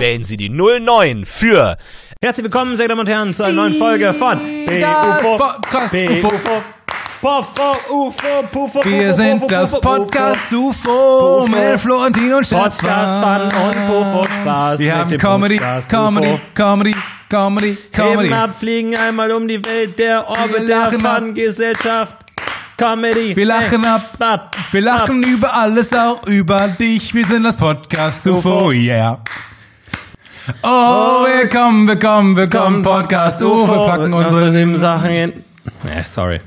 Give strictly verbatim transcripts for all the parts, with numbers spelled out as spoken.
wählen Sie die null neun für. Herzlich willkommen, sehr geehrte Damen und Herren, zu einer neuen Folge von B U F O. Puffo, UFO, Puffo, wir sind das Podcast UFO mit Florentin und Stefan. Podcast Fun und Puffo Spaß. Wir haben Comedy, Comedy, Comedy, Comedy, Comedy. Eben abfliegen einmal um die Welt, der Orbit der Fun-Gesellschaft. Comedy. Wir lachen ab, ab, wir lachen über alles, auch über dich. Wir sind das Podcast UFO, yeah. Oh, willkommen, willkommen, willkommen, Podcast UFO. Wir packen unsere sieben Sachen hin. Sorry.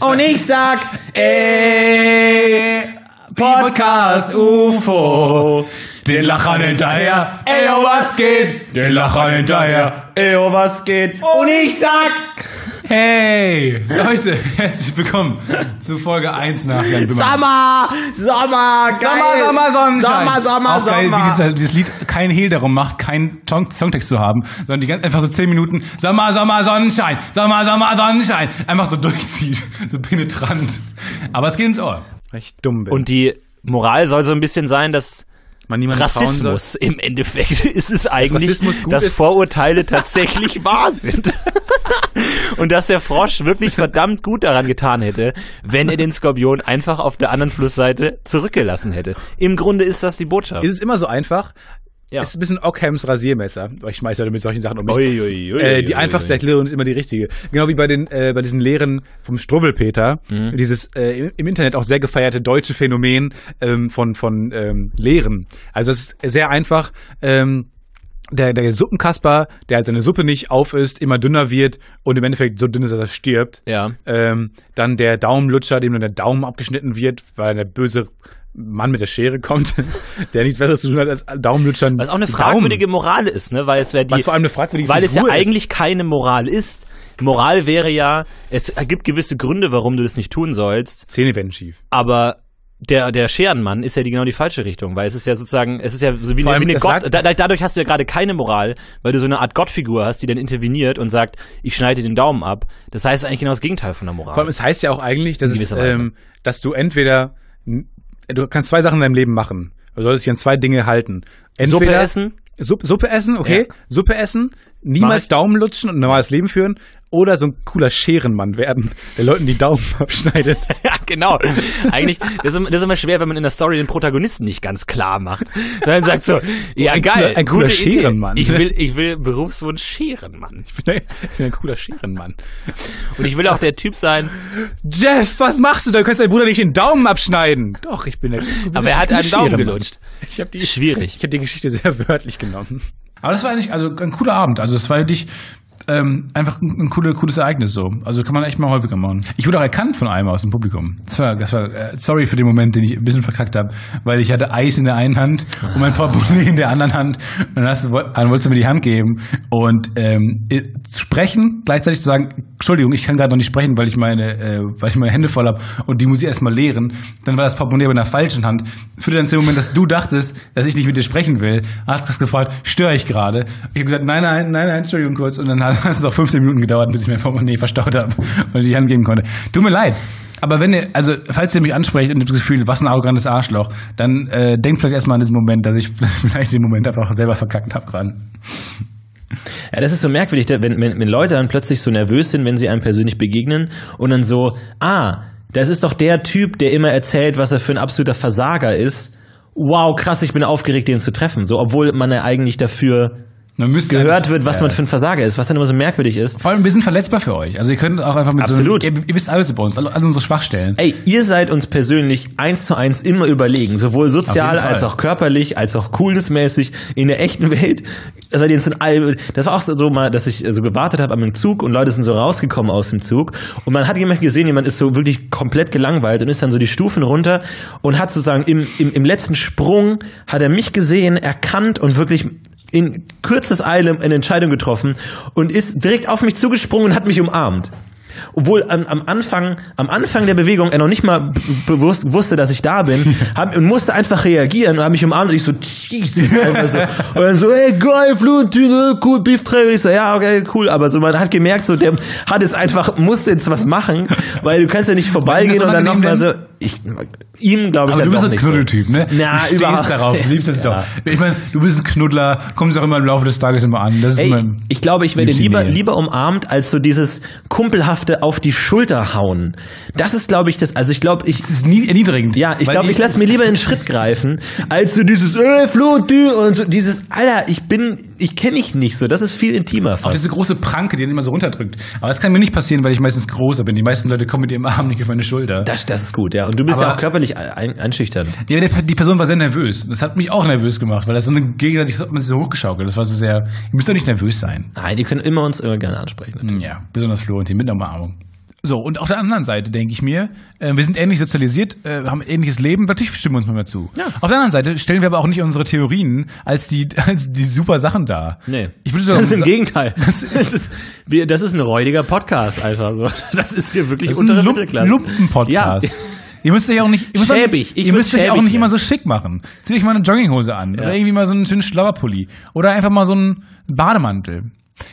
Und ich sag, ey, Podcast UFO, den Lachern hinterher, ey, oh, was geht? Den Lachern hinterher, ey, oh, was geht? Und ich sag, hey, Leute, herzlich willkommen zu Folge eins nach Sommer, Sommer, geil. Sommer, Sommer, Sonnenschein. Sommer, Sommer, auch geil, Sommer. Wie dieses, dieses Lied kein Hehl darum macht, keinen Song- Songtext zu haben, sondern die ganz, einfach so zehn Minuten Sommer, Sommer, Sonnenschein, Sommer, Sommer, Sonnenschein, einfach so durchzieht, so penetrant. Aber es geht ins Ohr. Recht dumm bin. Und die Moral soll so ein bisschen sein, dass man Rassismus im Endeffekt ist es eigentlich, dass, dass ist. Vorurteile tatsächlich wahr sind. Und dass der Frosch wirklich verdammt gut daran getan hätte, wenn er den Skorpion einfach auf der anderen Flussseite zurückgelassen hätte. Im Grunde ist das die Botschaft. Ist es immer so einfach? Ja. Ist ein bisschen Ockhams Rasiermesser. Ich schmeiße heute mit solchen Sachen um mich. Ui, ui, ui, äh, die ui, einfachste Erklärung ist immer die richtige. Genau wie bei den äh, bei diesen Lehren vom Struwwelpeter, mhm. dieses äh, im Internet auch sehr gefeierte deutsche Phänomen ähm, von, von ähm, Lehren. Also es ist sehr einfach. Ähm, Der, der Suppenkasper, der halt seine Suppe nicht aufisst, immer dünner wird und im Endeffekt so dünn ist, dass er stirbt. Ja. Ähm, dann der Daumenlutscher, dem nur der Daumen abgeschnitten wird, weil der böse Mann mit der Schere kommt, der nichts Besseres zu tun hat als Daumenlutschern. Was auch eine fragwürdige Daumen. Moral ist, ne? Weil es wäre die. Was vor allem eine fragwürdige Weil Figur es ja ist. Eigentlich keine Moral ist. Moral wäre ja, es gibt gewisse Gründe, warum du das nicht tun sollst. Zähne werden schief. Aber. Der, der Scherenmann ist ja die, genau die falsche Richtung, weil es ist ja sozusagen, es ist ja so wie, allem, wie eine Gott, da, dadurch hast du ja gerade keine Moral, weil du so eine Art Gottfigur hast, die dann interveniert und sagt, ich schneide den Daumen ab. Das heißt eigentlich genau das Gegenteil von der Moral. Vor allem, es heißt ja auch eigentlich, dass, es, ähm, dass du entweder, du kannst zwei Sachen in deinem Leben machen. Du solltest dich an zwei Dinge halten. Entweder Suppe essen. Suppe, Suppe essen, okay. Ja. Suppe essen, niemals Daumen lutschen und ein normales Leben führen oder so ein cooler Scherenmann werden, der Leuten die Daumen abschneidet. Ja, genau. Eigentlich, das ist, das ist immer schwer, wenn man in der Story den Protagonisten nicht ganz klar macht. Dann sagt so, ja ein geil, ein cooler Scherenmann. Idee. Ich will, ich will Berufswunsch Scherenmann. Ich bin, ein, ich bin ein cooler Scherenmann. Und ich will auch der Typ sein. Jeff, was machst du da? Du kannst deinem Bruder nicht den Daumen abschneiden. Doch, ich bin der ich bin Aber er hat einen Daumen gelutscht. Ich hab die, Schwierig. Ich habe die Geschichte sehr wörtlich genommen. Aber das war eigentlich also ein cooler Abend. Also es war eigentlich ähm, einfach ein, ein cooles, cooles Ereignis so. Also kann man echt mal häufiger machen. Ich wurde auch erkannt von einem aus dem Publikum. Das war, das war äh, sorry für den Moment, den ich ein bisschen verkackt habe, weil ich hatte Eis in der einen Hand und mein Portemonnaie in der anderen Hand. Und dann, hast du, dann wolltest du mir die Hand geben und ähm, sprechen, gleichzeitig zu sagen, Entschuldigung, ich kann gerade noch nicht sprechen, weil ich meine, äh, weil ich meine Hände voll habe und die muss ich erstmal leeren. Dann war das Portemonnaie bei einer falschen Hand. Führte dann zu dem Moment, dass du dachtest, dass ich nicht mit dir sprechen will. Hast du gefragt, störe ich gerade? Ich habe gesagt, nein, nein, nein, nein, Entschuldigung kurz. Und dann hat es noch fünfzehn Minuten gedauert, bis ich mein Portemonnaie verstaut habe und die Hand geben konnte. Tut mir leid. Aber wenn ihr, also falls ihr mich ansprecht und das Gefühl, was ein arrogantes Arschloch, dann äh, denkt vielleicht erstmal an diesen Moment, dass ich vielleicht den Moment einfach auch selber verkackt habe gerade. Ja, das ist so merkwürdig, wenn, wenn, wenn Leute dann plötzlich so nervös sind, wenn sie einem persönlich begegnen und dann so, ah, das ist doch der Typ, der immer erzählt, was er für ein absoluter Versager ist. Wow, krass, ich bin aufgeregt, den zu treffen. So, obwohl man ja eigentlich dafür man gehört wird, was ja. man für ein Versager ist, was dann immer so merkwürdig ist. Vor allem, wir sind verletzbar für euch. Also ihr könnt auch einfach mit Absolut. so einem, ihr, ihr wisst alles über uns, alle, alle unsere Schwachstellen. Ey, ihr seid uns persönlich eins zu eins immer überlegen, sowohl sozial als auch körperlich, als auch coolnessmäßig in der echten Welt. Seid ihr uns in all, das war auch so mal, dass ich so gewartet habe am Zug und Leute sind so rausgekommen aus dem Zug und man hat jemanden gesehen, jemand ist so wirklich komplett gelangweilt und ist dann so die Stufen runter und hat sozusagen im, im, im letzten Sprung hat er mich gesehen, erkannt und wirklich in kürzes Eile eine Entscheidung getroffen und ist direkt auf mich zugesprungen und hat mich umarmt. Obwohl am, am Anfang, am Anfang der Bewegung er noch nicht mal bewusst wusste, dass ich da bin, hab, und musste einfach reagieren und hat mich umarmt und ich so, Jesus, einfach so. Und dann so, ey, geil, Flutine, cool, Beefträger. Und ich so, ja, okay, cool. Aber so, man hat gemerkt, so, der hat es einfach, musste jetzt was machen, weil du kannst ja nicht vorbeigehen und dann nochmal so, Ich, ihm glaube ich aber ja du bist doch ein Knuddeltyp, ne? Na, du stehst darauf, du liebst es ja. doch. Ich meine, du bist ein Knuddler, kommst auch immer im Laufe des Tages immer an. Das ist Ey, mein ich glaube, ich werde lieber, lieber umarmt, als so dieses kumpelhafte auf die Schulter hauen. Das ist, glaube ich, das, also ich glaube, ich... Das ist nie erniedrigend. Ja, ich glaube, ich lasse mir lieber in den Schritt greifen, als so dieses, äh, Flo, du, und so dieses, Alter, ich bin, ich kenne dich nicht so, das ist viel intimer fast. Auch diese große Pranke, die den immer so runterdrückt. Aber das kann mir nicht passieren, weil ich meistens größer bin. Die meisten Leute kommen mit ihrem Arm nicht auf meine Schulter. Das, das ist gut, ja. Und du bist aber ja auch körperlich ein, einschüchternd. Ja, die Person war sehr nervös. Das hat mich auch nervös gemacht, weil das so eine gegenseitig hat man sich so hochgeschaukelt. Das war so sehr, ihr müsst doch nicht nervös sein. Nein, ihr könnt immer uns immer gerne ansprechen. Natürlich. Ja, besonders Flo und die mit einer Umarmung. So, und auf der anderen Seite denke ich mir, äh, wir sind ähnlich sozialisiert, äh, haben ein ähnliches Leben, natürlich stimmen wir uns manchmal zu. Ja. Auf der anderen Seite stellen wir aber auch nicht unsere Theorien als die, als die super Sachen dar. Nee. Ich würde sagen, das ist im Gegenteil. Das, das, ist, das ist ein räudiger Podcast einfach. So. Das ist hier wirklich untere Mittelklasse. Lumpen-Podcast. Ja. Ihr müsst euch auch nicht, ihr müsst, schäbig. Ihr müsst euch auch nicht immer so schick machen. Zieht euch mal eine Jogginghose an ja. oder irgendwie mal so einen schönen Schlabberpulli oder einfach mal so einen Bademantel.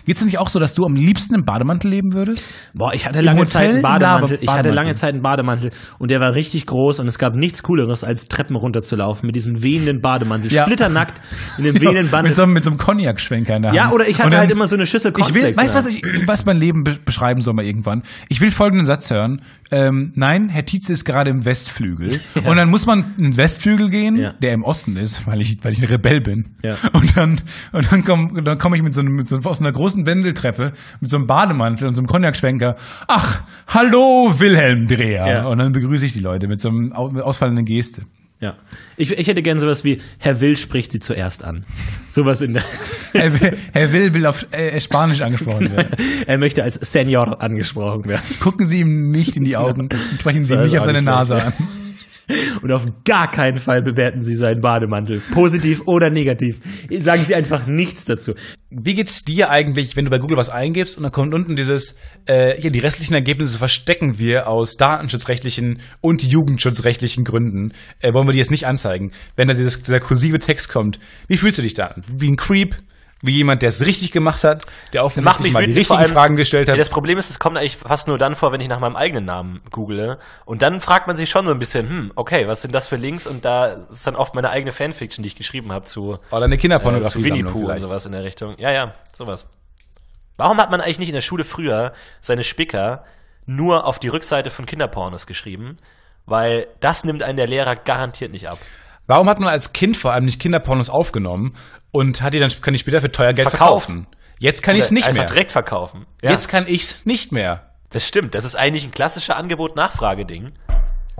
Geht's denn nicht auch so, dass du am liebsten im Bademantel leben würdest? Boah, ich hatte lange Zeit einen Bademantel. Ich hatte lange Zeit einen Bademantel und der war richtig groß und es gab nichts Cooleres, als Treppen runterzulaufen mit diesem wehenden Bademantel. Ja. Splitternackt in dem wehenden Bademantel. Mit so, mit so einem Cognac-Schwenker in der Hand. Ja, oder ich hatte dann, halt immer so eine Schüssel Cornflakes. Weißt du, was, ich, was mein Leben be- beschreiben soll mal irgendwann? Ich will folgenden Satz hören. Ähm, nein, Herr Tietze ist gerade im Westflügel. Ja. Und dann muss man in den Westflügel gehen, ja. der im Osten ist, weil ich, weil ich ein Rebell bin. Ja. Und dann, und dann komme dann komm ich mit so einem, mit so einem aus einer großen Wendeltreppe mit so einem Bademantel und so einem Cognac-Schwenker. Ach, hallo Wilhelm Dreher. Ja. Und dann begrüße ich die Leute mit so einer ausfallenden Geste. Ja. Ich, ich hätte gern sowas wie, Herr Will spricht sie zuerst an. Sowas in der... Herr Will, Herr Will will auf äh, Spanisch angesprochen werden. Er möchte als Senor angesprochen werden. Gucken Sie ihm nicht in die Augen und sprechen Sie ihm also nicht auf seine Nase an. Und auf gar keinen Fall bewerten Sie seinen Bademantel. Positiv oder negativ. Sagen Sie einfach nichts dazu. Wie geht's dir eigentlich, wenn du bei Google was eingibst und dann kommt unten dieses, äh, hier, die restlichen Ergebnisse verstecken wir aus datenschutzrechtlichen und jugendschutzrechtlichen Gründen. Äh, wollen wir die jetzt nicht anzeigen. Wenn da dieses, dieser kursive Text kommt, wie fühlst du dich da? Wie ein Creep? Wie jemand, der es richtig gemacht hat, der offensichtlich mal die richtigen allem, Fragen gestellt hat. Ja, das Problem ist, es kommt eigentlich fast nur dann vor, wenn ich nach meinem eigenen Namen google. Und dann fragt man sich schon so ein bisschen, hm, okay, was sind das für Links? Und da ist dann oft meine eigene Fanfiction, die ich geschrieben habe zu... Oder eine Kinderpornografie äh, zu Winnie Pooh und sowas in der Richtung. Ja, ja, sowas. Warum hat man eigentlich nicht in der Schule früher seine Spicker nur auf die Rückseite von Kinderpornos geschrieben? Weil das nimmt einen der Lehrer garantiert nicht ab. Warum hat man als Kind vor allem nicht Kinderpornos aufgenommen und hat die dann kann ich später für teuer Geld Verkauft. verkaufen? Jetzt kann ich es nicht einfach mehr. Einfach direkt verkaufen. Ja. Jetzt kann ich es nicht mehr. Das stimmt. Das ist eigentlich ein klassischer Angebot-Nachfrage-Ding.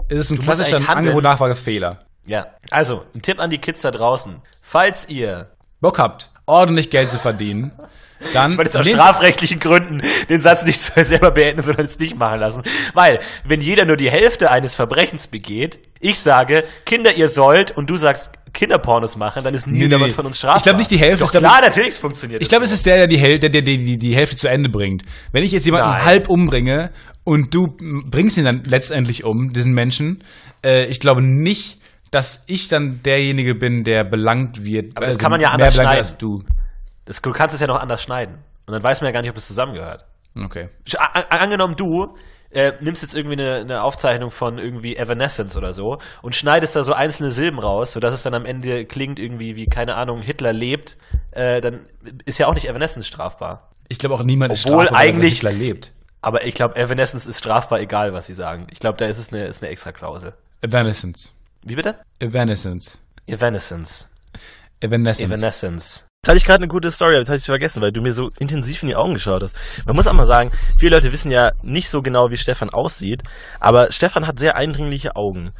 Es ist ein du klassischer Angebot-Nachfrage-Fehler. Ja. Also, ein Tipp an die Kids da draußen. Falls ihr Bock habt, ordentlich Geld zu verdienen, dann ich wollte jetzt aus strafrechtlichen Gründen den Satz nicht selber beenden, sondern es nicht machen lassen. Weil, wenn jeder nur die Hälfte eines Verbrechens begeht, ich sage, Kinder, ihr sollt, und du sagst, Kinderpornos machen, dann ist niemand nee, nee. von uns strafbar. Ich glaube nicht die Hälfte. Doch, klar, ich, natürlich, es funktioniert. Ich glaube, es ist der, der, die, Häl- der, der, der die, die Hälfte zu Ende bringt. Wenn ich jetzt jemanden Nein. halb umbringe und du bringst ihn dann letztendlich um, diesen Menschen, äh, ich glaube nicht, dass ich dann derjenige bin, der belangt wird. Aber das also kann man ja anders schneiden. Als du. Das, du kannst es ja noch anders schneiden. Und dann weiß man ja gar nicht, ob es zusammengehört. Okay. A- a- angenommen, du äh, nimmst jetzt irgendwie eine, eine Aufzeichnung von irgendwie Evanescence oder so und schneidest da so einzelne Silben raus, sodass es dann am Ende klingt irgendwie wie, keine Ahnung, Hitler lebt. Äh, dann ist ja auch nicht Evanescence strafbar. Ich glaube auch niemand ist strafbar, weil Hitler lebt. Aber ich glaube, Evanescence ist strafbar, egal was sie sagen. Ich glaube, da ist es eine, ist eine extra Klausel. Evanescence. Wie bitte? Evanescence. Evanescence. Evanescence. Evanescence. Jetzt hatte ich gerade eine gute Story, aber das hatte ich vergessen, weil du mir so intensiv in die Augen geschaut hast. Man muss auch mal sagen, viele Leute wissen ja nicht so genau, wie Stefan aussieht, aber Stefan hat sehr eindringliche Augen.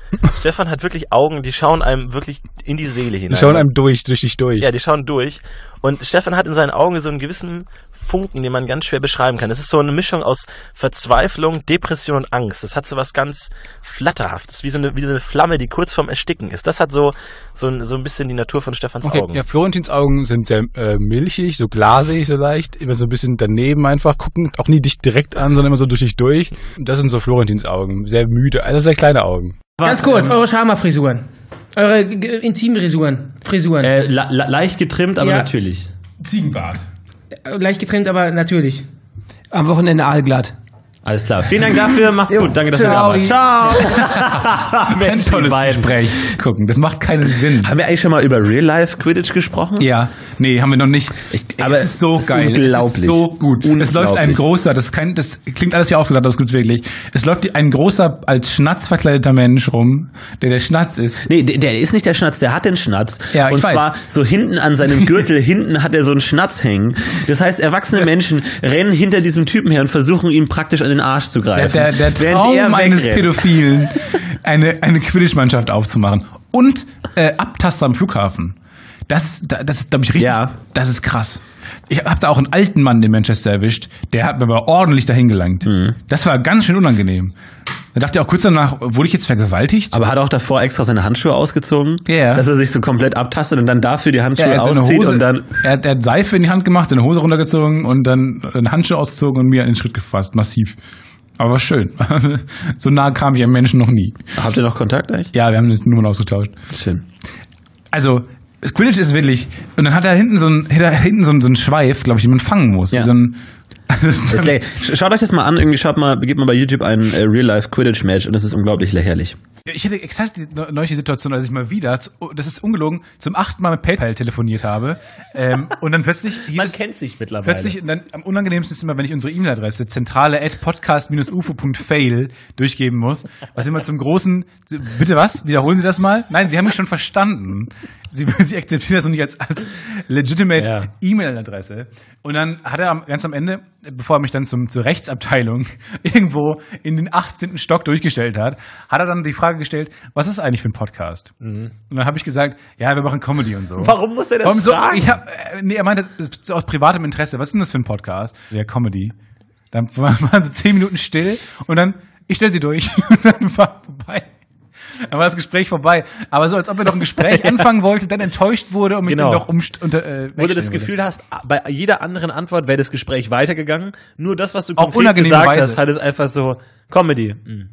Stefan hat wirklich Augen, die schauen einem wirklich in die Seele hinein. Die schauen einem durch, richtig durch. Ja, die schauen durch. Und Stefan hat in seinen Augen so einen gewissen Funken, den man ganz schwer beschreiben kann. Es ist so eine Mischung aus Verzweiflung, Depression und Angst. Das hat so was ganz Flatterhaftes, wie so eine, wie so eine Flamme, die kurz vorm Ersticken ist. Das hat so, so, ein, so ein bisschen die Natur von Stefans okay, Augen. Ja, Florentins Augen sind sehr äh, milchig, so glasig so leicht, immer so ein bisschen daneben einfach, gucken auch nie dich direkt an, sondern immer so durch dich durch. Das sind so Florentins Augen, sehr müde, also sehr kleine Augen. Ganz kurz, eure Schama-Frisuren. Eure g- Intimfrisuren. Frisuren. Äh, la- la- leicht getrimmt, aber ja. natürlich. Ziegenbart. Leicht getrimmt, aber natürlich. Am Wochenende aalglatt. Alles klar. Vielen Dank dafür. Macht's jo, gut. Danke, dass ihr da wart. Ciao. Mensch, tolles Gespräch. Gucken, das macht keinen Sinn. Haben wir eigentlich schon mal über Real-Life-Quidditch gesprochen? Ja. Nee, haben wir noch nicht. Ich, aber es ist so ist geil. Unglaublich. Es ist so gut. Ist es läuft ein großer, das, kein, das klingt alles wie ausgedacht, aber das gibt's wirklich. Es läuft ein großer, als Schnatz verkleideter Mensch rum, der der Schnatz ist. Nee, der, der ist nicht der Schnatz, der hat den Schnatz. Ja, ich Und weiß. zwar so hinten an seinem Gürtel, hinten hat er so einen Schnatz hängen. Das heißt, erwachsene Menschen rennen hinter diesem Typen her und versuchen ihm praktisch an den Arsch zu greifen. Der, der, der Traum eines Pädophilen, eine, eine Quidditch-Mannschaft aufzumachen. Und äh, Abtaster am Flughafen. Das, das, das glaube ich, richtig. Ja. Das ist krass. Ich habe da auch einen alten Mann in Manchester erwischt. Der hat mir aber ordentlich dahin gelangt. Mhm. Das war ganz schön unangenehm. Da dachte ich auch kurz danach, wurde ich jetzt vergewaltigt? Aber hat er auch davor extra seine Handschuhe ausgezogen? Ja. Yeah. Dass er sich so komplett abtastet und dann dafür die Handschuhe ja, auszieht Hose, und dann... Er hat, er hat Seife in die Hand gemacht, seine Hose runtergezogen und dann eine Handschuhe ausgezogen und mir einen Schritt gefasst. Massiv. Aber war schön. So nah kam ich einem Menschen noch nie. Habt ihr noch Kontakt eigentlich? Ja, wir haben eine Nummer ausgetauscht. Schön. Also... Quidditch ist wirklich. Und dann hat er hinten so einen, hinter, hinten so einen, so einen Schweif, glaube ich, den man fangen muss. Ja. So ein, also schaut euch das mal an. Irgendwie schaut mal, gebt mal bei YouTube ein äh, Real-Life-Quidditch-Match und das ist unglaublich lächerlich. Ich hatte exakt die neue Situation, als ich mal wieder, das ist ungelogen, zum achten Mal mit PayPal telefoniert habe. Ähm, und dann plötzlich... Man es, kennt sich mittlerweile. Plötzlich, dann, am unangenehmsten ist immer, wenn ich unsere E-Mail-Adresse zentrale at podcast dash ufo punkt fail durchgeben muss, was immer zum großen... Bitte was? Wiederholen Sie das mal? Nein, Sie haben mich schon verstanden. Sie, Sie akzeptieren das noch nicht als, als legitimate ja. E-Mail-Adresse. Und dann hat er ganz am Ende, bevor er mich dann zum, zur Rechtsabteilung irgendwo in den achtzehnten Stock durchgestellt hat, hat er dann die Frage gestellt, was ist eigentlich für ein Podcast? Mhm. Und dann habe ich gesagt, ja, wir machen Comedy und so. Warum muss er das Warum so, fragen? Ich hab, nee, er meinte, das ist aus privatem Interesse. Was ist denn das für ein Podcast? Ja, Comedy. Dann waren so zehn Minuten still und dann, ich stelle sie durch. Und dann war vorbei. Dann war das Gespräch vorbei. Aber so, als ob er noch ein Gespräch ja. anfangen wollte, dann enttäuscht wurde und mich genau. dann noch umst... Unter, äh, wo du das Gefühl hast, bei jeder anderen Antwort wäre das Gespräch weitergegangen. Nur das, was du auch konkret gesagt Weise. hast, hat es einfach so Comedy. Mhm.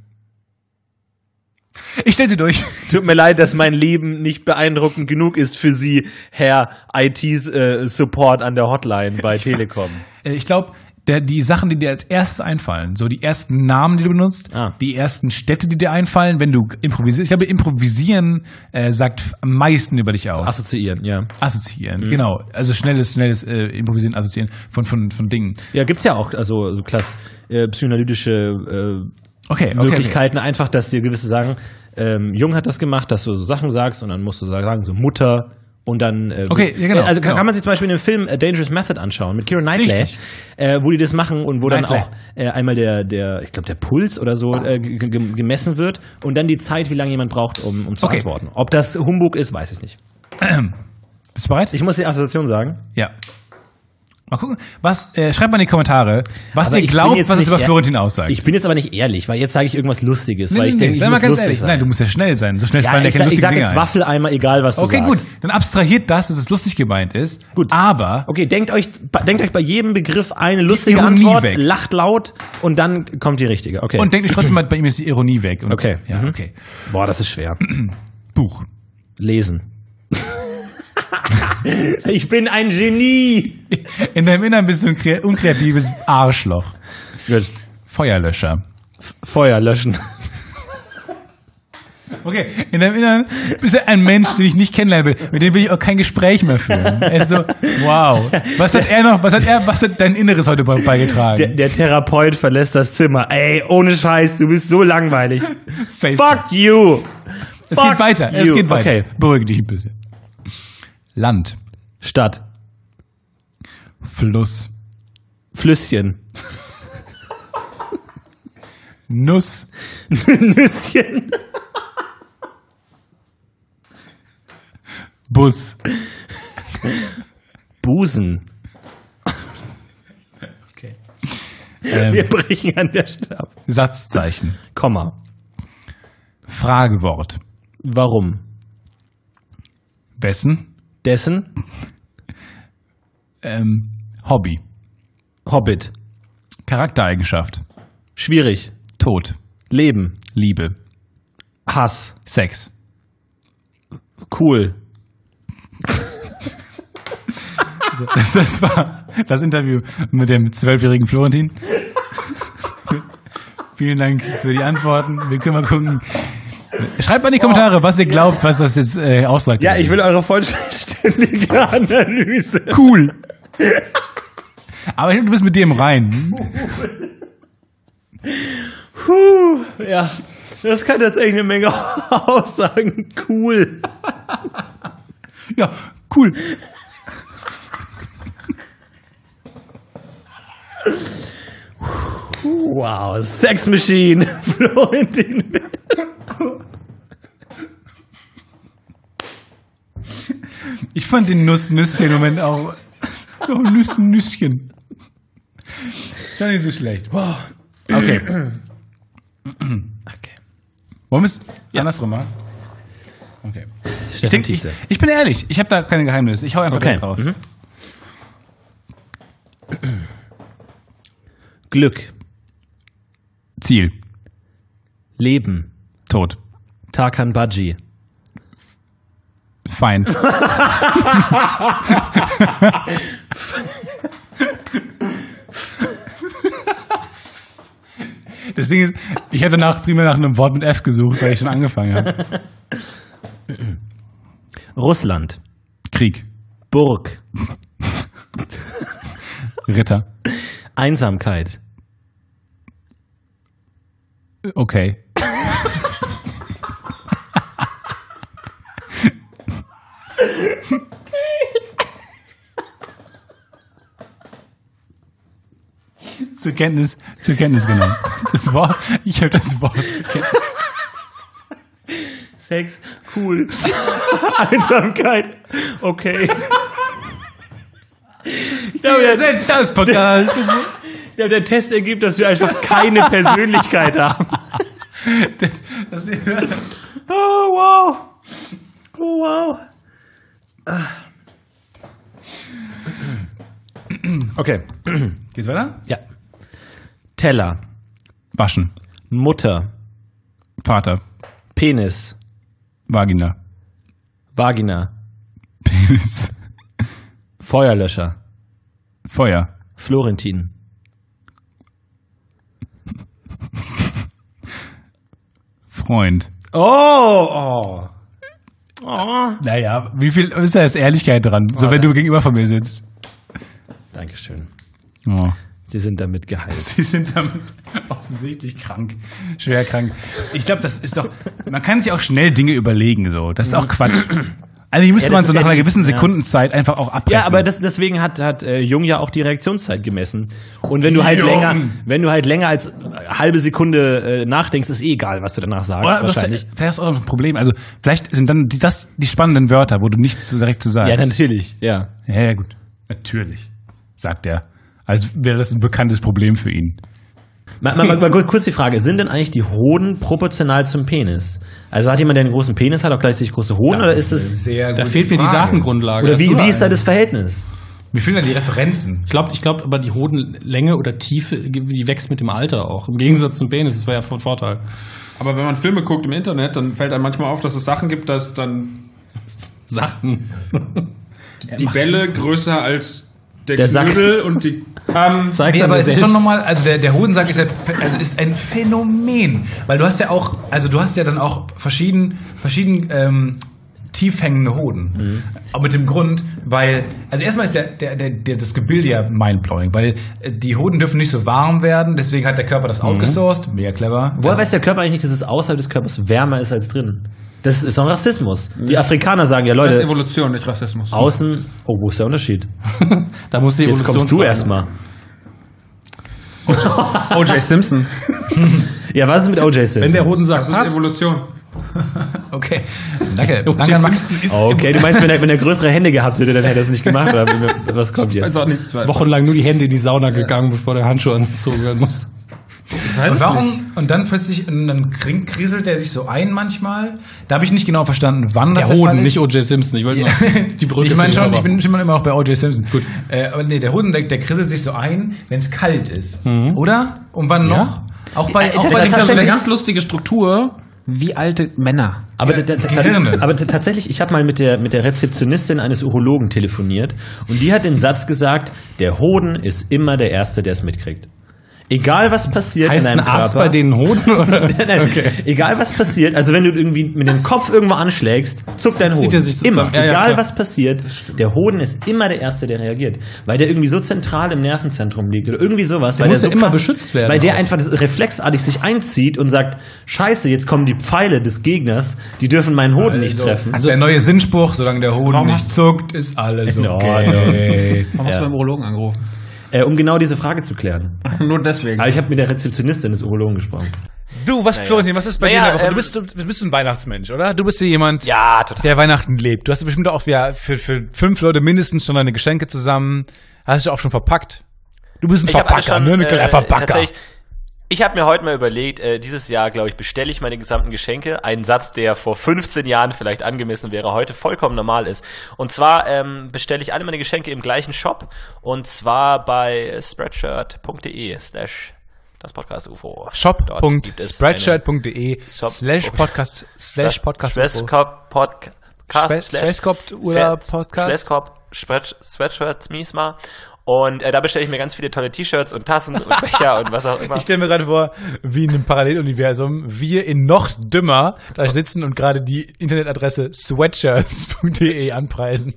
Ich stelle sie durch. Tut mir leid, dass mein Leben nicht beeindruckend genug ist für Sie, Herr I T-Support äh, an der Hotline bei Telekom. Ich glaube, die Sachen, die dir als erstes einfallen, so die ersten Namen, die du benutzt, ah. die ersten Städte, die dir einfallen, wenn du improvisierst. Ich glaube, improvisieren äh, sagt am meisten über dich aus. Also assoziieren, ja. Assoziieren, mhm. genau. Also schnelles, schnelles äh, Improvisieren, Assoziieren von, von, von Dingen. Ja, gibt's ja auch, also, also klass äh, psychoanalytische äh, Okay, okay, Möglichkeiten, okay. einfach, dass dir gewisse sagen, ähm, Jung hat das gemacht, dass du so Sachen sagst und dann musst du sagen, so Mutter und dann... Äh, okay, ja, genau. Also kann, genau. kann man sich zum Beispiel in dem Film A Dangerous Method anschauen, mit Keira Knightley, äh, wo die das machen und wo Knightley. dann auch äh, einmal der, der ich glaube, der Puls oder so äh, g- g- gemessen wird und dann die Zeit, wie lange jemand braucht, um, um zu okay. antworten. Ob das Humbug ist, weiß ich nicht. Ähm, bist du bereit? Ich muss die Assoziation sagen. Ja. Mal gucken, was, äh, schreibt mal in die Kommentare, was aber ihr glaubt, was es über ehr- Florentin aussagt. Ich bin jetzt aber nicht ehrlich, weil jetzt sage ich irgendwas Lustiges, nee, weil ich nee, denke, nee, ich muss lustig ehrlich. sein. Nein, du musst ja schnell sein, so schnell ja, fallen ja keine lustigen Dinge ein. Ich sage jetzt Waffeleimer, egal was du okay, sagst. Okay, gut, dann abstrahiert das, dass es lustig gemeint ist, gut. aber... Okay, denkt euch, denkt euch bei jedem Begriff eine lustige Antwort, weg. lacht laut und dann kommt die richtige, okay. Und denkt euch trotzdem mal, bei ihm ist die Ironie weg. Und, okay. Ja, mhm. okay. Boah, das ist schwer. Buch. Lesen. Ich bin ein Genie. In deinem Innern bist du ein kre- unkreatives Arschloch. Gut. Feuerlöscher. F- Feuer löschen. Okay, in deinem Innern bist du ein Mensch, den ich nicht kennenlernen will. Mit dem will ich auch kein Gespräch mehr führen. Er ist so, wow. Was hat er noch, was hat er, was hat dein Inneres heute beigetragen? Der, der Therapeut verlässt das Zimmer. Ey, ohne Scheiß, du bist so langweilig. Fuck you. Es Fuck geht weiter, you. es geht weiter. Okay. Beruhig dich ein bisschen. Land. Stadt. Fluss. Flüsschen. Nuss. Nüsschen. Bus. Busen. Okay. Ähm, Wir brechen an der Stelle ab. Satzzeichen. Komma. Fragewort. Warum? Wessen? Dessen? Ähm, Hobby. Hobbit. Charaktereigenschaft. Schwierig. Tod. Leben. Liebe. Hass. Sex. Cool. So, das war das Interview mit dem zwölfjährigen Florentin. Vielen Dank für die Antworten. Wir können mal gucken. Schreibt mal in die Kommentare, oh. was ihr glaubt, was das jetzt äh, aussagt. Ja, ich will eure vollständige Analyse. Cool. Aber du bist mit dem rein. Puh, ja, das kann jetzt echt eine Menge aussagen. Cool. Ja, cool. Wow, Sex Machine, Florentin. Ich fand den Nuss-Nüsschen-Moment auch. Oh, Nüsschen, Nüsschen. Schon nicht so schlecht. Wow. Okay. Okay. Wollen wir es ja. andersrum machen? Okay. Ich, denk, ich, ich bin ehrlich, ich habe da keine Geheimnisse. Ich hau einfach okay. drauf. Mhm. Glück. Ziel. Leben. Tod. Tarkan Baji. Fein. Das Ding ist, ich hätte danach primär nach einem Wort mit F gesucht, weil ich schon angefangen habe. Russland. Krieg. Burg. Ritter. Einsamkeit. Okay. Zur Kenntnis, zur Kenntnis genommen. Das Wort, ich habe das Wort zur Kenntnis. Sex, cool. Einsamkeit, okay. Ja, der, das Podcast. Der, der Test ergibt, dass wir einfach keine Persönlichkeit haben. Das, das, oh, wow. Oh, wow. Okay. Geht's weiter? Ja. Teller. Waschen. Mutter. Vater. Penis. Vagina. Vagina. Penis. Feuerlöscher. Feuer. Florentin. Freund. Oh! Oh. Oh. Naja, wie viel ist da jetzt Ehrlichkeit dran? So, oh, wenn ja. du gegenüber von mir sitzt. Dankeschön. Oh. Sie sind damit geheilt. Sie sind damit offensichtlich krank. Schwer krank. Ich glaube, das ist doch. Man kann sich auch schnell Dinge überlegen, so. Das ist auch Quatsch. Also, die müsste ja, man so nach ja einer gewissen Sekundenzeit ja. einfach auch abbrechen. Ja, aber das, deswegen hat, hat äh, Jung ja auch die Reaktionszeit gemessen. Und wenn du halt Jung. länger, wenn du halt länger als halbe Sekunde äh, nachdenkst, ist eh egal, was du danach sagst, oder wahrscheinlich. Das, vielleicht ist auch ein Problem. Also, vielleicht sind dann die, das die spannenden Wörter, wo du nichts direkt zu sagst. Ja, natürlich, ja. Ja, ja, gut. Natürlich, sagt er. Als wäre das ein bekanntes Problem für ihn. Mal, mal, mal kurz die Frage, sind denn eigentlich die Hoden proportional zum Penis? Also hat jemand, der einen großen Penis hat, auch gleichzeitig große Hoden? Das oder ist das, sehr da fehlt mir Frage. die Datengrundlage. Oder wie, wie ist da das Verhältnis? Mir fehlen da die Referenzen. Ich glaube, ich glaub, aber die Hodenlänge oder Tiefe, die wächst mit dem Alter auch. Im Gegensatz zum Penis, das wäre ja von Vorteil. Aber wenn man Filme guckt im Internet, dann fällt einem manchmal auf, dass es Sachen gibt, dass dann Sachen die Bälle größer als Der, der Knödel und die ähm, zeigst nee, aber es ist schon nochmal, also der, der Hodensack ist ja, also ist ein Phänomen, weil du hast ja auch, also du hast ja dann auch verschieden, verschieden ähm, tief hängende Hoden. Mhm. Auch mit dem Grund, weil, also erstmal ist der, der, der, der das Gebilde ja mindblowing, weil die Hoden dürfen nicht so warm werden, deswegen hat der Körper das outgesourced, mhm. mega clever. Woher also, weiß der Körper eigentlich nicht, dass es außerhalb des Körpers wärmer ist als drin? Das ist doch ein Rassismus. Die Afrikaner sagen ja, Leute. Das ist Evolution, nicht Rassismus. Außen. Oh, wo ist der Unterschied? Da muss die Evolution. Jetzt kommst du erstmal. O J Simpson. Ja, was ist mit O J Simpson? Wenn der Hoden sagt, das ist Evolution. Okay. Danke. O J Simpson ist okay, du meinst, wenn er, wenn er größere Hände gehabt hätte, dann hätte er das nicht gemacht. Oder was kommt jetzt? Ich weiß auch nicht. Wochenlang nur die Hände in die Sauna gegangen, bevor der Handschuh angezogen werden musste. Und warum? Nicht. Und dann plötzlich, und dann kriselt er sich so ein manchmal. Da habe ich nicht genau verstanden, wann das der, der Hoden, Fall ist. Nicht O J Simpson. Ich wollte ja. noch die Brücke. Ich meine schon, ich bin schon immer noch bei O J Simpson. Gut. Äh, aber nee, der Hoden, der, der kriselt sich so ein, wenn es kalt ist, mhm. oder? Und wann ja. noch? Auch bei, ja, auch bei so eine ganz lustige Struktur. Wie alte Männer. Aber, ja, da, da, da, aber da, tatsächlich, ich habe mal mit der, mit der Rezeptionistin eines Urologen telefoniert und die hat den Satz gesagt: Der Hoden ist immer der Erste, der es mitkriegt. Egal was passiert heißt in deinem ein Körper. Arzt bei den Hoden oder? Nein, okay. Egal was passiert, also wenn du irgendwie mit dem Kopf irgendwo anschlägst, zuckt dein Hoden. Sich immer. Ja, egal ja, was passiert, der Hoden ist immer der Erste, der reagiert, weil der irgendwie so zentral im Nervenzentrum liegt oder irgendwie sowas, der weil muss der so immer krass, beschützt werden, weil der auch. Einfach das reflexartig sich einzieht und sagt, Scheiße, jetzt kommen die Pfeile des Gegners, die dürfen meinen Hoden also, nicht treffen. Also der neue Sinnspruch, solange der Hoden nicht zuckt, ist alles okay. okay. Warum hast du beim Urologen angerufen? Um genau diese Frage zu klären. Nur deswegen. Aber ich habe mit der Rezeptionistin des Urologen gesprochen. Du, was, naja. Florentin, was ist bei naja, dir in der Woche? Ähm, du, bist, du bist ein Weihnachtsmensch, oder? Du bist ja jemand, ja, total. Der Weihnachten lebt. Du hast bestimmt auch ja, für, für fünf Leute mindestens schon deine Geschenke zusammen. Hast du auch schon verpackt? Du bist ein ich Verpacker, schon, ne? Ein äh, Verpacker. Ich habe mir heute mal überlegt, äh, dieses Jahr, glaube ich, bestelle ich meine gesamten Geschenke. Ein Satz, der vor fünfzehn Jahren vielleicht angemessen wäre, heute vollkommen normal ist. Und zwar ähm, bestelle ich alle meine Geschenke im gleichen Shop. Und zwar bei spreadshirt.de slash das Podcast U F O. Shop.spreadshirt.de slash Podcast slash Podcast Podcast. Und äh, da bestelle ich mir ganz viele tolle T-Shirts und Tassen und Becher und was auch immer. Ich stelle mir gerade vor, wie in einem Paralleluniversum, wir in noch dümmer da sitzen und gerade die Internetadresse sweatshirts punkt de anpreisen.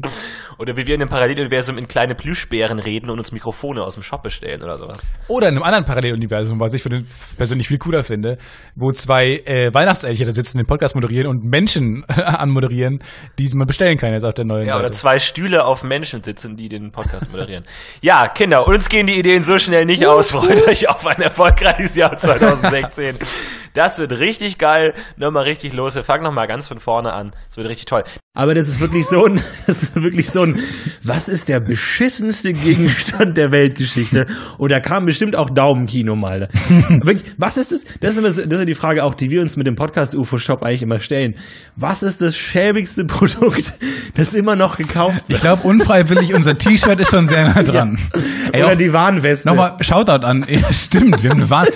Oder wie wir in einem Paralleluniversum in kleine Plüschbären reden und uns Mikrofone aus dem Shop bestellen oder sowas. Oder in einem anderen Paralleluniversum, was ich für den persönlich viel cooler finde, wo zwei äh, Weihnachtselche da sitzen, den Podcast moderieren und Menschen anmoderieren, die man bestellen kann jetzt auf der neuen ja, Seite. Ja, oder zwei Stühle auf Menschen sitzen, die den Podcast moderieren. Ja, Kinder, uns gehen die Ideen so schnell nicht aus. Freut euch auf ein erfolgreiches Jahr zwanzig sechzehn. Das wird richtig geil. Nochmal richtig los. Wir fangen nochmal ganz von vorne an. Das wird richtig toll. Aber das ist wirklich so ein, das ist wirklich so ein, was ist der beschissenste Gegenstand der Weltgeschichte? Und da kam bestimmt auch Daumenkino mal. Wirklich, was ist das? Das ist immer so, das ist die Frage auch, die wir uns mit dem Podcast U F O Shop eigentlich immer stellen. Was ist das schäbigste Produkt, das immer noch gekauft wird? Ich glaube, unfreiwillig unser T-Shirt ist schon sehr nah dran. Ja. Ey, oder auch, die Warnweste. Nochmal Shoutout an, ja, stimmt, wir haben eine Warn,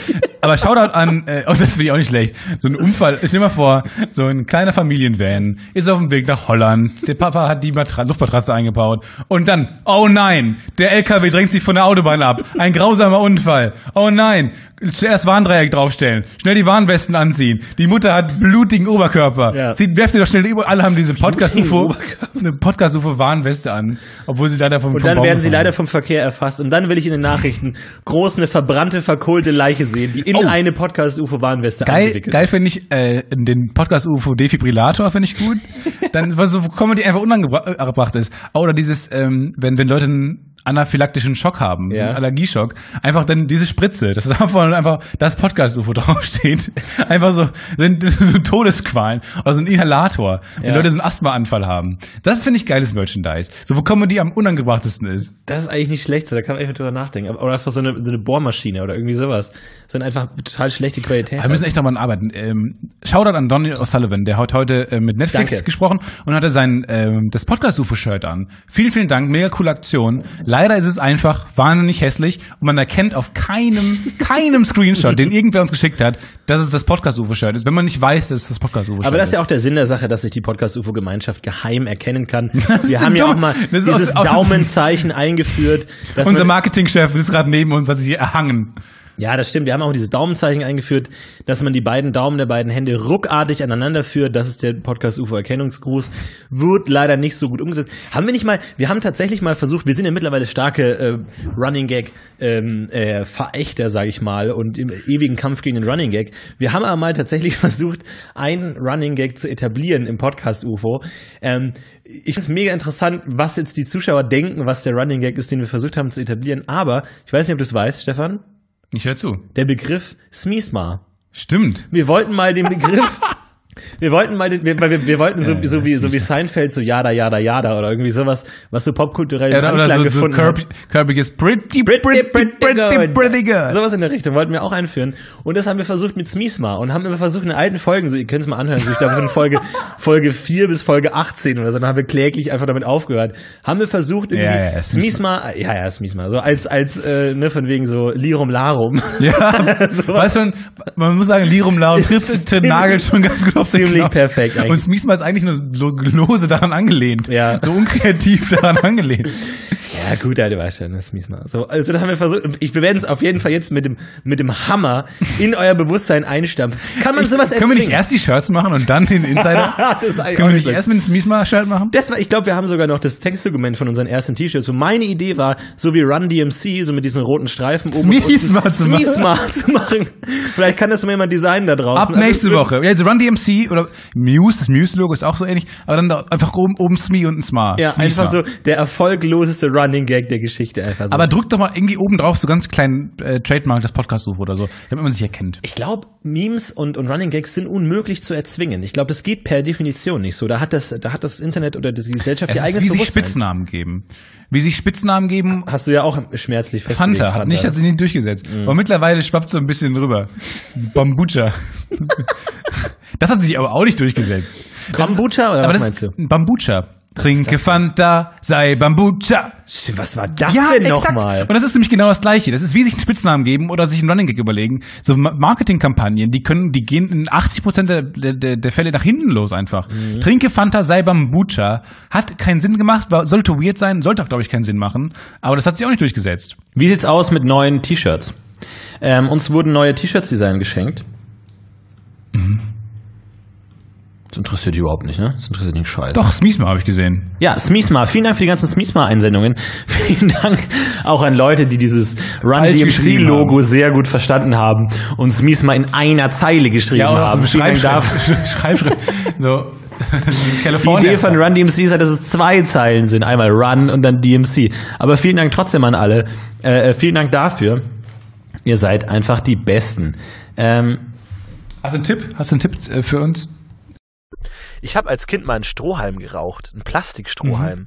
aber Shoutout an, äh, oh, das finde ich auch nicht schlecht. So ein Unfall, ich nehme mal vor, so ein kleiner Familienvan ist auf dem Weg nach Holland. Der Papa hat die Matra- Luftmatratze eingebaut. Und dann, oh nein, der L K W drängt sich von der Autobahn ab. Ein grausamer Unfall. Oh nein, schnell das Warndreieck draufstellen. Schnell die Warnwesten anziehen. Die Mutter hat blutigen Oberkörper. Ja. Sie werft sie doch schnell über. Alle haben diese Podcast-U F O, eine Podcast-U F O-Warnweste an. Obwohl sie leider vom, und vom dann Baum werden sie fallen. Leider vom Verkehr erfasst. Und dann will ich in den Nachrichten groß eine verbrannte, verkohlte Leiche sehen, die in oh. eine Podcast-U F O-Warnweste geil, geil finde ich äh, den Podcast-U F O-Defibrillator finde ich gut. Dann was so Comedy einfach unangebracht ist. Oder dieses, ähm, wenn wenn Leute einen anaphylaktischen Schock haben, ja. so einen Allergieschock, einfach dann diese Spritze, dass einfach das Podcast-U F O draufsteht. Einfach so, sind so Todesqualen oder so ein Inhalator, wenn ja. Leute so einen Asthmaanfall haben. Das finde ich geiles Merchandise. So wo Comedy am unangebrachtesten ist. Das ist eigentlich nicht schlecht, so da kann man echt drüber nachdenken. Oder einfach so eine, so eine Bohrmaschine oder irgendwie sowas. Das sind einfach total schlechte Qualität. Aber wir müssen echt nochmal arbeiten. Ähm, Shoutout an Donny O'Sullivan, der hat heute äh, mit Netflix Danke. gesprochen und hatte sein ähm, das Podcast-U F O-Shirt an. Vielen, vielen Dank, mega coole Aktion. Leider ist es einfach wahnsinnig hässlich und man erkennt auf keinem, keinem Screenshot, den irgendwer uns geschickt hat, dass es das Podcast-U F O-Shirt ist, wenn man nicht weiß, dass es das Podcast-U F O-Shirt ist. Aber das ist ja auch der Sinn der Sache, dass sich die Podcast-U F O-Gemeinschaft geheim erkennen kann. Das Wir haben dumm. ja auch mal das dieses auch, Daumenzeichen eingeführt. Dass unser Marketingchef ist gerade neben uns, hat sich erhangen. Ja, das stimmt. Wir haben auch dieses Daumenzeichen eingeführt, dass man die beiden Daumen der beiden Hände ruckartig aneinander führt. Das ist der Podcast-U F O-Erkennungsgruß. Wird leider nicht so gut umgesetzt. Haben wir nicht mal, wir haben tatsächlich mal versucht, wir sind ja mittlerweile starke äh, Running-Gag-Verächter, ähm, äh, sage ich mal, und im ewigen Kampf gegen den Running-Gag. Wir haben aber mal tatsächlich versucht, einen Running-Gag zu etablieren im Podcast-U F O. Ähm, ich finde es mega interessant, was jetzt die Zuschauer denken, was der Running-Gag ist, den wir versucht haben zu etablieren. Aber, ich weiß nicht, ob du es weißt, Stefan. Ich höre zu. Der Begriff Smisma. Stimmt. Wir wollten mal den Begriff, wir wollten mal den, wir, wir, wir wollten so, ja, so wie, so wie Seinfeld, so Yada, Yada, Yada oder irgendwie sowas, was so popkulturell ja, Anklang so, gefunden so Kirby, hat. Kirbiges pretty, pretty, pretty, pretty, pretty, pretty girl. Sowas in der Richtung wollten wir auch einführen. Und das haben wir versucht mit Smisma und haben immer versucht in alten Folgen, so ihr könnt es mal anhören, so ich glaube von Folge, Folge vier bis Folge achtzehn oder so, dann haben wir kläglich einfach damit aufgehört. Haben wir versucht irgendwie ja, ja, Smisma, ja, ja, Smisma, so als, als, äh, ne, von wegen so Lirum Larum. Ja, so weißt schon, man muss sagen, Lirum Larum trifft den Nagel schon ganz gut. Ziemlich perfekt eigentlich. Und Smisma ist eigentlich nur lose daran angelehnt. Ja. So unkreativ daran angelehnt. Ja, gut, Alter, war schon, das mies mal. So, also dann haben wir versucht, ich werde es auf jeden Fall jetzt mit dem, mit dem Hammer in euer Bewusstsein einstampfen. Kann man sowas erzählen? Können wir nicht erst die Shirts machen und dann den Insider? Das ist können wir nicht erst mit dem Miesma-Shirt machen? Das war, ich glaube, wir haben sogar noch das Textdokument von unseren ersten T-Shirts. So, meine Idee war, so wie Run D M C, so mit diesen roten Streifen oben Miesma und zu Miesma machen. zu machen. Vielleicht kann das mal jemand designen da draußen. Ab also, nächste Woche. Also Run D M C oder Muse, das Muse-Logo ist auch so ähnlich, aber dann da einfach oben, oben Smi und ein Sma. Ja, Smisma. Einfach so der erfolgloseste Running Gag der Geschichte einfach so. Aber drück doch mal irgendwie oben drauf so ganz kleinen äh, Trademark das Podcast-Logo oder so, damit man sich erkennt. Ich glaube, Memes und, und Running Gags sind unmöglich zu erzwingen. Ich glaube, das geht per Definition nicht so. Da hat das, da hat das Internet oder die Gesellschaft es ihr eigenes Bewusstsein. Wie sich Spitznamen geben. Wie sich Spitznamen geben. Hast du ja auch schmerzlich festgelegt. Fanta hat nicht, hat sich nicht durchgesetzt. Mhm. Aber mittlerweile schwappt so ein bisschen rüber. Bambucha. Das hat sich aber auch nicht durchgesetzt. Kombucha oder aber was meinst du? Bambucha. Trinke Fanta, sei Bambucha. Was war das ja, denn nochmal? Und das ist nämlich genau das Gleiche. Das ist wie sich einen Spitznamen geben oder sich einen Running Gag überlegen. So Marketingkampagnen, die können, die gehen in achtzig Prozent der, der, der Fälle nach hinten los einfach. Mhm. Trinke Fanta, sei Bambucha. Hat keinen Sinn gemacht, war, sollte weird sein, sollte auch, glaube ich, keinen Sinn machen. Aber das hat sich auch nicht durchgesetzt. Wie sieht's aus mit neuen T-Shirts? Ähm, uns wurden neue T-Shirts-Design geschenkt. Mhm. Das interessiert dich überhaupt nicht, ne? Das interessiert dich scheiße. Doch, Smisma habe ich gesehen. Ja, Smisma. Vielen Dank für die ganzen Smisma-Einsendungen. Vielen Dank auch an Leute, die dieses Run-D M C-Logo sehr gut verstanden haben und Smisma in einer Zeile geschrieben ja, haben. Schreibschrift. Schreibschrift. So. Die Idee von Run D M C ist halt, dass es zwei Zeilen sind. Einmal Run und dann D M C. Aber vielen Dank trotzdem an alle. Äh, vielen Dank dafür. Ihr seid einfach die Besten. Ähm, Hast du einen Tipp? Hast du einen Tipp für uns? Ich habe als Kind mal einen Strohhalm geraucht, einen Plastikstrohhalm. Mhm.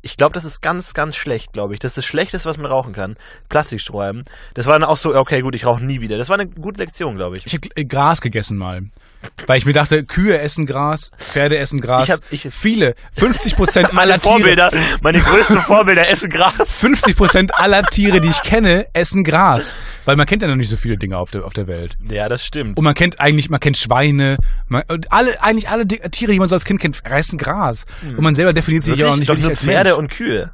Ich glaube, das ist ganz, ganz schlecht, glaube ich. Das ist das Schlechteste, was man rauchen kann. Plastikstrohhalm. Das war dann auch so, okay, gut, ich rauche nie wieder. Das war eine gute Lektion, glaube ich. Ich habe Gras gegessen mal. Weil ich mir dachte, Kühe essen Gras, Pferde essen Gras. Ich hab, ich, viele, fünfzig Prozent aller Vorbilder, Tiere. Meine größten Vorbilder essen Gras. fünfzig Prozent aller Tiere, die ich kenne, essen Gras. Weil man kennt ja noch nicht so viele Dinge auf der, auf der Welt. Ja, das stimmt. Und man kennt eigentlich, man kennt Schweine. Man, alle, eigentlich alle Tiere, die man so als Kind kennt, reißen Gras. Hm. Und man selber definiert sich ja auch nicht wirklich als Mensch. Pferde und Kühe.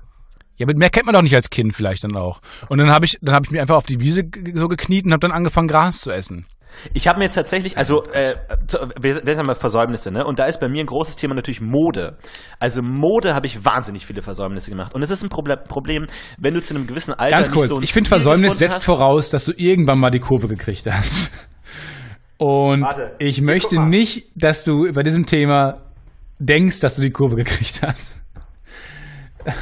Ja, mit mehr kennt man doch nicht als Kind vielleicht dann auch. Und dann habe ich, dann habe ich mich einfach auf die Wiese so gekniet und habe dann angefangen, Gras zu essen. Ich habe mir jetzt tatsächlich, also äh, wir, wir haben ja Versäumnisse, ne? Und da ist bei mir ein großes Thema natürlich Mode. Also Mode habe ich wahnsinnig viele Versäumnisse gemacht. Und es ist ein Problem, wenn du zu einem gewissen Alter Ganz kurz, nicht so ich finde Versäumnis setzt hast. voraus, dass du irgendwann mal die Kurve gekriegt hast. Und Warte, ich möchte nicht, dass du bei diesem Thema denkst, dass du die Kurve gekriegt hast.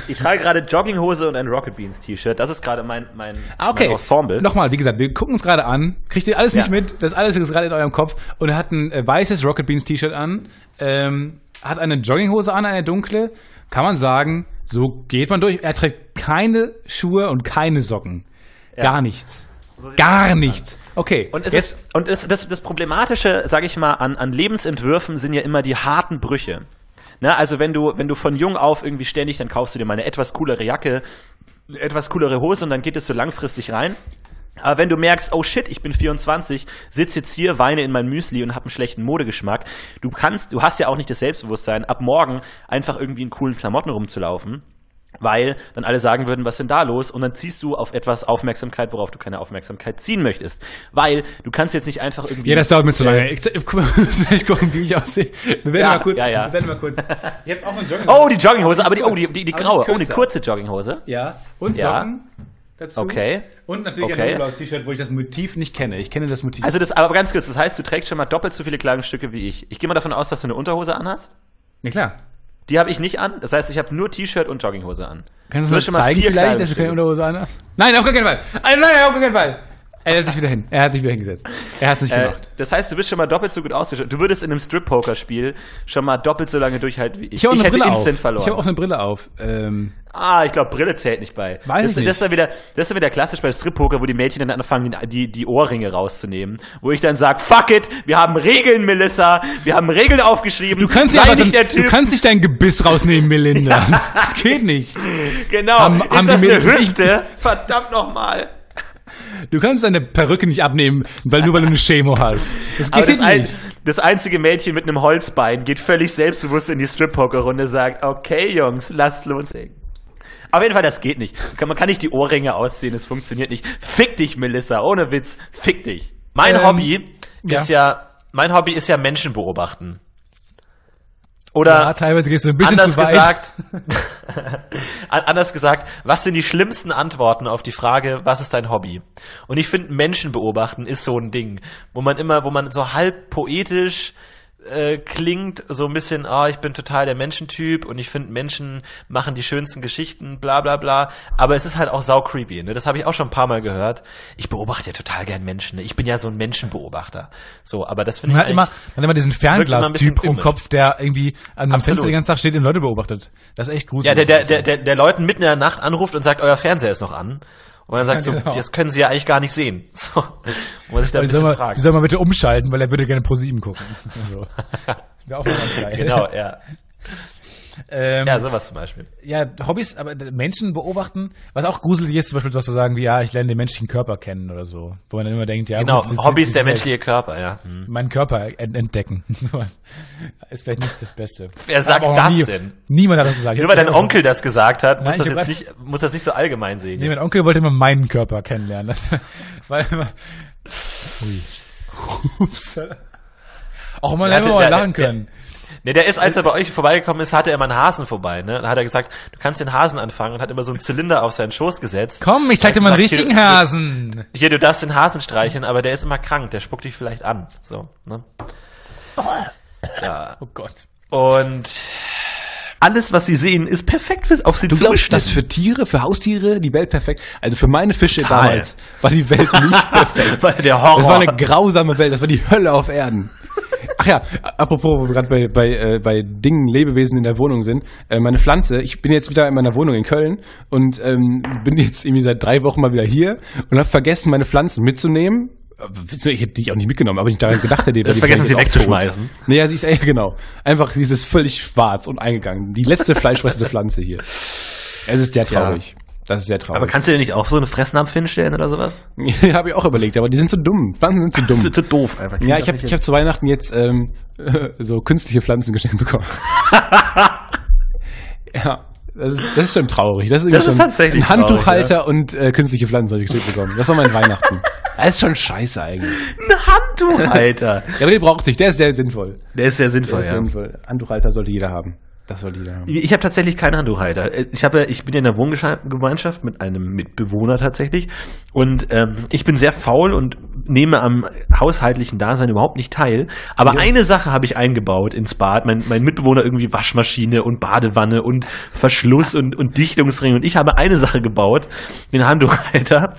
Ich trage gerade Jogginghose und ein Rocket Beans T-Shirt. Das ist gerade mein, mein, okay. mein Ensemble. Nochmal, wie gesagt, wir gucken uns gerade an. Kriegt ihr alles ja. nicht mit? Das alles ist gerade in eurem Kopf. Und er hat ein weißes Rocket Beans T-Shirt an. Ähm, hat eine Jogginghose an, eine dunkle. Kann man sagen, so geht man durch. Er trägt keine Schuhe und keine Socken. Ja. Gar nichts. So Gar nichts. Okay. Und, es jetzt. Ist, und es, das, das Problematische, sage ich mal, an, an Lebensentwürfen sind ja immer die harten Brüche. Na, also wenn du, wenn du von jung auf irgendwie ständig, dann kaufst du dir mal eine etwas coolere Jacke, eine etwas coolere Hose und dann geht es so langfristig rein. Aber wenn du merkst, oh shit, ich bin vierundzwanzig, sitze jetzt hier, weine in mein Müsli und habe einen schlechten Modegeschmack, du kannst, du hast ja auch nicht das Selbstbewusstsein, ab morgen einfach irgendwie in coolen Klamotten rumzulaufen. Weil dann alle sagen würden, was ist denn da los? Und dann ziehst du auf etwas Aufmerksamkeit, worauf du keine Aufmerksamkeit ziehen möchtest. Weil du kannst jetzt nicht einfach irgendwie... Ja, das dauert mir zu lange. Ich, ich, ich, ich gucke, wie ich aussehe. Wir werden ja, mal kurz. Ja, ja. Wir werden mal kurz. Ich hab auch eine Jogginghose. Oh, die Jogginghose, aber die, oh, die, die, die graue. Oh, eine kurze Jogginghose. Ja, und Socken. Ja. Dazu. Okay. Und natürlich okay. ein Nikolaus-T-Shirt, wo ich das Motiv nicht kenne. Ich kenne das Motiv. Also das, aber ganz kurz, das heißt, du trägst schon mal doppelt so viele Kleidungsstücke wie ich. Ich gehe mal davon aus, dass du eine Unterhose anhast? Ja, klar. Die habe ich nicht an. Das heißt, ich habe nur T-Shirt und Jogginghose an. Kannst du mir zeigen vielleicht, dass du keine Unterhose an hast? Nein, auf gar keinen Fall. Nein, nein, auf gar keinen Fall. Er hat sich wieder hin. Er hat sich wieder hingesetzt. Er hat es nicht äh, gemacht. Das heißt, du bist schon mal doppelt so gut ausgestattet. Du würdest in einem Strip-Poker-Spiel schon mal doppelt so lange durchhalten wie ich. Ich, ich hätte Brille instant auf. verloren. Ich habe auch eine Brille auf. Ähm. Ah, ich glaube, Brille zählt nicht bei. Weiß das, ich nicht. Das ist, dann wieder, das ist dann wieder klassisch bei Strip-Poker, wo die Mädchen dann anfangen, die, die Ohrringe rauszunehmen. Wo ich dann sage, fuck it, wir haben Regeln, Melissa. Wir haben Regeln aufgeschrieben. Du kannst, aber nicht, dann, du kannst nicht dein Gebiss rausnehmen, Melinda. Ja. Das geht nicht. Genau. Haben, ist haben das eine Hüfte? Verdammt nochmal. Du kannst deine Perücke nicht abnehmen, weil nur weil du eine Chemo hast. Das geht Aber das nicht. Ein, das einzige Mädchen mit einem Holzbein geht völlig selbstbewusst in die Strip-Poker-Runde, sagt, okay, Jungs, lasst loslegen. Auf jeden Fall, das geht nicht. Man kann nicht die Ohrringe ausziehen, es funktioniert nicht. Fick dich, Melissa, ohne Witz, fick dich. Mein ähm, Hobby ist ja. ja, mein Hobby ist ja Menschen beobachten. Oder ja, teilweise gehst du ein bisschen anders zu weit. Gesagt, anders gesagt, was sind die schlimmsten Antworten auf die Frage, was ist dein Hobby? Und ich finde, Menschen beobachten ist so ein Ding, wo man immer, wo man so halb poetisch äh, klingt, so ein bisschen, ah, oh, ich bin total der Menschentyp und ich finde, Menschen machen die schönsten Geschichten, bla bla bla. Aber es ist halt auch sau creepy, ne? Das habe ich auch schon ein paar Mal gehört. Ich beobachte ja total gern Menschen, ne? Ich bin ja so ein Menschenbeobachter. So, aber das finde ich eigentlich... Man hat immer diesen Fernglas-Typ im Kopf, der irgendwie an so einem Fenster den ganzen Tag steht und Leute beobachtet. Das ist echt gruselig. Ja, der, der, der, der Leuten mitten in der Nacht anruft und sagt, euer Fernseher ist noch an. Und dann sagt ja, genau. so, das können sie ja eigentlich gar nicht sehen. So, muss ich da ein bisschen mal, fragen. Sie soll mal bitte umschalten, weil er würde gerne Pro sieben gucken. Also, wäre auch mal ganz geil. Genau, ja. Ähm, ja, sowas zum Beispiel. Ja, Hobbys, aber Menschen beobachten, was auch gruselig ist, zum Beispiel was zu sagen wie, ja, ich lerne den menschlichen Körper kennen oder so. Wo man dann immer denkt, ja. Genau, gut, das Hobbys, ist, das der menschliche Körper, ja. Hm. Meinen Körper entdecken. Sowas ist vielleicht nicht das Beste. Wer sagt das nie, denn? Niemand hat das gesagt. Nur weil dein Onkel das gesagt hat, muss, Nein, das, jetzt nicht, muss das nicht so allgemein sehen. Nee, jetzt. Mein Onkel wollte immer meinen Körper kennenlernen. Das, weil immer, ui. Ups. Auch mal lachen der, können. Der, Ne, der ist, als er bei euch vorbeigekommen ist, hatte er mal einen Hasen vorbei, ne? Dann hat er gesagt, du kannst den Hasen anfangen und hat immer so einen Zylinder auf seinen Schoß gesetzt. Komm, ich zeig dir mal einen richtigen hier, Hasen. Hier, du darfst den Hasen streicheln, aber der ist immer krank, der spuckt dich vielleicht an. So, ne? Ja. Oh Gott. Und alles, was sie sehen, ist perfekt für, auf sie zu. Du glaubst, dass für Tiere, für Haustiere die Welt perfekt, also für meine Fische Total. damals war die Welt nicht perfekt. War der Horror. Das war eine grausame Welt, das war die Hölle auf Erden. Ach ja, apropos, wo wir gerade bei, bei, äh, bei Dingen, Lebewesen in der Wohnung sind. Äh, meine Pflanze, ich bin jetzt wieder in meiner Wohnung in Köln und ähm, bin jetzt irgendwie seit drei Wochen mal wieder hier und habe vergessen, meine Pflanzen mitzunehmen. Ich hätte die auch nicht mitgenommen, aber ich daran gedacht hätte, das vergessen sie wegzuschmeißen. Nee, ja, sie ist echt genau. Einfach, sie ist völlig schwarz und eingegangen. Die letzte fleischfressende Pflanze hier. Es ist sehr traurig. Ja. Das ist sehr traurig. Aber kannst du dir nicht auch so eine Fressnapf hinstellen oder sowas? Ja, habe ich auch überlegt, aber die sind zu dumm. Pflanzen sind zu dumm. Die sind zu doof einfach. Ja, ich habe ich hab zu Weihnachten jetzt ähm, so künstliche Pflanzen geschenkt bekommen. Ja, das ist, das ist schon traurig. Das ist, das ist tatsächlich ein Handtuchhalter traurig, ja. Und äh, künstliche Pflanzen habe ich geschenkt bekommen. Das war mein Weihnachten. Das ist schon scheiße eigentlich. Ein Handtuchhalter. Ja, aber den braucht sich. Der ist sehr sinnvoll. Der ist sehr sinnvoll, der ist ja. Sinnvoll. Handtuchhalter sollte jeder haben. Das soll jeder haben. Ich habe tatsächlich keinen Handtuchhalter. Ich habe, ich bin ja in einer Wohngemeinschaft mit einem Mitbewohner tatsächlich und ähm, ich bin sehr faul und nehme am haushaltlichen Dasein überhaupt nicht teil. Aber ja. Eine Sache habe ich eingebaut ins Bad. Mein, mein Mitbewohner irgendwie Waschmaschine und Badewanne und Verschluss und, und Dichtungsring und ich habe eine Sache gebaut, den Handtuchhalter.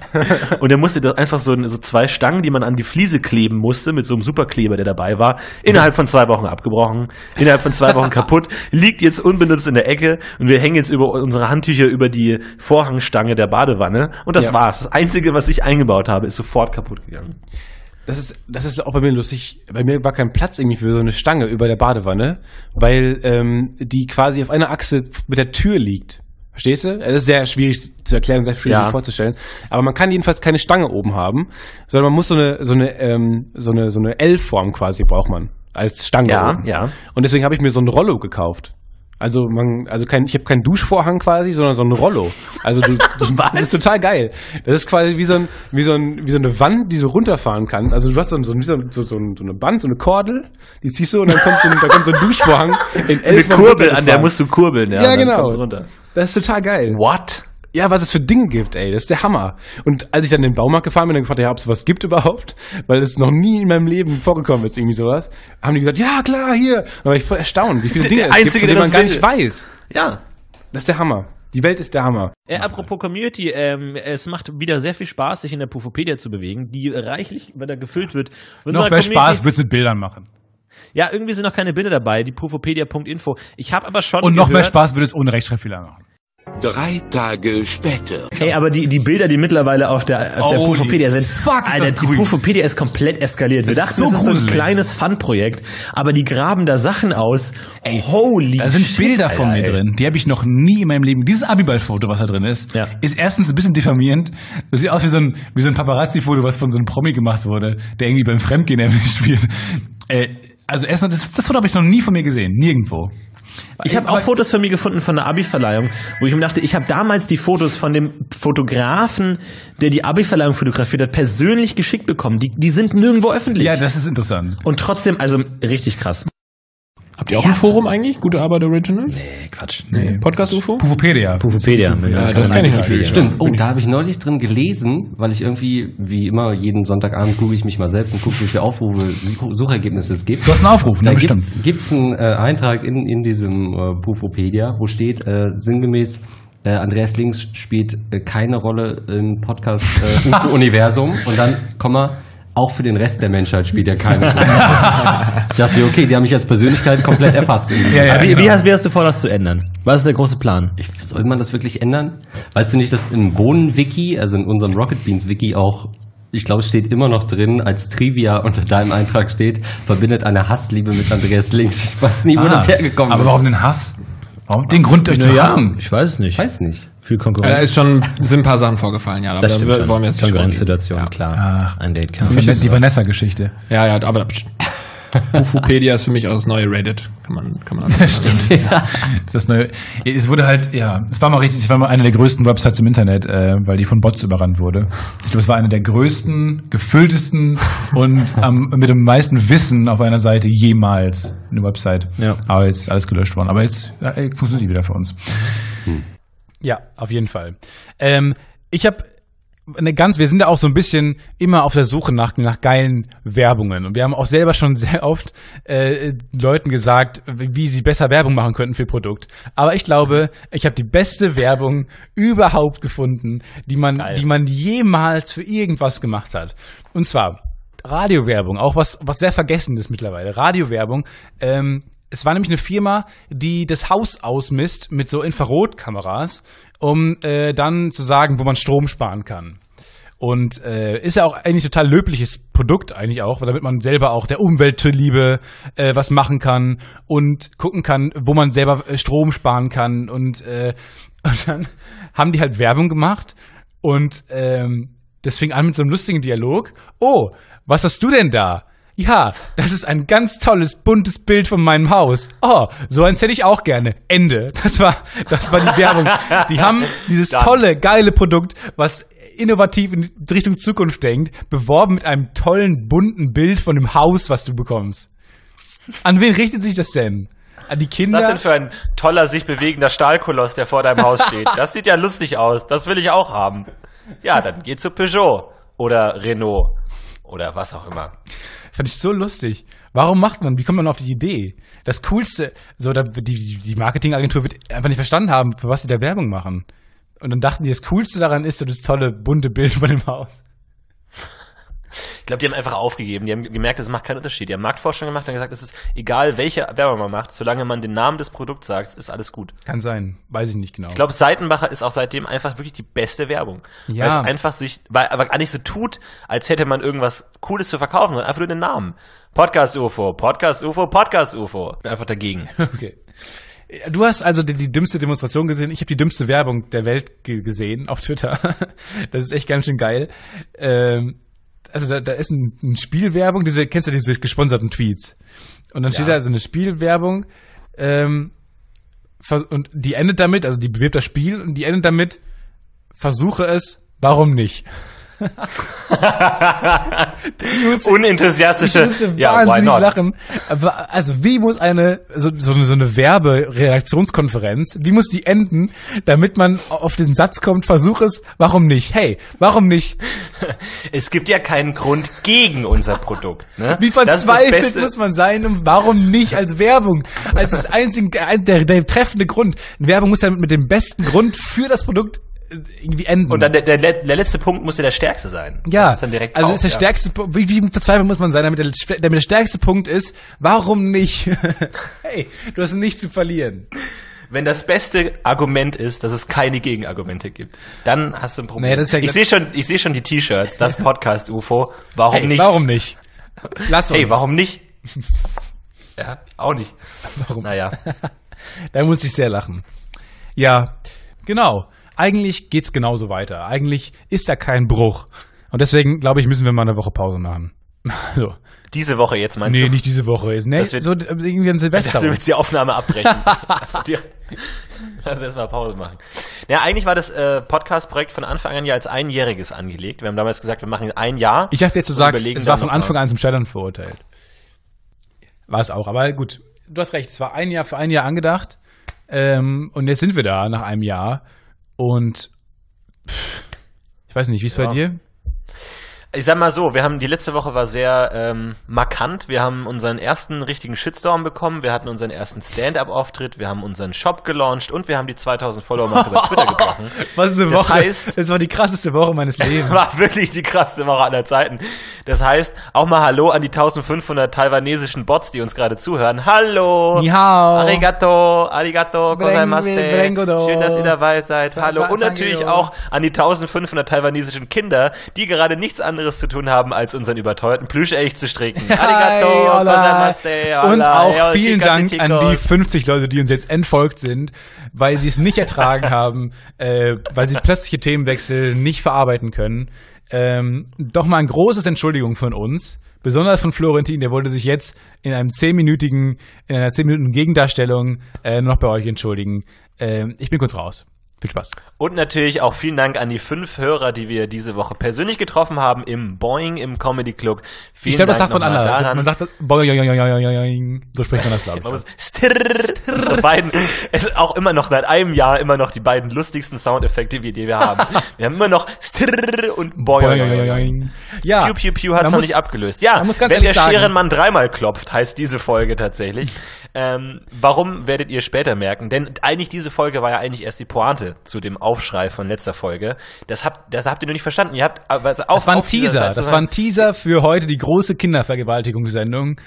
Und er musste das einfach so, so zwei Stangen, die man an die Fliese kleben musste mit so einem Superkleber, der dabei war, innerhalb von zwei Wochen abgebrochen, innerhalb von zwei Wochen kaputt, liegt jetzt unbenutzt in der Ecke und wir hängen jetzt über unsere Handtücher über die Vorhangstange der Badewanne und das ja. war's. Das Einzige, was ich eingebaut habe, ist sofort kaputt gegangen. Das ist, das ist auch bei mir lustig. Bei mir war kein Platz irgendwie für so eine Stange über der Badewanne, weil ähm, die quasi auf einer Achse mit der Tür liegt. Verstehst du? Das ist sehr schwierig zu erklären, sehr schwierig ja. vorzustellen. Aber man kann jedenfalls keine Stange oben haben, sondern man muss so eine, so eine, ähm, so eine, so eine L-Form quasi braucht man als Stange. Ja, oben. ja. Und deswegen habe ich mir so ein Rollo gekauft. Also man, also kein, ich habe keinen Duschvorhang quasi, sondern so ein Rollo. Also du, du das ist total geil. Das ist quasi wie so ein, wie so ein, wie so eine Wand, die du runterfahren kannst. Also du hast so, so, so, so, so eine Band, so eine Kordel, die ziehst du und dann kommt so ein, da kommt so ein Duschvorhang. In so eine Kurbel, an der musst du kurbeln. Ja, ja genau. Runter. Das ist total geil. What? Ja, was es für Dinge gibt, ey, das ist der Hammer. Und als ich dann in den Baumarkt gefahren bin, dann gefragt, ja, ob es was gibt überhaupt, weil es noch nie in meinem Leben vorgekommen ist, irgendwie sowas, haben die gesagt, ja, klar, hier. Und da war ich voll erstaunt, wie viele Dinge der es Einzige, gibt, von denen man gar nicht weiß. Ja. Das ist der Hammer. Die Welt ist der Hammer. Äh, apropos Community, ähm, es macht wieder sehr viel Spaß, sich in der Pufopedia zu bewegen, die reichlich, wenn da gefüllt wird. Noch mehr Community Spaß wird's mit Bildern machen. Ja, irgendwie sind noch keine Bilder dabei, die pufopedia punkt info. Ich habe aber schon Und noch gehört, mehr Spaß wird es ohne Rechtschreibfehler machen. Drei Tage später. Hey, aber die, die Bilder, die mittlerweile auf der, auf oh, der Pufopedia sind, fuck, Alter, die Pufopedia ist komplett eskaliert. Wir das dachten, so das ist so ein kleines Fun-Projekt, aber die graben da Sachen aus. Ey, holy Da sind shit, Bilder von Alter, mir ey. drin, die habe ich noch nie in meinem Leben. Dieses Abiball-Foto, was da drin ist, ja. ist erstens ein bisschen diffamierend. Das sieht aus wie so ein, wie so ein Paparazzi-Foto, was von so einem Promi gemacht wurde, der irgendwie beim Fremdgehen erwischt wird. Äh, also erstens, das, das Foto habe ich noch nie von mir gesehen, nirgendwo. Ich habe auch Fotos von mir gefunden von der Abi-Verleihung, wo ich mir dachte, ich habe damals die Fotos von dem Fotografen, der die Abi-Verleihung fotografiert hat, persönlich geschickt bekommen. Die, die sind nirgendwo öffentlich. Ja, das ist interessant. Und trotzdem, also richtig krass. Habt ihr auch ja. ein Forum eigentlich? Gute Arbeit Originals? Nee, Quatsch. Nee. Podcast-UFO? Pufopedia. Pufopedia. Ja, das kenne ich natürlich. Stimmt. Oh, da habe ich neulich drin gelesen, weil ich irgendwie, wie immer, jeden Sonntagabend google ich mich mal selbst und gucke, wie viele Aufrufe, Suchergebnisse es gibt. Du hast einen Aufruf, ne? Bestimmt. Da gibt es einen äh, Eintrag in, in diesem äh, Pufopedia, wo steht äh, sinngemäß, äh, Andreas Links spielt äh, keine Rolle im Podcast-UFO-Universum. Äh, und dann, Komma, auch für den Rest der Menschheit spielt er keine Rolle. Ich dachte, okay, die haben mich als Persönlichkeit komplett erfasst. Ja, ja, wie, genau. wie, hast, wie hast du vor, das zu ändern? Was ist der große Plan? Ich, soll man das wirklich ändern? Weißt du nicht, dass im Bohnen-Wiki, also in unserem Rocket Beans-Wiki auch, ich glaube, es steht immer noch drin, als Trivia unter deinem Eintrag steht, verbindet eine Hassliebe mit Andreas Links. Ich weiß nie, wo ah, das hergekommen aber ist. Aber warum den Hass? Warum den Grund, euch zu hassen? Ich weiß es nicht. Ich weiß nicht. Viel Konkurrenz. Ja, da ist schon, sind ein paar Sachen vorgefallen, ja. Aber das stimmt schon. Jetzt Konkurrenzsituation, ja. Klar. Ach, ein Date kann. Für mich ist die Vanessa-Geschichte. Ja, ja, aber Ufopedia ist für mich auch das neue Reddit. Kann man, kann man. Das stimmt. Ja. Das neue, es wurde halt, ja, es war mal richtig, es war mal eine der größten Websites im Internet, äh, weil die von Bots überrannt wurde. Ich glaube, es war eine der größten, gefülltesten und am, mit dem meisten Wissen auf einer Seite jemals eine Website. Ja. Aber jetzt ist alles gelöscht worden. Aber jetzt ja, funktioniert die wieder für uns. Hm. Ja, auf jeden Fall. Ähm, ich habe eine ganz, wir sind ja auch so ein bisschen immer auf der Suche nach, nach geilen Werbungen. Und wir haben auch selber schon sehr oft äh, Leuten gesagt, wie sie besser Werbung machen könnten für ihr Produkt. Aber ich glaube, ich habe die beste Werbung überhaupt gefunden, die man, die man jemals für irgendwas gemacht hat. Und zwar Radiowerbung, auch was, was sehr vergessen ist mittlerweile. Radiowerbung, ähm, es war nämlich eine Firma, die das Haus ausmisst mit so Infrarotkameras, um äh, dann zu sagen, wo man Strom sparen kann. Und äh, ist ja auch eigentlich total löbliches Produkt eigentlich auch, weil damit man selber auch der Umwelt zuliebe äh, was machen kann und gucken kann, wo man selber Strom sparen kann. Und, äh, und dann haben die halt Werbung gemacht und ähm, das fing an mit so einem lustigen Dialog. Oh, was hast du denn da? Ja, das ist ein ganz tolles, buntes Bild von meinem Haus. Oh, so eins hätte ich auch gerne. Ende. Das war, das war die Werbung. Die haben dieses tolle, geile Produkt, was innovativ in Richtung Zukunft denkt, beworben mit einem tollen, bunten Bild von dem Haus, was du bekommst. An wen richtet sich das denn? An die Kinder? Was ist das denn für ein toller, sich bewegender Stahlkoloss, der vor deinem Haus steht? Das sieht ja lustig aus. Das will ich auch haben. Ja, dann geh zu Peugeot oder Renault oder was auch immer. Fand ich so lustig. Warum macht man, wie kommt man auf die Idee? Das Coolste, so da, die, die Marketingagentur wird einfach nicht verstanden haben, für was sie da Werbung machen. Und dann dachten die, das Coolste daran ist so das tolle, bunte Bild von dem Haus. Ich glaube, die haben einfach aufgegeben. Die haben gemerkt, das macht keinen Unterschied. Die haben Marktforschung gemacht und gesagt, es ist egal, welche Werbung man macht, solange man den Namen des Produkts sagt, ist alles gut. Kann sein. Weiß ich nicht genau. Ich glaube, Seitenbacher ist auch seitdem einfach wirklich die beste Werbung. Ja. Weil es einfach sich, weil aber gar nicht so tut, als hätte man irgendwas Cooles zu verkaufen, sondern einfach nur den Namen. Podcast-UFO, Podcast-UFO, Podcast-UFO. Einfach dagegen. Okay. Du hast also die, die dümmste Demonstration gesehen. Ich habe die dümmste Werbung der Welt g- gesehen auf Twitter. Das ist echt ganz schön geil. Ähm, Also da, da ist ein, ein Spielwerbung, diese, kennst du diese gesponserten Tweets? Und dann steht ja. da also eine Spielwerbung ähm, ver- und die endet damit, also die bewirbt das Spiel und die endet damit, versuche es, warum nicht? muss, Unenthusiastische, ja, wahnsinnig why not? Lachen. Aber, also wie muss eine so, so eine so eine Werberedaktionskonferenz, wie muss die enden, damit man auf den Satz kommt, versuch es, warum nicht? Hey, warum nicht? Es gibt ja keinen Grund gegen unser Produkt. Ne? Wie verzweifelt muss man sein, um warum nicht als Werbung, als das einzige, der, der treffende Grund. Werbung muss ja mit dem besten Grund für das Produkt irgendwie enden. Und dann der, der, der letzte Punkt muss ja der stärkste sein. Ja, ist dann direkt also auf, ist der ja. stärkste Punkt, wie, wie verzweifelt muss man sein, damit der, damit der stärkste Punkt ist, warum nicht? Hey, du hast nichts zu verlieren. Wenn das beste Argument ist, dass es keine Gegenargumente gibt, dann hast du ein Problem. Naja, das ist ja ich sehe schon, ich sehe schon die T-Shirts, das Podcast-UFO, warum hey, nicht? warum nicht? Lass uns. Hey, warum nicht? Ja, auch nicht. Warum? Naja. Da muss ich sehr lachen. Ja, genau. Eigentlich geht's genauso weiter. Eigentlich ist da kein Bruch. Und deswegen, glaube ich, müssen wir mal eine Woche Pause machen. Also, diese Woche jetzt meinst nee, du? Nee, nicht diese Woche. Ist nicht so irgendwie am Silvester. Du willst die Aufnahme abbrechen. Lass erstmal Pause machen. Ja, eigentlich war das äh, Podcast-Projekt von Anfang an ja als einjähriges angelegt. Wir haben damals gesagt, wir machen ein Jahr. Ich dachte jetzt, du sagst, es war von Anfang an zum Scheitern verurteilt. War es auch, aber gut. Du hast recht, es war ein Jahr für ein Jahr angedacht. Ähm, und jetzt sind wir da nach einem Jahr. Und pff, ich weiß nicht, wie ist es ja. bei dir? Ich sag mal so, wir haben die letzte Woche war sehr ähm, markant. Wir haben unseren ersten richtigen Shitstorm bekommen. Wir hatten unseren ersten Stand-up-Auftritt. Wir haben unseren Shop gelauncht und wir haben die zweitausend Follower-Marke bei Twitter gebrochen. Was eine Woche. Das heißt, es war die krasseste Woche meines Lebens. War wirklich die krasseste Woche aller Zeiten. Das heißt, auch mal Hallo an die eintausendfünfhundert taiwanesischen Bots, die uns gerade zuhören. Hallo. Ni hao. Arigato. Arigato. Gozaimaste. Schön, dass ihr dabei seid. Hallo. Und natürlich auch an die eintausendfünfhundert taiwanesischen Kinder, die gerade nichts anderes zu tun haben, als unseren überteuerten Plüschecht zu stricken. Arigato, hey, gozaimaste, hola, und auch hey, vielen Dank an die fünfzig Leute, die uns jetzt entfolgt sind, weil sie es nicht ertragen haben, äh, weil sie plötzliche Themenwechsel nicht verarbeiten können. Ähm, doch mal ein großes Entschuldigung von uns, besonders von Florentin, der wollte sich jetzt in einem zehnminütigen, in einer zehn Minuten Gegendarstellung äh, noch bei euch entschuldigen. Äh, ich bin kurz raus. Viel Spaß. Und natürlich auch vielen Dank an die fünf Hörer, die wir diese Woche persönlich getroffen haben im Boing, im Comedy Club. Vielen ich glaube, das sagt man anders. Man sagt das Boing, so spricht man das, glaube ich. Man muss unsere beiden, es ist auch immer noch seit einem Jahr immer noch die beiden lustigsten Soundeffekte, die wir haben. Wir haben immer noch Stirr und Boing. Ja. Piu, piu, piu hat es noch nicht abgelöst. Ja, wenn der Scherenmann dreimal klopft, heißt diese Folge tatsächlich. Ähm, warum werdet ihr später merken? Denn eigentlich diese Folge war ja eigentlich erst die Pointe zu dem Aufschrei von letzter Folge. Das habt, das habt ihr noch nicht verstanden. Ihr habt, aber also auf, das war ein Teaser. Seite, das war ein Teaser für heute, die große Kindervergewaltigungssendung.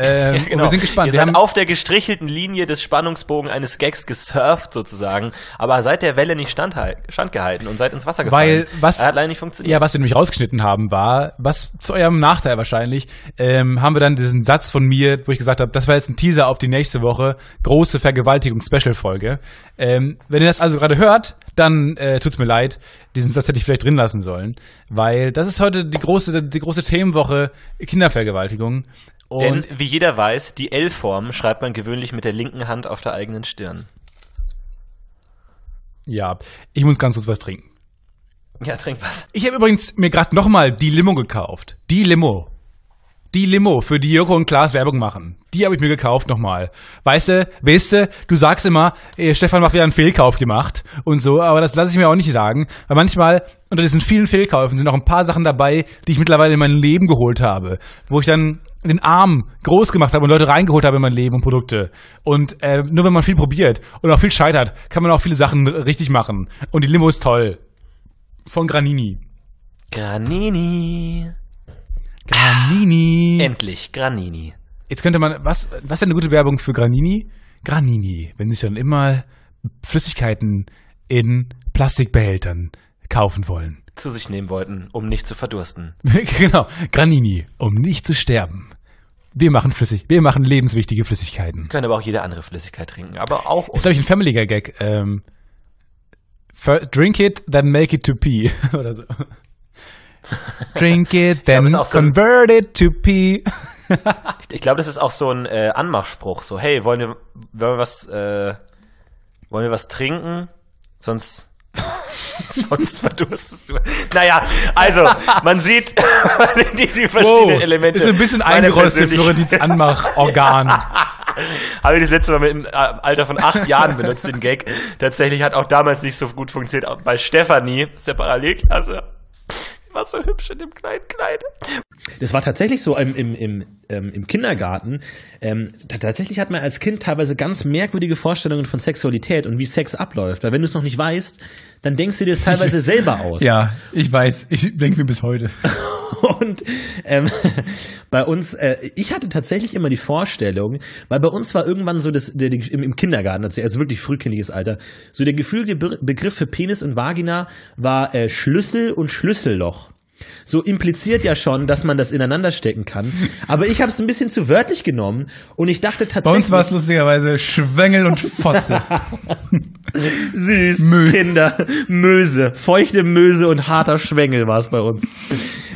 Ähm, ja, genau. Wir sind gespannt. Ihr wir seid haben auf der gestrichelten Linie des Spannungsbogen eines Gags gesurft sozusagen, aber seid der Welle nicht standgehalten und seid ins Wasser gefallen. Weil was, hat leider nicht funktioniert. Ja, was wir nämlich rausgeschnitten haben, war, was zu eurem Nachteil wahrscheinlich, ähm, haben wir dann diesen Satz von mir, wo ich gesagt habe, das war jetzt ein Teaser auf die nächste Woche, große Vergewaltigungs-Special-Folge. Ähm, wenn ihr das also gerade hört, dann äh, tut's mir leid. Diesen Satz hätte ich vielleicht drin lassen sollen, weil das ist heute die große, die große Themenwoche Kindervergewaltigung. Und denn, wie jeder weiß, die L-Form schreibt man gewöhnlich mit der linken Hand auf der eigenen Stirn. Ja, ich muss ganz kurz was trinken. Ja, trink was. Ich habe übrigens mir gerade nochmal die Limo gekauft. Die Limo. Die Limo, für die Joko und Klaas Werbung machen. Die habe ich mir gekauft nochmal. Weißt du, weißt du, du sagst immer, ey, Stefan hat wieder einen Fehlkauf gemacht und so, aber das lasse ich mir auch nicht sagen, weil manchmal unter diesen vielen Fehlkäufen sind auch ein paar Sachen dabei, die ich mittlerweile in mein Leben geholt habe, wo ich dann den Arm groß gemacht habe und Leute reingeholt habe in mein Leben und Produkte. Und äh, nur wenn man viel probiert und auch viel scheitert, kann man auch viele Sachen richtig machen. Und die Limo ist toll. Von Granini. Granini. Granini. Ah, endlich, Granini. Jetzt könnte man, was, was wäre eine gute Werbung für Granini? Granini, wenn sich dann immer Flüssigkeiten in Plastikbehältern kaufen wollen. Zu sich nehmen wollten, um nicht zu verdursten. Genau, Granini, um nicht zu sterben. Wir machen flüssig, wir machen lebenswichtige Flüssigkeiten. Können aber auch jede andere Flüssigkeit trinken, aber auch... Ist, glaube ich, ein Family Guy Gag. Ähm, drink it, then make it to pee. Oder so. Drink it, then glaub, convert so it to pee. Ich glaube, das ist auch so ein äh, Anmachspruch. So, hey, wollen wir, wollen wir was, äh, wollen wir was trinken? Sonst, sonst verdurstest du. Naja, also, man sieht die, die verschiedenen wow, Elemente. Ist ein bisschen eingerostet, Florentins Anmachorgan. Habe ich das letzte Mal mit im Alter von acht Jahren benutzt, den Gag. Tatsächlich hat auch damals nicht so gut funktioniert. Auch bei Stefanie, aus der Parallelklasse. War so hübsch in dem kleinen Kleid. Das war tatsächlich so im, im, im, ähm, im Kindergarten. Ähm, t- tatsächlich hat man als Kind teilweise ganz merkwürdige Vorstellungen von Sexualität und wie Sex abläuft. Weil wenn du es noch nicht weißt, dann denkst du dir das teilweise selber aus. Ja, ich weiß. Ich denke mir bis heute. Und ähm, bei uns, äh, ich hatte tatsächlich immer die Vorstellung, weil bei uns war irgendwann so das der, der, im, im Kindergarten, also wirklich frühkindliches Alter, so der gefühlte Be- Begriff für Penis und Vagina war äh, Schlüssel und Schlüsselloch. So impliziert ja schon, dass man das ineinander stecken kann. Aber ich habe es ein bisschen zu wörtlich genommen und ich dachte tatsächlich... Bei uns war es lustigerweise Schwengel und Fotze. Süß, Mö. Kinder, Möse, feuchte Möse und harter Schwengel war es bei uns.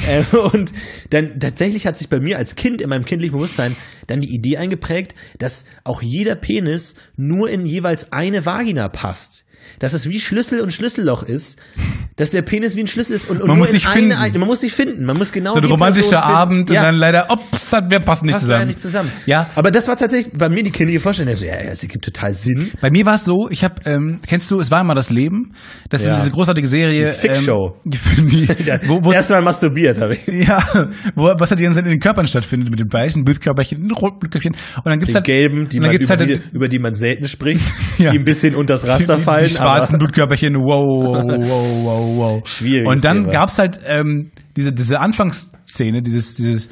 Äh, und dann tatsächlich hat sich bei mir als Kind, in meinem kindlichen Bewusstsein, dann die Idee eingeprägt, dass auch jeder Penis nur in jeweils eine Vagina passt. Dass es wie Schlüssel und Schlüsselloch ist, dass der Penis wie ein Schlüssel ist und, und man nur muss in eine, eine, man muss sich finden, man muss genau so ein romantischer Abend ja. Und dann leider, ups, wir passen nicht passt zusammen. Nicht zusammen. Ja, aber das war tatsächlich bei mir die kindliche Vorstellung. Ja, es gibt total Sinn. Bei mir war es so, ich habe, ähm, kennst du, es war immer das Leben, das ja. Ist diese großartige Serie. Die Fickshow. Ähm, die, wo, wo, erstmal masturbiert habe ich. Ja, wo, was hat die in den Körpern stattfindet mit dem weißen Bildkörperchen, den roten Bildkörperchen und dann gibt's den halt gelben, die man über, halt, die, über die man selten spricht, ja. Die ein bisschen unters Raster die, fallen. Die schwarzen Blutkörperchen, wow, wow, wow, wow. Schwierig. Und dann Thema. Gab's halt ähm, diese diese Anfangsszene, dieses dieses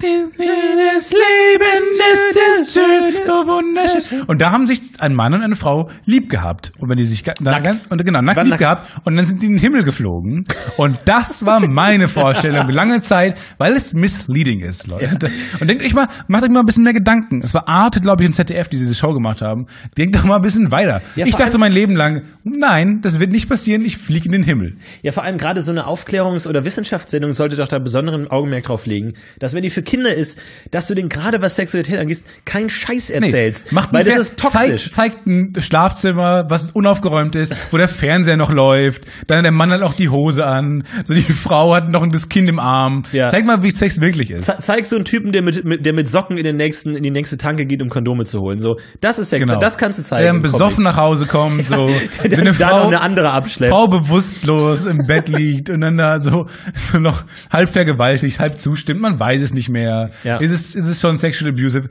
Leben ist schön, so wunderschön. Und da haben sich ein Mann und eine Frau lieb gehabt. Und wenn die sich nackt. Ganz, und genau nackt war lieb nackt. Gehabt und dann sind die in den Himmel geflogen. Und das war meine Vorstellung lange Zeit, weil es misleading ist, Leute. Ja. Und denkt euch mal, macht euch mal ein bisschen mehr Gedanken. Es war Arte, glaube ich, im Z D F, die diese Show gemacht haben. Denkt doch mal ein bisschen weiter. Ja, ich dachte mein Leben lang, nein, das wird nicht passieren. Ich fliege in den Himmel. Ja, vor allem gerade so eine Aufklärungs- oder Wissenschaftssendung sollte doch da besonderen Augenmerk drauf legen, dass wenn die für Kinder ist, dass du denen gerade was Sexualität angeht, keinen Scheiß erzählst. Nee, macht weil das ist toxisch. Zeigt, zeigt ein Schlafzimmer, was unaufgeräumt ist, wo der Fernseher noch läuft, dann der Mann hat auch die Hose an, so die Frau hat noch das Kind im Arm. Ja. Zeig mal, wie Sex wirklich ist. Ze- zeig so einen Typen, der mit, mit, der mit Socken in, den nächsten, in die nächste Tanke geht, um Kondome zu holen. So, das ist Sex, genau. Das kannst du zeigen. Der besoffen nach Hause kommt, so. Ja, der eine Frau, eine andere abschleppt. Frau bewusstlos im Bett liegt und dann da so, so noch halb vergewaltigt, halb zustimmt, man weiß es nicht mehr. Ja. Ist es, ist es schon sexual abusive?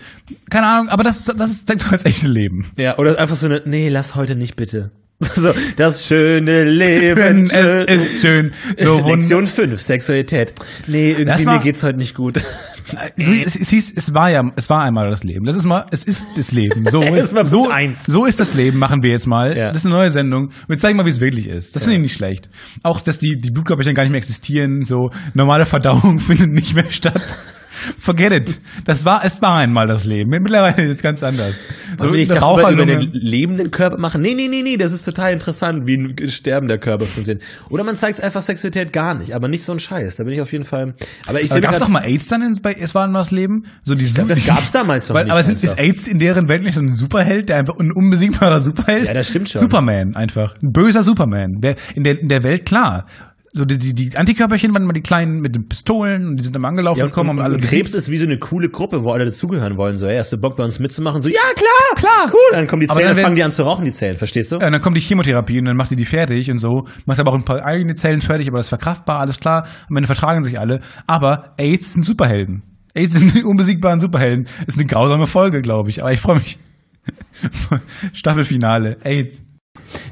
Keine Ahnung, aber das, das ist das echte Leben. Ja, oder einfach so eine, nee, lass heute nicht bitte. So, das schöne Leben. Es ist schön. So, Lektion fünf, Sexualität. Nee, irgendwie war, mir geht's heute nicht gut. So, es, es hieß, es war ja, es war einmal das Leben. Das ist mal, es ist das Leben. So ist, so, so ist das Leben, machen wir jetzt mal. Ja. Das ist eine neue Sendung. Wir zeigen mal, wie es wirklich ist. Das finde ich ja. Nicht schlecht. Auch, dass die, die Blutkörperchen gar nicht mehr existieren. So, normale Verdauung findet nicht mehr statt. Forget it. Das war, es war einmal das Leben. Mittlerweile ist es ganz anders. So, will ich darüber über den lebenden Körper machen? Nee, nee, nee, nee. Das ist total interessant, wie ein sterbender Körper funktioniert. Oder man zeigt einfach Sexualität gar nicht, aber nicht so ein Scheiß. Da bin ich auf jeden Fall. Aber ich gab es doch mal AIDS dann ins, bei Es war einmal das Leben? So die glaub, das gab es damals noch weil, nicht. Aber einfach. Ist AIDS in deren Welt nicht so ein Superheld, der einfach ein unbesiegbarer Superheld? Ja, das stimmt schon. Superman einfach. Ein böser Superman. Der, in, der, in der Welt, klar. So die, die, die Antikörperchen waren immer die Kleinen mit den Pistolen und die sind immer angelaufen ja, und gekommen. Und, und, alle und Krebs ist wie so eine coole Gruppe, wo alle dazugehören wollen. So, ey, hast du Bock bei uns mitzumachen? So, ja, klar, klar, cool. Dann kommen die Zellen, dann fangen die an zu rauchen, die Zellen, verstehst du? Ja, dann kommt die Chemotherapie und dann macht die die fertig und so. Macht aber auch ein paar eigene Zellen fertig, aber das ist verkraftbar, alles klar. Am Ende vertragen sich alle. Aber AIDS sind Superhelden. AIDS sind die unbesiegbaren Superhelden. Ist eine grausame Folge, glaube ich. Aber ich freue mich. Staffelfinale, AIDS.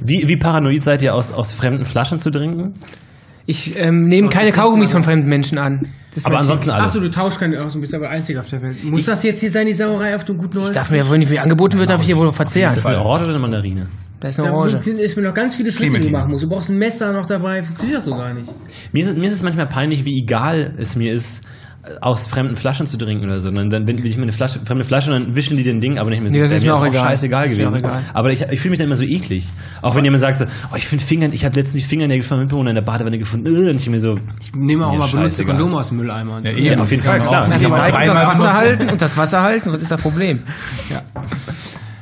Wie, wie paranoid seid ihr, aus, aus fremden Flaschen zu trinken? Ich ähm, nehme keine Kaugummis von fremden Menschen an. Das aber ansonsten alles. Achso, du tauschst keine aus, du bist aber einzig auf der Welt. Muss ich, das jetzt hier sein, die Sauerei auf dem guten Holz? Ich darf mir ja wohl nicht, wie angeboten wird, darf ich hier wohl noch verzehren. Ist das eine Orange oder eine Mandarine? Da ist eine Orange. Da ist mir noch ganz viele Schritte, die du machen musst. Du brauchst ein Messer noch dabei, funktioniert das so gar nicht. Mir ist, mir ist es manchmal peinlich, wie egal es mir ist, aus fremden Flaschen zu trinken oder so. Dann, dann bin ich mir eine Flasche, fremde Flasche und dann wischen die den Ding, aber nicht mehr so. Ja, das ist mir auch, auch egal. Scheißegal gewesen. Auch egal. Aber ich, ich fühle mich dann immer so eklig. Auch aber wenn jemand sagt so, oh, ich finde Fingern, ich habe letztens die Fingernägel von meinem Mitbewohner in der Badewanne gefunden. Und ich mir so, ich nehme auch mal benutzte Kondome aus dem Mülleimer. Und so. Ja, ja, auf jeden Fall, klar. Und das Wasser halten und das Wasser halten, was ist das Problem? Ja.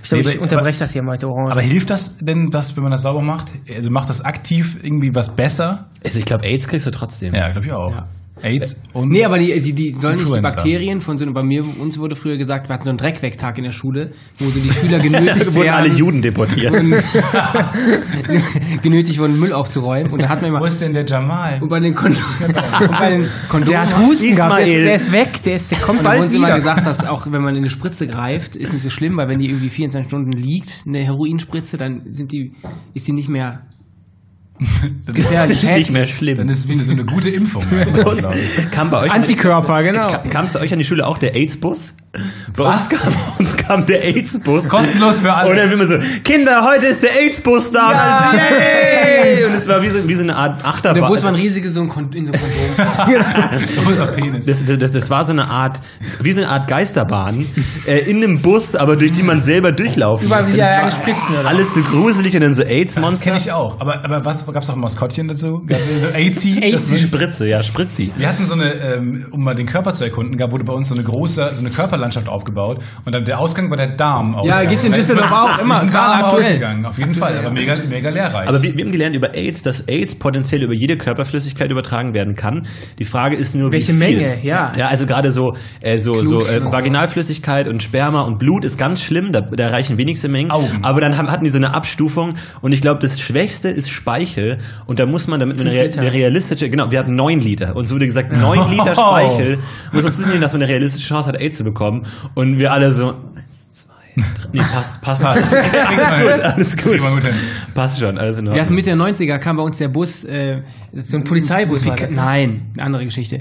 Ich glaube, ich unterbreche das hier mal, die Orange. Aber hilft das denn, dass, wenn man das sauber macht? Also macht das aktiv irgendwie was besser? Also ich glaube, AIDS kriegst du trotzdem. Ja, glaube ich auch. Ja. AIDS und nee, aber die, die, die sollen nicht die Bakterien von so, bei mir, uns wurde früher gesagt, wir hatten so einen Dreckwegtag in der Schule, wo so die Schüler genötigt wurden, alle Juden deportiert. Und genötigt wurden, Müll aufzuräumen. Und da hat man immer, wo ist denn der Jamal? Und bei den Kondomen. Kondom- der hat Husten gehabt, der, der ist weg, der, ist, der kommt und bald wieder. Und immer gesagt, dass auch wenn man in eine Spritze greift, ist nicht so schlimm, weil wenn die irgendwie vierundzwanzig Stunden liegt, eine Heroinspritze, dann sind die, ist die nicht mehr... Das ist ja nicht mehr schlimm. Dann ist es wie eine, so eine gute Impfung. Kam bei euch Antikörper, an die, genau. Kam es bei euch an die Schule auch der AIDS-Bus? Bei uns kam, uns kam der AIDS-Bus. Kostenlos für alle. Und dann immer so, Kinder, heute ist der AIDS-Bus da. Ja, also, yay! Und es das war wie so, wie so eine Art Achterbahn. Da muss man riesige so ein Kond- in so ein Kondom. Großer Penis. Das, das, das war so eine Art, wie so eine Art Geisterbahn äh, in einem Bus, aber durch die man selber durchlaufen muss. Über ja, Spitzen, oder? Alles so gruselig und dann so AIDS-Monster. Das kenne ich auch. Aber, aber was, gab es auch ein Maskottchen dazu? So AIDS-y? AIDS-y. Spritze, ja, Spritzi. Wir hatten so eine, ähm, um mal den Körper zu erkunden, gab, wurde bei uns so eine große, so eine Körperlandschaft aufgebaut und dann der Ausgang war der Darm. Ja, gibt es in Düsseldorf auch immer. Darm aktuell. Ausgegangen, auf jeden aktuell. Fall, aber mega, mega lehrreich. Aber wir, wir haben gelernt über AIDS, dass AIDS potenziell über jede Körperflüssigkeit übertragen werden kann. Die Frage ist nur, welche wie viel. Menge, ja. Ja, also gerade so, äh, so, so äh, Vaginalflüssigkeit und Sperma und Blut ist ganz schlimm, da, da reichen wenigste Mengen. Augen. Aber dann haben, hatten die so eine Abstufung und ich glaube, das Schwächste ist Speichel und da muss man, damit man eine, eine realistische, genau, wir hatten neun Liter. Uns wurde gesagt, neun oh. Liter Speichel. Muss uns nicht, dass man eine realistische Chance hat, AIDS zu bekommen. Und wir alle so, eins, zwei, drei. Nee, passt, passt. passt. alles gut, alles gut. Passt schon, alles in Ordnung. Wir hatten Mitte der neunziger kam bei uns der Bus, äh, so ein Polizeibus. Pika- Nein, eine andere Geschichte.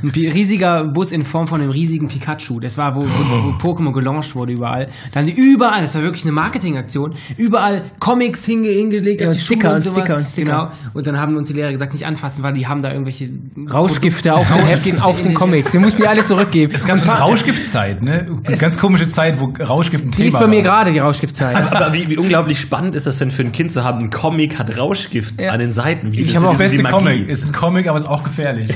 Ein riesiger Bus in Form von einem riesigen Pikachu. Das war, wo, wo, wo Pokémon gelauncht wurde überall. Da haben die überall, das war wirklich eine Marketingaktion, überall Comics hinge- hingelegt. Ja, und Sticker und, sowas. Sticker und Sticker. Genau. Und dann haben uns die Lehrer gesagt, nicht anfassen, weil die haben da irgendwelche Rauschgifte auf, Rauschgifte auf den Comics. Wir mussten die alle zurückgeben. Es gab eine Rauschgiftzeit, ne? Eine ganz komische Zeit, wo Rauschgift ein Thema war. Die ist bei mir gerade, die Rauschgiftzeit. Aber, aber wie, wie unglaublich spannend ist das denn für ein Kind zu haben, ein Comic hat Rauschgift ja. an den Seiten. Wie ich habe auch beste Comic. Ist ein Comic, aber ist auch gefährlich.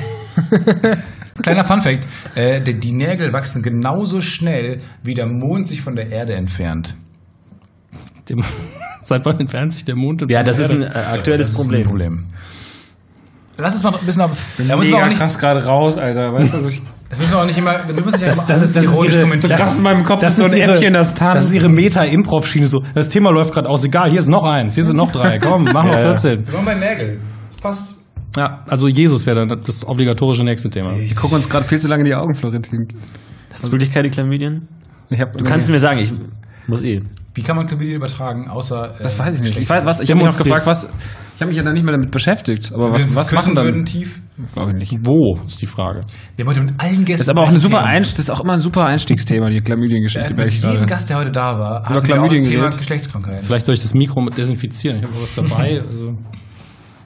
Kleiner Funfact, äh, die, die Nägel wachsen genauso schnell, wie der Mond sich von der Erde entfernt. Dem, seit wann entfernt sich der Mond? Ja, das ist ein äh, aktuelles das Problem. Ist ein Problem. Lass es mal ein bisschen auf. Da muss man auch nicht krass gerade raus, Alter. Weißt du, also ich, das müssen wir auch nicht immer. Du musst dich das, das, das ist das ironisch ihre, kommentieren. Das, das ist in meinem Kopf. Das ist so ein Äffchen, das tarnt. Das ist ihre Meta-Improv-Schiene. So, das Thema läuft gerade aus. Egal, hier ist noch eins, hier sind noch drei. Komm, machen wir vierzehn. Wir machen bei Nägel. Das passt. Ja, also Jesus wäre dann das obligatorische nächste Thema. Ich gucke uns gerade viel zu lange in die Augen, Florentin. Hast du wirklich keine Chlamydien? Ich hab, du kannst mir sagen, ich muss eh. Wie kann man Chlamydien übertragen, außer... Das äh, weiß ich nicht. Ich, ich habe mich auch gefragt, was... Ich habe mich ja dann nicht mehr damit beschäftigt. Aber was, was machen dann... Würden tief? Glaube ich nicht. Wo, ist die Frage. Wir haben heute mit allen Gästen... Das ist aber auch, eine super Einst- das ist auch immer ein super Einstiegsthema, die Chlamydien-Geschichte. Mit jedem Gast, der heute da war, haben wir auch das Thema Geschlechtskrankheiten. Vielleicht soll ich das Mikro mit desinfizieren. Ich habe was dabei. Also.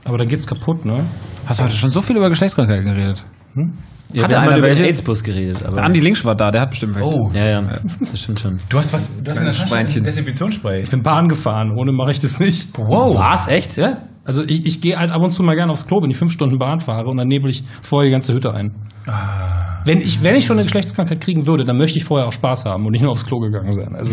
Aber dann geht's kaputt, ne? Hast du heute schon so viel über Geschlechtskrankheiten geredet? Hm? Ja, hat einer über den AIDS-Bus geredet. Aber Andi Links war da, der hat bestimmt welche. Oh. Ja, ja, das stimmt schon. Du hast was, du hast in der Tasche ein Desinfektionsspray. Ich bin Bahn gefahren, ohne mache ich das nicht. Wow. War's? Echt? Ja. Also ich, ich gehe halt ab und zu mal gerne aufs Klo, wenn ich fünf Stunden Bahn fahre und dann nebel ich vorher die ganze Hütte ein. Ah. Wenn ich, wenn ich schon eine Geschlechtskrankheit kriegen würde, dann möchte ich vorher auch Spaß haben und nicht nur aufs Klo gegangen sein. Also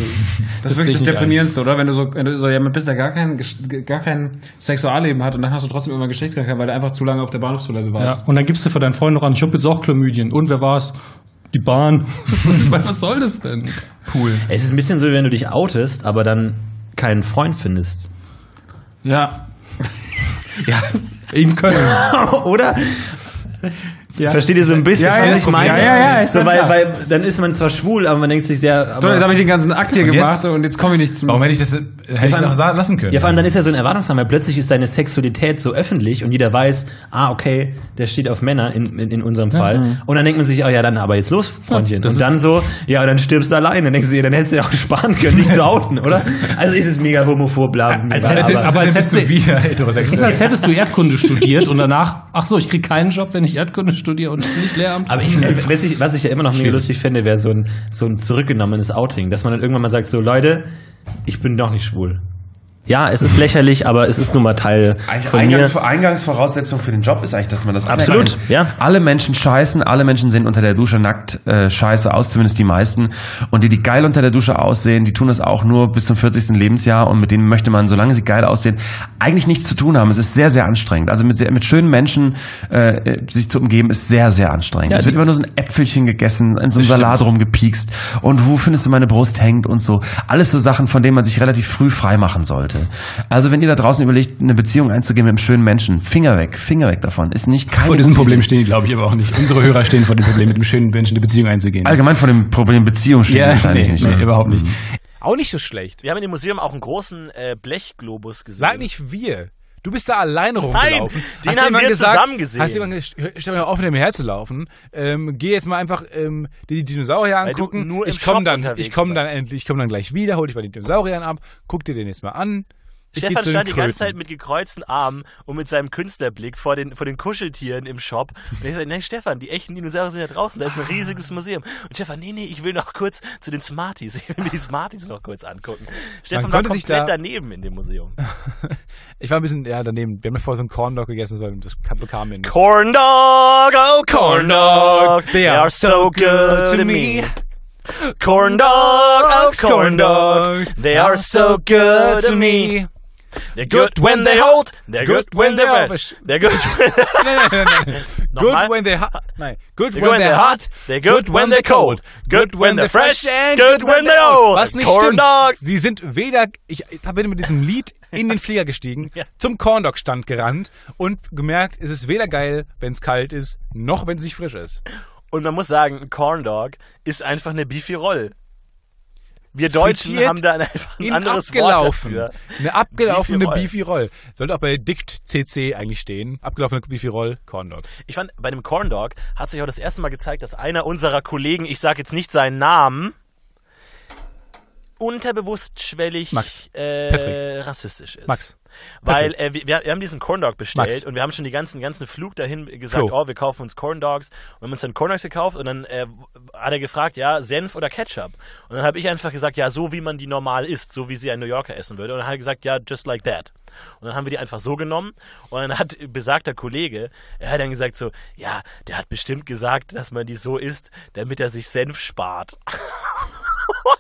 das, das ist wirklich das Deprimierendste, oder? Wenn du so, wenn du so jemand bist, der gar kein, gar kein Sexualleben hat und dann hast du trotzdem immer eine Geschlechtskrankheit, weil du einfach zu lange auf der Bahnhofstoilette warst. Ja, und dann gibst du für deinen Freund noch an, ich hab jetzt auch Chlamydien. Und wer war's? Die Bahn. Was soll das denn? Cool. Es ist ein bisschen so, wenn du dich outest, aber dann keinen Freund findest. Ja. Ja, in Köln. Oder? Ja. Versteht ihr so ein bisschen, ja, was ja, ich meine? Ja, ja, ja. So, weil, weil dann ist man zwar schwul, aber man denkt sich sehr... Aber jetzt habe ich den ganzen Akt hier und gemacht jetzt, und jetzt komme ich nicht zum... Warum hätte ich das hätte ja, ich noch sagen, lassen können? Ja, vor allem dann ist ja so ein Erwartungsrahmen, weil plötzlich ist seine Sexualität so öffentlich und jeder weiß, ah, okay, der steht auf Männer in, in, in unserem Fall. Mhm. Und dann denkt man sich, oh ja, dann aber jetzt los, Freundchen. Ja, und dann so, ja, und dann stirbst du allein. Dann denkst du dir, dann hättest du ja auch sparen können, dich zu outen, oder? Also ist es mega homophob, bla, bla, als hättest, aber, aber als, hättest du, wie heterosexuell. Als hättest du Erdkunde studiert und danach, ach so, ich kriege keinen Job, wenn ich Erdkunde studiere. Studier und nicht Lehramt. Aber ich, was, ich, was ich ja immer noch mega lustig finde, wäre so ein, so ein zurückgenommenes Outing, dass man dann irgendwann mal sagt, so Leute, ich bin doch nicht schwul. Ja, es ist lächerlich, aber es ist nun mal Teil von Eingangs- mir. Eingangsvoraussetzung für den Job ist eigentlich, dass man das absolut. Anerkennt. Ja. Alle Menschen scheißen, alle Menschen sehen unter der Dusche nackt äh, scheiße aus, zumindest die meisten. Und die, die geil unter der Dusche aussehen, die tun das auch nur bis zum vierzigsten Lebensjahr und mit denen möchte man, solange sie geil aussehen, eigentlich nichts zu tun haben. Es ist sehr, sehr anstrengend. Also mit, sehr, mit schönen Menschen äh, sich zu umgeben, ist sehr, sehr anstrengend. Ja, es wird immer nur so ein Äpfelchen gegessen, in so einem Salat rumgepiekst und wo findest du meine Brust hängt und so. Alles so Sachen, von denen man sich relativ früh frei machen sollte. Also wenn ihr da draußen überlegt, eine Beziehung einzugehen mit einem schönen Menschen, Finger weg, Finger weg davon. Ist nicht keine Vor diesem Beziehung. Problem stehen, glaube ich, aber auch nicht. Unsere Hörer stehen vor dem Problem, mit einem schönen Menschen eine Beziehung einzugehen. Allgemein vor dem Problem Beziehung stehen ja, wahrscheinlich nee, nicht. Nee, ja. überhaupt nicht. Auch nicht so schlecht. Wir haben in dem Museum auch einen großen äh, Blechglobus gesehen. Sag nicht wir. Du bist da alleine rumgelaufen. Nein, den haben wir gesagt, zusammen gesehen. Hast du jemanden gesagt, stell mir auf, hinter mir herzulaufen. Ähm, geh jetzt mal einfach ähm, die Dinosaurier angucken. Nur ich komme dann, ich komm dann endlich, ich komme dann gleich wieder, hol dich bei den Dinosauriern ab, guck dir den jetzt mal an. Stefan stand die Kröten. ganze Zeit mit gekreuzten Armen und mit seinem Künstlerblick vor den, vor den Kuscheltieren im Shop. Und ich sage, nein, Stefan, die echten Dinosaurier sind da draußen, da ist ein riesiges Museum. Und Stefan, nee, nee, ich will noch kurz zu den Smarties, ich will mir die Smarties noch kurz angucken. Stefan war komplett da daneben in dem Museum. Ich war ein bisschen, ja, daneben. Wir haben ja vorher so einen Corn Dog gegessen, das bekam wir nicht. Corn Dog, oh Corn Dog, they are so good to me. Corn Dog, oh Corn Dogs, they are so good to me. They're good when they hold, they're good when they wish. They're good when they hot, good when they hot, they're good when they cold, good when they fresh and good when they old. Was nicht stimmt, sie sind weder, ich bin mit diesem Lied in den Flieger gestiegen, ja. zum Corndog-Stand gerannt und gemerkt, es ist weder geil, wenn es kalt ist, noch wenn es nicht frisch ist. Und man muss sagen, ein Corn Dog ist einfach eine Beefy Roll. Wir Deutschen Frittiert haben da einfach ein anderes Wort dafür. Eine abgelaufene Beefy Roll. Beefy Roll. Sollte auch bei Dikt C C eigentlich stehen. Abgelaufene Beefy Roll, Corn Dog. Ich fand, bei dem Corn Dog hat sich auch das erste Mal gezeigt, dass einer unserer Kollegen, ich sage jetzt nicht seinen Namen, unterbewusst schwellig äh, rassistisch ist. Max. Weil äh, wir, wir haben diesen Corn Dog bestellt Max. und wir haben schon den ganzen, ganzen Flug dahin gesagt, Flo. oh, wir kaufen uns Corn Dogs. Und wir haben uns dann Corn Dogs gekauft und dann äh, hat er gefragt, ja, Senf oder Ketchup. Und dann habe ich einfach gesagt, ja, so wie man die normal isst, so wie sie ein New Yorker essen würde. Und dann hat er gesagt, ja, just like that. Und dann haben wir die einfach so genommen und dann hat besagter Kollege, er hat dann gesagt so, ja, der hat bestimmt gesagt, dass man die so isst, damit er sich Senf spart.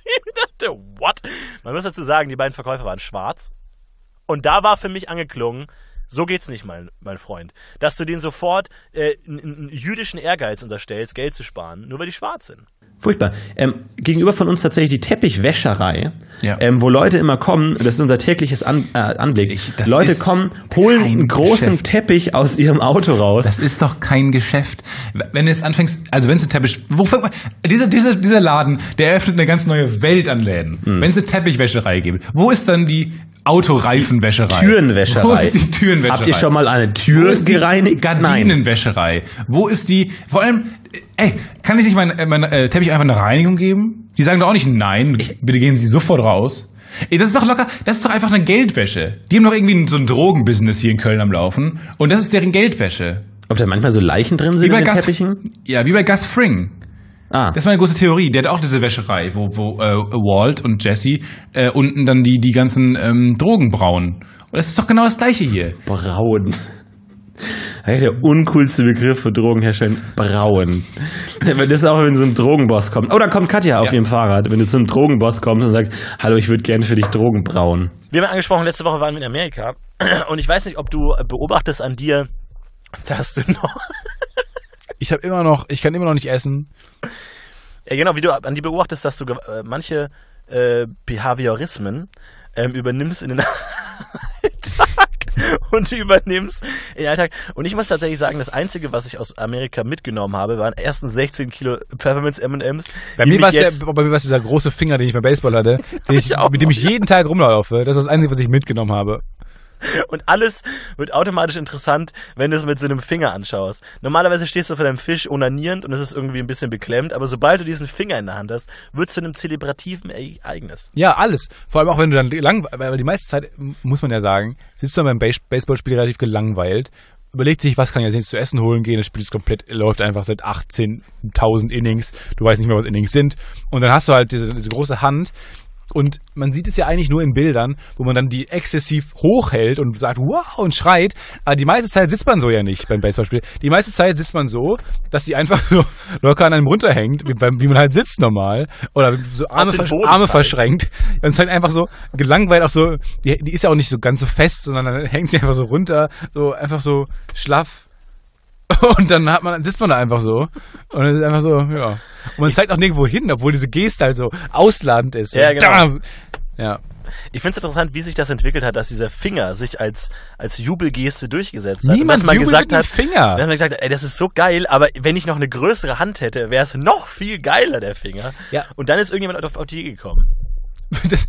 Ich dachte, what? Man muss dazu sagen, die beiden Verkäufer waren schwarz. Und da war für mich angeklungen, so geht's nicht, mein, mein Freund. Dass du denen sofort äh, einen jüdischen Ehrgeiz unterstellst, Geld zu sparen, nur weil die schwarz sind. Furchtbar. Ähm, gegenüber von uns tatsächlich die Teppichwäscherei, ja. ähm, wo Leute immer kommen, das ist unser tägliches An- äh, Anblick, ich, Leute kommen, holen einen großen Geschäft. Teppich aus ihrem Auto raus. Das ist doch kein Geschäft. Wenn du jetzt anfängst, also wenn es ein Teppich, wo fängt man, dieser, dieser, dieser Laden, der eröffnet eine ganz neue Welt an Läden. Mhm. Wenn es eine Teppichwäscherei gibt, wo ist dann die Autoreifenwäscherei? Die Türenwäscherei. Wo ist die Türenwäscherei? Habt ihr schon mal eine Tür gereinigt? Gardinenwäscherei. Nein. Wo ist die, vor allem, ey, kann ich nicht meinen mein, äh, Teppich einfach eine Reinigung geben? Die sagen doch auch nicht nein, bitte gehen Sie sofort raus. Ey, das ist doch locker, das ist doch einfach eine Geldwäsche. Die haben doch irgendwie so ein Drogenbusiness hier in Köln am Laufen und das ist deren Geldwäsche. Ob da manchmal so Leichen drin sind in den Gas, Teppichen? Ja, wie bei Gus Fring. Ah. Das war eine große Theorie. Der hat auch diese Wäscherei, wo, wo äh, Walt und Jesse äh, unten dann die, die ganzen ähm, Drogen brauen. Und das ist doch genau das Gleiche hier. Brauen. Eigentlich der uncoolste Begriff für Drogenherstellung. Brauen. Das ist auch, wenn so ein Drogenboss kommt. Oh, da kommt Katja auf ja. ihrem Fahrrad. Wenn du zu einem Drogenboss kommst und sagst, hallo, ich würde gerne für dich Drogen brauen. Wir haben angesprochen, letzte Woche waren wir in Amerika. Und ich weiß nicht, ob du beobachtest an dir, dass du noch... Ich habe immer noch, ich kann immer noch nicht essen. Ja, genau, wie du an die beobachtest, dass du äh, manche äh, Behaviorismen ähm, übernimmst in den Alltag und übernimmst in den Alltag. Und ich muss tatsächlich sagen, das Einzige, was ich aus Amerika mitgenommen habe, waren ersten sechzehn Kilo Pfefferminz M und M's. Bei mir war es dieser große Finger, den ich beim Baseball hatte, den ich, mit dem ich jeden Tag rumlaufe. Das ist das Einzige, was ich mitgenommen habe. Und alles wird automatisch interessant, wenn du es mit so einem Finger anschaust. Normalerweise stehst du vor deinem Fisch onanierend und es ist irgendwie ein bisschen beklemmt, aber sobald du diesen Finger in der Hand hast, wird es zu einem zelebrativen Ereignis. Ja, alles. Vor allem auch, wenn du dann langweilig, weil die meiste Zeit, muss man ja sagen, sitzt man beim Base- Baseballspiel relativ gelangweilt, überlegt sich, was kann ich jetzt zu essen holen gehen, das Spiel ist komplett, läuft einfach seit achtzehntausend Innings, du weißt nicht mehr, was Innings sind und dann hast du halt diese, diese große Hand. Und man sieht es ja eigentlich nur in Bildern, wo man dann die exzessiv hochhält und sagt, wow, und schreit. Aber die meiste Zeit sitzt man so ja nicht beim Baseballspiel. Die meiste Zeit sitzt man so, dass sie einfach so locker an einem runterhängt, wie man halt sitzt normal. Oder so Arme, versch- Arme verschränkt. Und es halt einfach so gelangweilt auch so, die, die ist ja auch nicht so ganz so fest, sondern dann hängt sie einfach so runter, so einfach so schlaff. Und dann hat man, sitzt man da einfach so. Und dann ist einfach so, ja. Und man zeigt auch nirgendwo hin, obwohl diese Geste halt so ausladend ist. Ja, genau. Ja. Ich finde es interessant, wie sich das entwickelt hat, dass dieser Finger sich als, als Jubelgeste durchgesetzt hat. Niemand jubelt gesagt mit dem Finger. Dann hat man gesagt, ey, das ist so geil, aber wenn ich noch eine größere Hand hätte, wäre es noch viel geiler, der Finger. Ja. Und dann ist irgendjemand auf, auf die Idee gekommen. Das,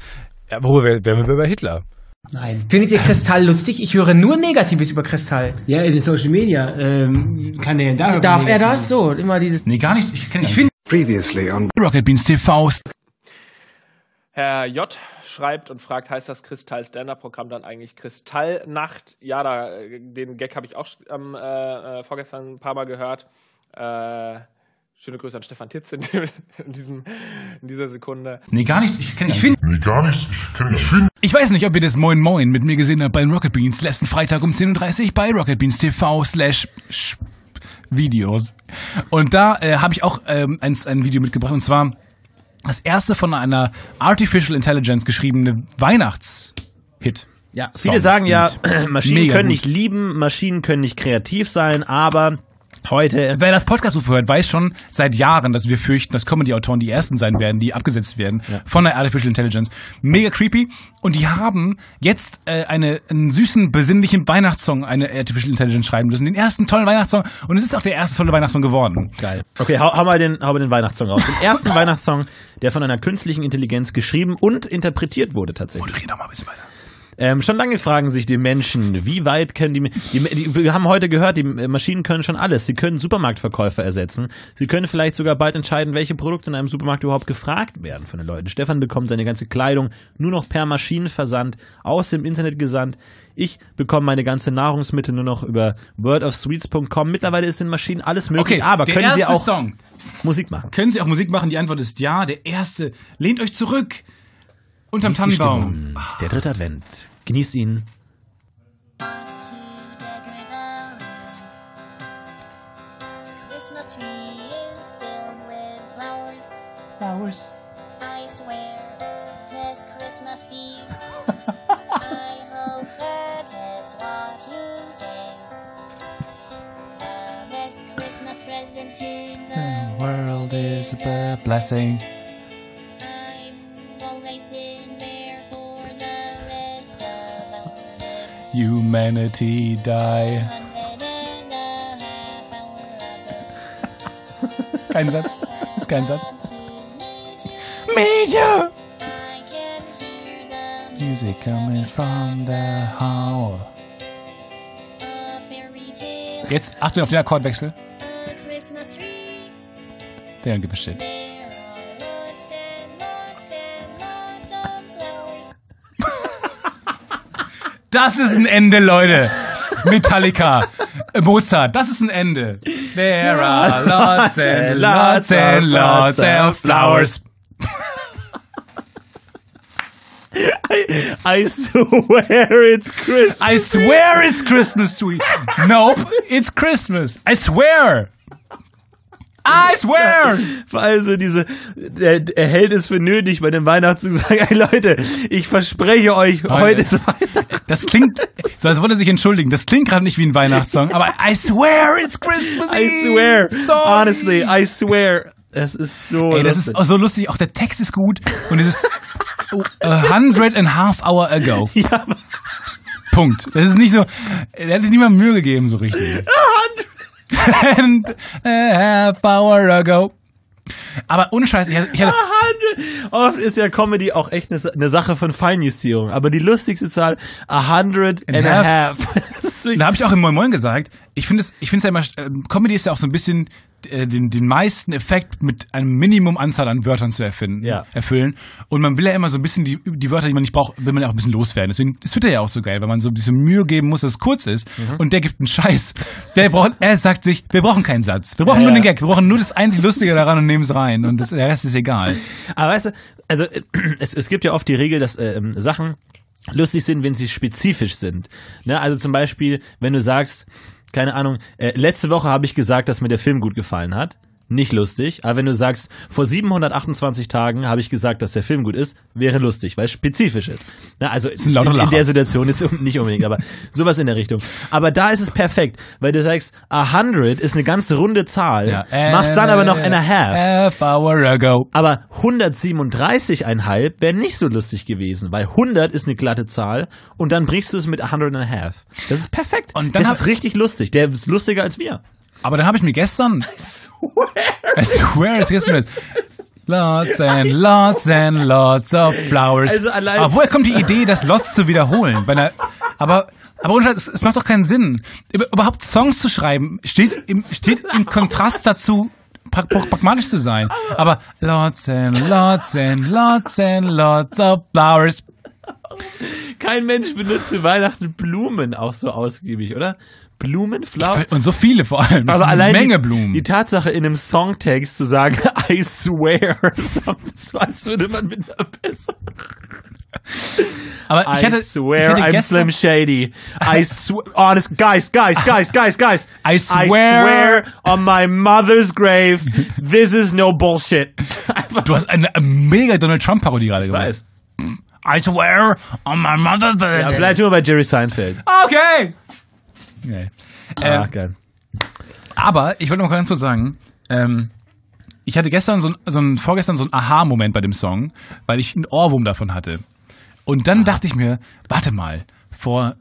ja, worüber wären wir bei Hitler? Nein. Findet ihr Kristall lustig? Ich höre nur Negatives über Kristall. Ja, in den Social Media ähm, kann er da. Darf er das? So, immer dieses. Nee, gar nicht. Ich, ich finde. Previously on Rocket Beans T V. Herr J. schreibt und fragt, heißt das Kristall-Stand-Up-Programm dann eigentlich Kristallnacht? Ja, da, den Gag habe ich auch ähm, äh, vorgestern ein paar Mal gehört. Äh, schöne Grüße an Stefan Titz in, dem, in, diesem, in dieser Sekunde. Nee, gar nichts. Ich kenne ich finde. Nee, gar nichts. Ich kenne ich finde. Ich weiß nicht, ob ihr das Moin Moin mit mir gesehen habt bei den Rocket Beans letzten Freitag um zehn Uhr dreißig bei Rocket Beans T V slash Videos. Und da äh, habe ich auch ähm, ein, ein Video mitgebracht, und zwar das erste von einer Artificial Intelligence geschriebene Weihnachtshit. Ja, Song. Viele sagen ja, und Maschinen können nicht lieben, Maschinen können nicht kreativ sein, aber heute... Wer das Podcast-UFO hört, weiß schon seit Jahren, dass wir fürchten, dass Comedy-Autoren die ersten sein werden, die abgesetzt werden, ja, von der Artificial Intelligence. Mega creepy. Und die haben jetzt äh, eine, einen süßen, besinnlichen Weihnachtssong, eine Artificial Intelligence schreiben müssen. Den ersten tollen Weihnachtssong. Und es ist auch der erste tolle Weihnachtssong geworden. Geil. Okay, hau, hau mal den, hau mal den Weihnachtssong raus. Den ersten Weihnachtssong, der von einer künstlichen Intelligenz geschrieben und interpretiert wurde tatsächlich. Und red doch mal ein bisschen weiter. Ähm, schon lange fragen sich die Menschen, wie weit können die, die, die... Wir haben heute gehört, die Maschinen können schon alles. Sie können Supermarktverkäufer ersetzen. Sie können vielleicht sogar bald entscheiden, welche Produkte in einem Supermarkt überhaupt gefragt werden von den Leuten. Stefan bekommt seine ganze Kleidung nur noch per Maschinenversand aus dem Internet gesandt. Ich bekomme meine ganze Nahrungsmittel nur noch über word of sweets punkt com. Mittlerweile ist den Maschinen alles möglich, okay, aber können sie auch Song. Musik machen? Können sie auch Musik machen? Die Antwort ist ja. Der erste. Lehnt euch zurück. Unterm Tannenbaum. Der dritte Advent. Genießt ihn. Flowers. I swear, tis Christmas Eve. I hope that is what you say. The best Christmas present in the world is a blessing. Humanity die. Kein Satz. Ist kein Satz. Media! Music coming from the howl. Jetzt achten wir auf den Akkordwechsel. Der gibt es shit. Das ist ein Ende, Leute. Metallica, Mozart, das ist ein Ende. There are lots and lots and lots of flowers. I, I swear it's Christmas. I swear it's Christmas, sweet. Nope, it's Christmas. I swear. I swear! Vor allem so diese, er, er hält es für nötig, bei dem Weihnachten zu sagen, hey Leute, ich verspreche euch, Leute, heute ist Weihnachten. Das klingt, so als wollte er sich entschuldigen, das klingt gerade nicht wie ein Weihnachtssong, aber I swear it's Christmas Eve! I swear, sorry. Honestly, I swear. Es ist so Ey, das lustig. ist so lustig, auch der Text ist gut und es ist a hundred and half hour ago. Ja. Punkt. Das ist nicht so, er hat sich niemand Mühe gegeben so richtig. And a half hour ago. Aber ohne Scheiß. Ich hatte, ich hatte Oft ist ja Comedy auch echt eine, eine Sache von Feinjustierung. Aber die lustigste Zahl, a hundred and, and a half. half. Da habe ich auch im Moin Moin gesagt, ich finde es, ich finde es ja immer, Comedy ist ja auch so ein bisschen äh, den, den meisten Effekt mit einem Minimum Anzahl an Wörtern zu erfinden, ja. erfüllen. Und man will ja immer so ein bisschen die, die Wörter, die man nicht braucht, will man ja auch ein bisschen loswerden. Deswegen, das wird ja auch so geil, weil man so ein bisschen Mühe geben muss, dass es kurz ist. Mhm. Und der gibt einen Scheiß. Der braucht, er sagt sich, wir brauchen keinen Satz. Wir brauchen ja, nur ja. den Gag. Wir brauchen nur das einzig Lustige daran und nehmen es rein. Und das, der Rest ist egal. Aber weißt du, also es, es gibt ja oft die Regel, dass äh, Sachen lustig sind, wenn sie spezifisch sind. Ne? Also zum Beispiel, wenn du sagst, keine Ahnung, äh, letzte Woche habe ich gesagt, dass mir der Film gut gefallen hat. Nicht lustig. Aber wenn du sagst, vor siebenhundertachtundzwanzig Tagen habe ich gesagt, dass der Film gut ist, wäre lustig, weil es spezifisch ist. Ne? Also ist in, in der Situation jetzt nicht unbedingt, aber sowas in der Richtung. Aber da ist es perfekt, weil du sagst, a hundred ist eine ganz runde Zahl, ja, äh, machst dann aber noch and a half. half hour ago. Aber hundertsiebenunddreißig Komma fünf wäre nicht so lustig gewesen, weil hundert ist eine glatte Zahl und dann brichst du es mit a hundred and a half. Das ist perfekt. Und dann das ist richtig lustig. Der ist lustiger als wir. Aber dann habe ich mir gestern... I swear. I swear it's Christmas. Lots and lots and lots of flowers. Also allein... Aber woher kommt die Idee, das Lots zu wiederholen? Bei einer, aber... Aber ohne Scheiß, es, es macht doch keinen Sinn. Überhaupt Songs zu schreiben, steht im, steht im Kontrast dazu, pragmatisch zu sein. Aber lots and lots and lots and lots of flowers. Kein Mensch benutzt zu Weihnachten Blumen auch so ausgiebig, oder? Blumen, Flowers. Und so viele vor allem. Das aber allein eine Menge Blumen. Die, die Tatsache, in einem Songtext zu sagen, I swear, sonst würde man mit einer besser. Aber ich I hatte, swear ich hatte I'm Slim Shady. I swear, honest, guys, guys, guys, guys, guys. I swear. I swear on my mother's grave, this is no bullshit. Einfach. Du hast eine mega Donald Trump-Parodie gerade gemacht. Ich weiß. I swear on my mother's grave. Ja, bleib nur bei Jerry Seinfeld. Okay. Nee. Ähm, ah, geil. Aber ich wollte noch ganz kurz sagen, ähm, ich hatte gestern so ein, so ein, vorgestern so ein Aha-Moment bei dem Song, weil ich einen Ohrwurm davon hatte. Und dann ah. dachte ich mir, warte mal, vor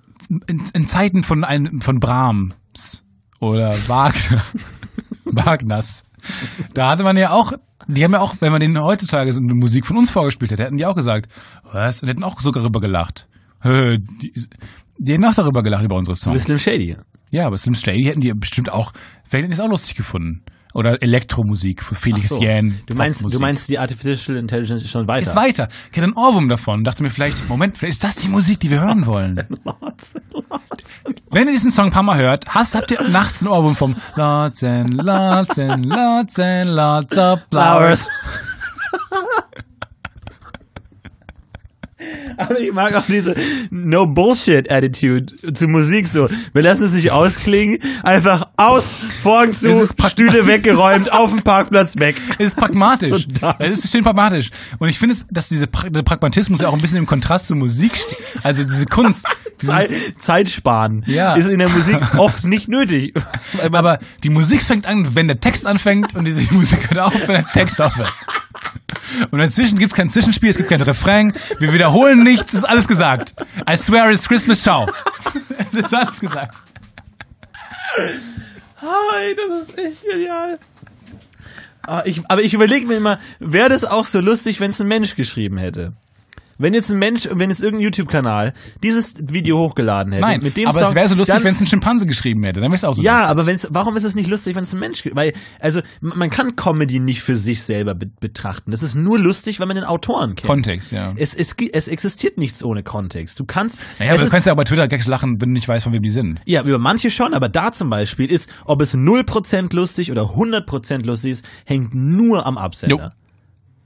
in, in Zeiten von einem von Brahms oder Wagner, Wagners, da hatte man ja auch, die haben ja auch, wenn man denen heutzutage so eine Musik von uns vorgespielt hätte, hätten die auch gesagt, was? Und hätten auch sogar darüber gelacht. Die, Die hätten auch darüber gelacht, über unsere Songs. Slim Shady. Ja, aber Slim Shady hätten die bestimmt auch, vielleicht ist auch lustig gefunden. Oder Elektromusik für Felix so. Jähn. Du meinst, du meinst, die Artificial Intelligence ist schon weiter? Ist weiter. Ich hatte einen Ohrwurm davon. Dachte mir vielleicht, Moment, vielleicht ist das die Musik, die wir hören wollen. Lots and lots and lots and lots. Wenn ihr diesen Song ein paar Mal hört, hast, habt ihr nachts einen Ohrwurm vom Lots and Lots and Lots and Lots of Flowers. Aber ich mag auch diese No-Bullshit-Attitude zu Musik so. Wir lassen es nicht ausklingen, einfach aus, Vorhang zu, Stühle weggeräumt, auf dem Parkplatz weg. Es ist pragmatisch. Total. Es ist schön pragmatisch. Und ich finde es, dass diese pra- der Pragmatismus ja auch ein bisschen im Kontrast zu Musik steht. Also diese Kunst. Zeit, Zeit sparen ja. ist in der Musik oft nicht nötig. Aber die Musik fängt an, wenn der Text anfängt und diese Musik hört auf, wenn der Text aufhört. Und dazwischen gibt es kein Zwischenspiel, es gibt kein Refrain. Wir wiederholen nichts, es ist alles gesagt. I swear it's Christmas, ciao. Es ist alles gesagt. Hi, das ist echt genial. Aber ich, aber ich überlege mir immer, wäre das auch so lustig, wenn es ein Mensch geschrieben hätte? Wenn jetzt ein Mensch, wenn jetzt irgendein YouTube-Kanal dieses Video hochgeladen hätte. Nein, mit dem aber Song, es wäre so lustig, wenn es ein Schimpanse geschrieben hätte. Dann wäre es auch so ja, lustig. Ja, aber wenn's, warum ist es nicht lustig, wenn es ein Mensch... Weil, also, man kann Comedy nicht für sich selber be- betrachten. Das ist nur lustig, wenn man den Autoren kennt. Kontext, ja. Es, es, es existiert nichts ohne Kontext. Du kannst... Naja, aber du ist, kannst ja auch bei Twitter-Gags lachen, wenn du nicht weißt, von wem die sind. Ja, über manche schon, aber da zum Beispiel ist, ob es null Prozent lustig oder hundert Prozent lustig ist, hängt nur am Absender. Jo.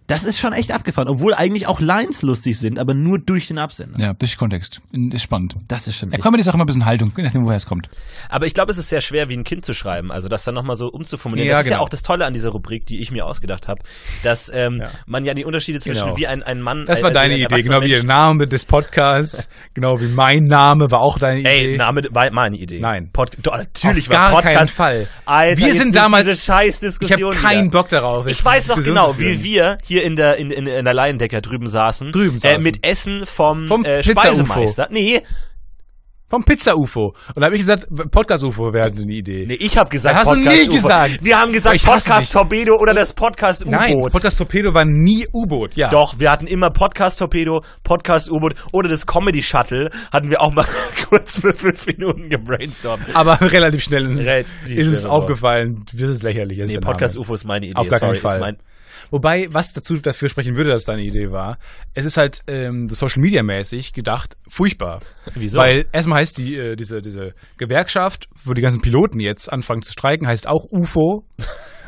Das ist schon echt abgefahren, obwohl eigentlich auch Lines lustig sind, aber nur durch den Absender. Ja, durch Kontext. Ist spannend. Das ist schon echt. Da kommt jetzt auch immer ein bisschen Haltung, je nachdem, woher es kommt. Aber ich glaube, es ist sehr schwer, wie ein Kind zu schreiben, also das dann nochmal so umzuformulieren. Ja, das genau. ist ja auch das Tolle an dieser Rubrik, die ich mir ausgedacht habe, dass ähm, ja. man ja die Unterschiede zwischen genau. wie ein, ein Mann... Das war ein, deine ein Idee, genau wie der Name des Podcasts, genau wie mein Name war auch deine Idee. Ey, Name war meine Idee. Nein. Pod- Do- natürlich Auf war Podcast... Auf gar keinen Fall. Alter, wir sind damals... Diese Scheißdiskussion. Ich habe keinen Bock darauf. Ich weiß doch genau, wie wir hier in der in, in, in der Laiendecke drüben saßen, drüben saßen. Äh, mit Essen vom, vom äh, Speisemeister. Nee. Vom Pizza-U F O. Und da habe ich gesagt, Podcast-U F O wäre eine Idee. Nee, ich habe gesagt, hast Podcast-U F O. Hast du nie gesagt. Wir haben gesagt, Podcast-Torpedo oder das Podcast-U-Boot. Nein, Podcast-Torpedo war nie U-Boot, ja. Doch, wir hatten immer Podcast-Torpedo, Podcast-U Boot oder das Comedy-Shuttle hatten wir auch mal kurz für fünf Minuten gebrainstormt. Aber relativ schnell ist, relativ ist es schnell aufgefallen, das ist lächerlich. Ist nee, Podcast-U F O ist meine Idee. Auf gar keinen Fall. Ist mein Wobei, was dazu dafür sprechen würde, dass deine Idee war, es ist halt ähm, Social Media mäßig gedacht furchtbar. Wieso? Weil erstmal heißt die äh, diese diese Gewerkschaft, wo die ganzen Piloten jetzt anfangen zu streiken, heißt auch U F O.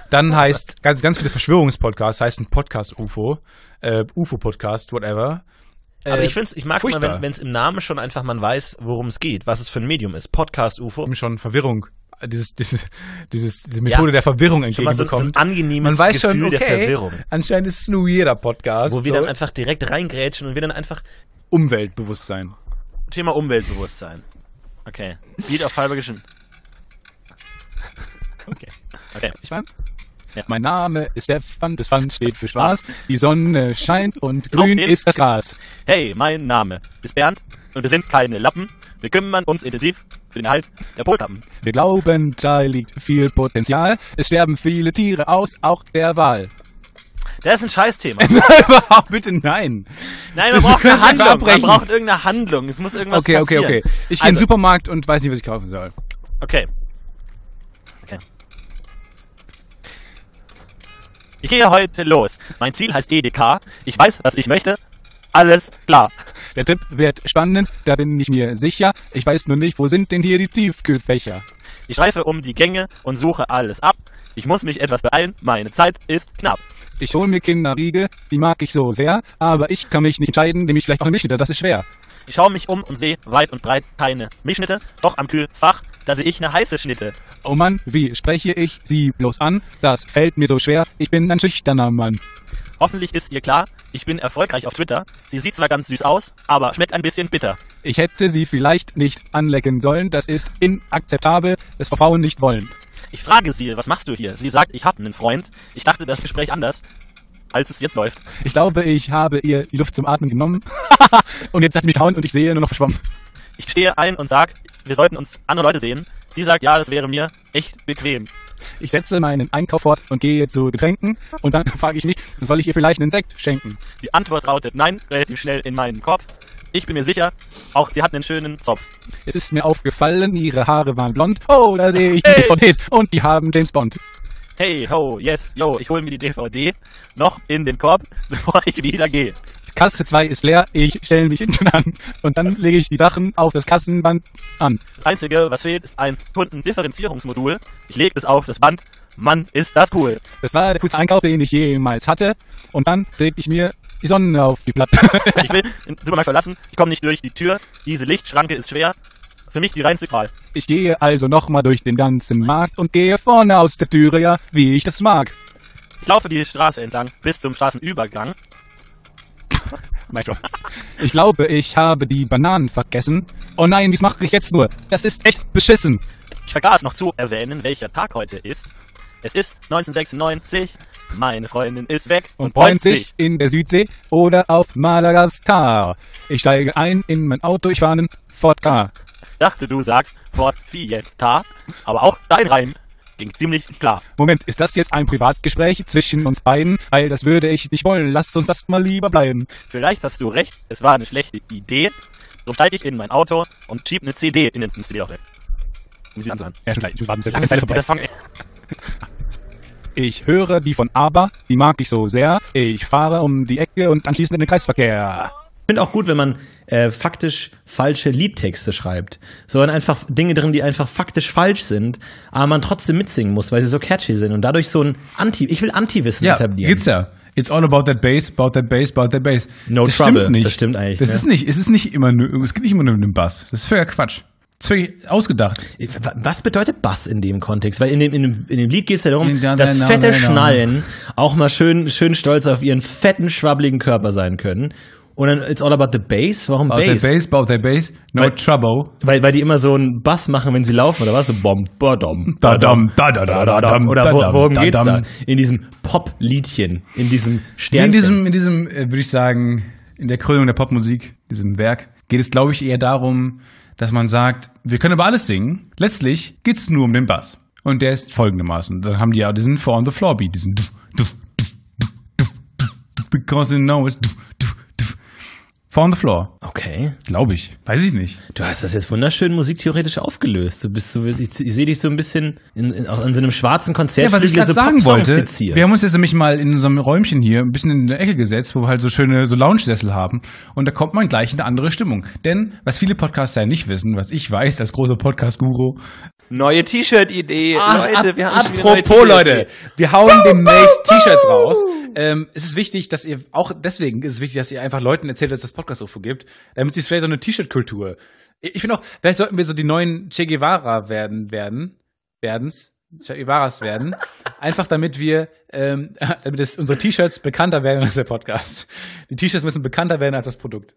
Dann heißt ganz ganz viele Verschwörungspodcasts heißt ein Podcast U F O, äh, U F O-Podcast, whatever. Aber äh, ich find's, ich mag's furchtbar. Mal, wenn es im Namen schon einfach man weiß, worum es geht, was es für ein Medium ist. Podcast U F O. Schon Verwirrung. Dieses, dieses, dieses, diese Methode ja, der Verwirrung entgegenbekommt. So, so ein angenehmes Man weiß Gefühl schon, okay, der Verwirrung. Anscheinend ist es nur jeder Podcast. Wo wir so. Dann einfach direkt reingrätschen und wir dann einfach... Umweltbewusstsein. Thema Umweltbewusstsein. Okay. Beat auf halber Geschwindigkeit. Okay. Okay. Ich mein, ja. Mein Name ist Stefan, das Pfand steht für Spaß. Die Sonne scheint und grün ist das Gras. Hey, mein Name ist Bernd und wir sind keine Lappen. Wir kümmern uns intensiv für den Erhalt der Polkappen. Wir glauben, da liegt viel Potenzial. Es sterben viele Tiere aus, auch der Wal. Das ist ein Scheißthema. Nein, bitte nein. Nein, man braucht eine Handlung. Man braucht irgendeine Handlung. Es muss irgendwas okay, passieren. Okay, okay, okay. Ich also, gehe in den Supermarkt und weiß nicht, was ich kaufen soll. Okay. Okay. Ich gehe heute los. Mein Ziel heißt E D K. Ich weiß, was ich möchte. Alles klar. Der Tipp wird spannend, da bin ich mir sicher. Ich weiß nur nicht, wo sind denn hier die Tiefkühlfächer? Ich streife um die Gänge und suche alles ab. Ich muss mich etwas beeilen, meine Zeit ist knapp. Ich hole mir Kinderriegel, die mag ich so sehr, aber ich kann mich nicht entscheiden, nehme ich vielleicht auch Milchschnitte, das ist schwer. Ich schaue mich um und sehe weit und breit keine Milchschnitte, doch am Kühlfach, da sehe ich eine heiße Schnitte. Oh Mann, wie spreche ich sie bloß an? Das fällt mir so schwer, ich bin ein schüchterner Mann. Hoffentlich ist ihr klar, ich bin erfolgreich auf Twitter. Sie sieht zwar ganz süß aus, aber schmeckt ein bisschen bitter. Ich hätte sie vielleicht nicht anlecken sollen, das ist inakzeptabel, das wir Frauen nicht wollen. Ich frage sie, was machst du hier? Sie sagt, ich habe einen Freund. Ich dachte, das Gespräch anders, als es jetzt läuft. Ich glaube, ich habe ihr die Luft zum Atmen genommen. Und jetzt hat sie mich gehauen und ich sehe nur noch verschwommen. Ich stehe ein und sage, wir sollten uns andere Leute sehen. Sie sagt, ja, das wäre mir echt bequem. Ich setze meinen Einkauf fort und gehe zu Getränken und dann frage ich mich, soll ich ihr vielleicht einen Sekt schenken? Die Antwort lautet nein, relativ schnell in meinem Kopf. Ich bin mir sicher, auch sie hat einen schönen Zopf. Es ist mir aufgefallen, ihre Haare waren blond. Oh, da sehe ich die hey. D V Ds und die haben James Bond. Hey, ho, yes, yo, ich hole mir die D V D noch in den Korb, bevor ich wieder gehe. Kasse zwei ist leer, ich stelle mich hinten an und dann lege ich die Sachen auf das Kassenband an. Das Einzige, was fehlt, ist ein Kundendifferenzierungsmodul. Ich lege es auf das Band. Mann, ist das cool. Das war der coolste Einkauf, den ich jemals hatte. Und dann drehe ich mir die Sonne auf die Platte. Ich will den Supermarkt verlassen, ich komme nicht durch die Tür. Diese Lichtschranke ist schwer. Für mich die reinste Qual. Ich gehe also nochmal durch den ganzen Markt und gehe vorne aus der Türe, ja, wie ich das mag. Ich laufe die Straße entlang bis zum Straßenübergang. Ich glaube, ich habe die Bananen vergessen. Oh nein, was mache ich jetzt nur? Das ist echt beschissen. Ich vergaß noch zu erwähnen, welcher Tag heute ist. Es ist neunzehnhundertsechsundneunzig. Meine Freundin ist weg und bräunt sich in der Südsee oder auf Madagaskar. Ich steige ein in mein Auto, ich fahre einen Ford Ka. Ich dachte, du sagst Ford Fiesta, aber auch dein Reim ging ziemlich klar. Moment, ist das jetzt ein Privatgespräch zwischen uns beiden? Weil das würde ich nicht wollen. Lasst uns das mal lieber bleiben. Vielleicht hast du recht, es war eine schlechte Idee. So steige ich in mein Auto und schieb eine C D in den C D-Loch rein. Muss ich anzuhören. Ja, schon gleich. Ich, warten, das ist dieser Song, ey. Ich höre die von ABBA, die mag ich so sehr. Ich fahre um die Ecke und anschließend in den Kreisverkehr. Ich finde auch gut, wenn man äh, faktisch falsche Liedtexte schreibt. So dann einfach Dinge drin, die einfach faktisch falsch sind, aber man trotzdem mitsingen muss, weil sie so catchy sind und dadurch so ein Anti, ich will Anti-Wissen ja, etablieren. Ja, gibt's ja. It's all about that bass, about that bass, about that bass. No das trouble. Stimmt nicht. Das stimmt eigentlich. Das ne? ist nicht, es ist nicht immer nur, es geht nicht immer nur um den Bass. Das ist völliger Quatsch. Das ist völlig ausgedacht. Was bedeutet Bass in dem Kontext? Weil in dem, in dem, in dem Lied geht es ja darum, ja, dass nein, fette nein, nein, Schnallen nein. auch mal schön, schön stolz auf ihren fetten, schwabbeligen Körper sein können. Und dann, it's all about the bass? Warum about bass? About the bass, about the bass, no weil, trouble. Weil, weil die immer so einen Bass machen, wenn sie laufen, oder was? So bom, badom, badom, badom, badom, oder wo, worum geht's da? In diesem Pop-Liedchen, in diesem Sternchen. In diesem, in diesem äh, würde ich sagen, in der Krönung der Popmusik, diesem Werk, geht es, glaube ich, eher darum, dass man sagt, wir können über alles singen. Letztlich geht's nur um den Bass. Und der ist folgendermaßen. Dann haben die ja diesen Four-on-the-Floor-Beat, diesen du, du, du, du, du, du, because you know it's du. Four on the Floor. Okay. Glaube ich. Weiß ich nicht. Du hast das jetzt wunderschön musiktheoretisch aufgelöst. Du bist so, ich, ich sehe dich so ein bisschen in, in, auch in so einem schwarzen Konzert. Ja, was ich gerade so sagen wollte, wir haben uns jetzt nämlich mal in unserem Räumchen hier ein bisschen in der Ecke gesetzt, wo wir halt so schöne so Lounge-Sessel haben. Und da kommt man gleich in eine andere Stimmung. Denn, was viele Podcaster ja nicht wissen, was ich weiß, als großer Podcast-Guru. Neue T-Shirt-Idee. Ah, Leute, ab, wir haben apropos, Leute. Wir hauen demnächst T-Shirts raus. Ähm, es ist wichtig, dass ihr, auch deswegen ist es wichtig, dass ihr einfach Leuten erzählt, dass das Podcast Podcast-Rufo gibt, damit es vielleicht so eine T-Shirt-Kultur. Ich finde auch, vielleicht sollten wir so die neuen Che Guevara werden, werden, werdens, Che Guevaras werden, einfach damit wir, ähm, damit es, unsere T-Shirts bekannter werden als der Podcast. Die T-Shirts müssen bekannter werden als das Produkt.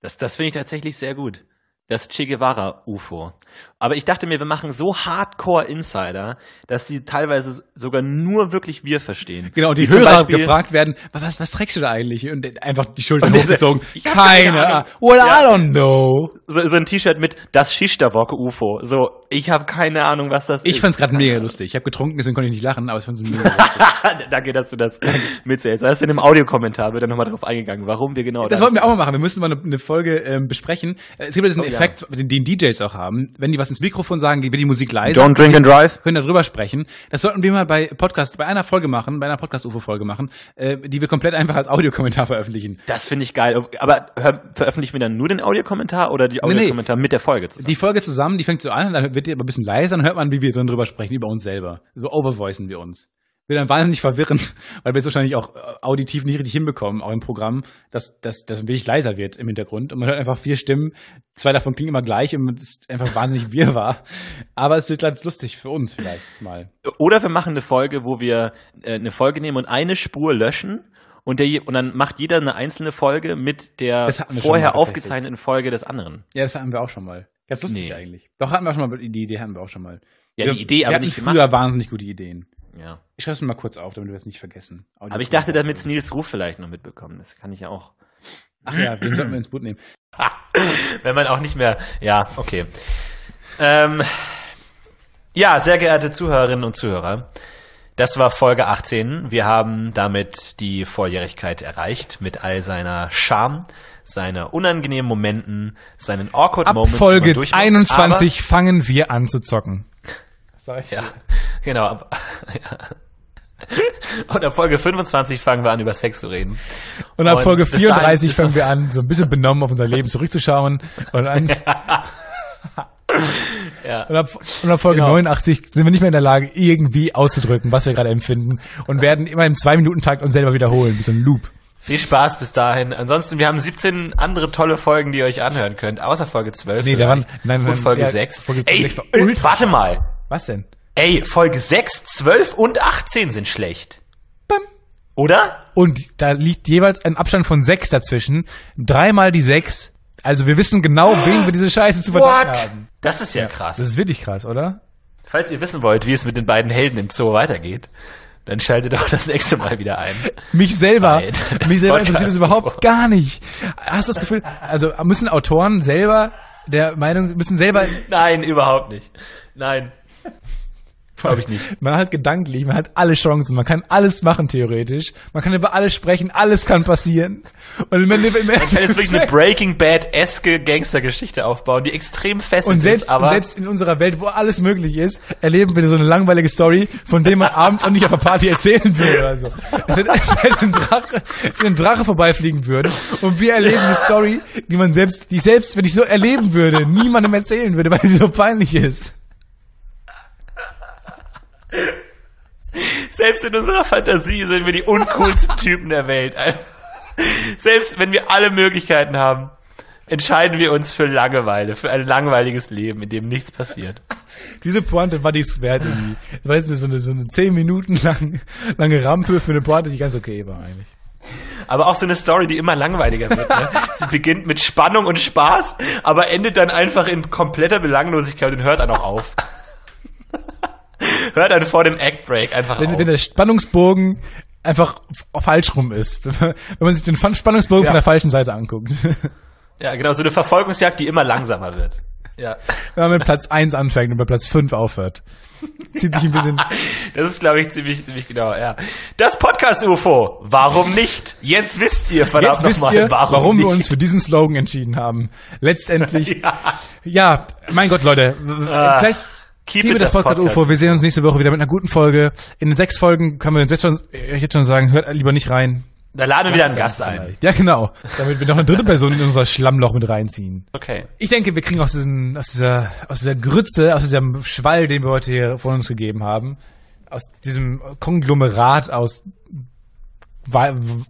Das, das finde ich tatsächlich sehr gut. Das Che Guevara-U F O. Aber ich dachte mir, wir machen so Hardcore-Insider, dass die teilweise sogar nur wirklich wir verstehen. Genau, die, die Hörer gefragt werden, was, was trägst du da eigentlich? Und einfach die Schultern hochgezogen. Keine Ahnung. Well, ja. I don't know. So, so ein T-Shirt mit das Schischterwocke-U F O. So, Ich habe keine Ahnung, was das ich ist. Ich fand es gerade mega lustig. Ich habe getrunken, deswegen konnte ich nicht lachen, aber ich fand es mega lustig. Danke, dass du das mitzählst. Das ist in einem Audiokommentar, wird dann nochmal drauf eingegangen, warum wir genau das... Das wollten wir auch mal machen. Wir müssen mal eine, eine Folge ähm, besprechen. Es gibt ja diesen oh, Effekt, ja. den, den D Js auch haben. Wenn die was ins Mikrofon sagen, wird die Musik leise. Don't drink and drive. Können da drüber sprechen. Das sollten wir mal bei Podcast, bei einer Folge machen, bei einer Podcast-U F O-Folge machen, äh, die wir komplett einfach als Audiokommentar veröffentlichen. Das finde ich geil. Aber hör, veröffentlichen wir dann nur den Audiokommentar oder die Audiokommentar nee, nee. mit der Folge zusammen? Die Folge zusammen, die fängt so an, dann wird die aber ein bisschen leiser, dann hört man, wie wir dann drüber sprechen, über uns selber. So overvoicen wir uns. Wird dann wahnsinnig verwirrend, weil wir es wahrscheinlich auch auditiv nicht richtig hinbekommen, auch im Programm, dass das wirklich leiser wird im Hintergrund. Und man hört einfach vier Stimmen, zwei davon klingen immer gleich und es ist einfach wahnsinnig wirrwarr. Aber es wird ganz lustig für uns vielleicht mal. Oder wir machen eine Folge, wo wir eine Folge nehmen und eine Spur löschen. Und, der, und dann macht jeder eine einzelne Folge mit der vorher mal, aufgezeichneten Folge des anderen. Ja, das hatten wir auch schon mal. Ganz lustig nee. eigentlich. Doch, hatten wir auch schon mal, die Idee hatten wir auch schon mal. Ja, wir, die Idee, aber nicht gemacht. Früher wahnsinnig gute Ideen. Ja. Ich schreibe es mal kurz auf, damit wir es nicht vergessen. Audio- aber ich dachte, damit es Nils Ruf vielleicht noch mitbekommen. Das kann ich ja auch. Ach ja, den sollten wir ins Boot nehmen. Wenn man auch nicht mehr... Ja, okay. ähm, ja, sehr geehrte Zuhörerinnen und Zuhörer. Das war Folge achtzehn. Wir haben damit die Volljährigkeit erreicht, mit all seiner Charme, seiner unangenehmen Momenten, seinen awkward Moments. Ab Folge einundzwanzig muss, fangen wir an zu zocken. Sag ich ja, dir. Genau. Ab, ja. Und ab Folge fünfundzwanzig fangen wir an, über Sex zu reden. Und ab und Folge vierunddreißig fangen wir an, so ein bisschen benommen auf unser Leben zurückzuschauen. Und an... Ja. Ja. Und, ab, und ab Folge genau. neunundachtzig sind wir nicht mehr in der Lage, irgendwie auszudrücken, was wir gerade empfinden und werden immer im Zwei-Minuten-Takt uns selber wiederholen, wie so ein Loop. Viel Spaß bis dahin. Ansonsten, wir haben siebzehn andere tolle Folgen, die ihr euch anhören könnt, außer Folge zwölf nee, da waren, nein, und nein, Folge ja, sechs. Folge Ey, sechs war ultra warte scheiße. mal. Was denn? Ey, Folge sechs, zwölf und achtzehn sind schlecht. Bam. Oder? Und da liegt jeweils ein Abstand von sechs dazwischen. Dreimal die sechs. Also wir wissen genau, wen wir diese Scheiße zu verdanken haben. Das ist ja, ja krass. Das ist wirklich krass, oder? Falls ihr wissen wollt, wie es mit den beiden Helden im Zoo weitergeht, dann schaltet doch das nächste Mal wieder ein. Mich selber. Nein, mich selber interessiert das überhaupt gar nicht. Hast du das Gefühl, also müssen Autoren selber der Meinung, müssen selber... Nein, überhaupt nicht. Nein. Glaube ich nicht. Man hat gedanklich, man hat alle Chancen, man kann alles machen theoretisch, man kann über alles sprechen, alles kann passieren. Und im Endeffekt, im Endeffekt man kann jetzt wirklich eine Breaking Bad-eske Gangstergeschichte aufbauen, die extrem fesselnd und selbst, ist, aber... Und selbst in unserer Welt, wo alles möglich ist, erleben wir so eine langweilige Story, von der man abends auch nicht auf der Party erzählen will oder so. Es wird, es wird ein Drache, es wird ein Drache vorbeifliegen würde und wir erleben eine Story, die man selbst, die selbst, wenn ich so erleben würde, niemandem erzählen würde, weil sie so peinlich ist. Selbst in unserer Fantasie sind wir die uncoolsten Typen der Welt. Selbst wenn wir alle Möglichkeiten haben, entscheiden wir uns für Langeweile, für ein langweiliges Leben, in dem nichts passiert. Diese Pointe war nichts wert irgendwie. Weißt du, so eine, so eine zehn Minuten lang, lange Rampe für eine Pointe, die ganz okay war eigentlich. Aber auch so eine Story, die immer langweiliger wird. Ne? Sie beginnt mit Spannung und Spaß, aber endet dann einfach in kompletter Belanglosigkeit und hört dann auch auf. Hört dann vor dem Act-Break einfach wenn, auf. Wenn der Spannungsbogen einfach falsch rum ist. Wenn man sich den Spannungsbogen ja. von der falschen Seite anguckt. Ja, genau, so eine Verfolgungsjagd, die immer langsamer wird. Ja. Wenn man mit Platz eins anfängt und bei Platz fünf aufhört. Zieht sich ein bisschen... Das ist, glaube ich, ziemlich, ziemlich genau, ja. Das Podcast-U F O, warum nicht? Jetzt wisst ihr, verdammt nochmal, warum, warum nicht? Wir uns für diesen Slogan entschieden haben. Letztendlich, ja. ja, mein Gott, Leute, ah. gleich... Keep Liebe das, das Podcast U F O, wir sehen uns nächste Woche wieder mit einer guten Folge. In den sechs Folgen kann man jetzt schon, jetzt schon sagen, hört lieber nicht rein. Da laden wir wieder einen Gast ein. Vielleicht. Ja, genau. Damit wir noch eine dritte Person in unser Schlammloch mit reinziehen. Okay. Ich denke, wir kriegen aus, diesen, aus, dieser, aus dieser Grütze, aus diesem Schwall, den wir heute hier von uns gegeben haben, aus diesem Konglomerat aus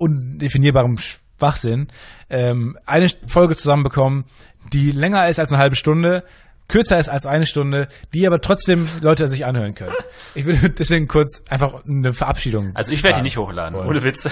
undefinierbarem Schwachsinn, ähm, eine Folge zusammenbekommen, die länger ist als eine halbe Stunde, kürzer ist als eine Stunde, die aber trotzdem Leute sich anhören können. Ich würde deswegen kurz einfach eine Verabschiedung. Also ich werde die nicht hochladen, wollen. Ohne Witz.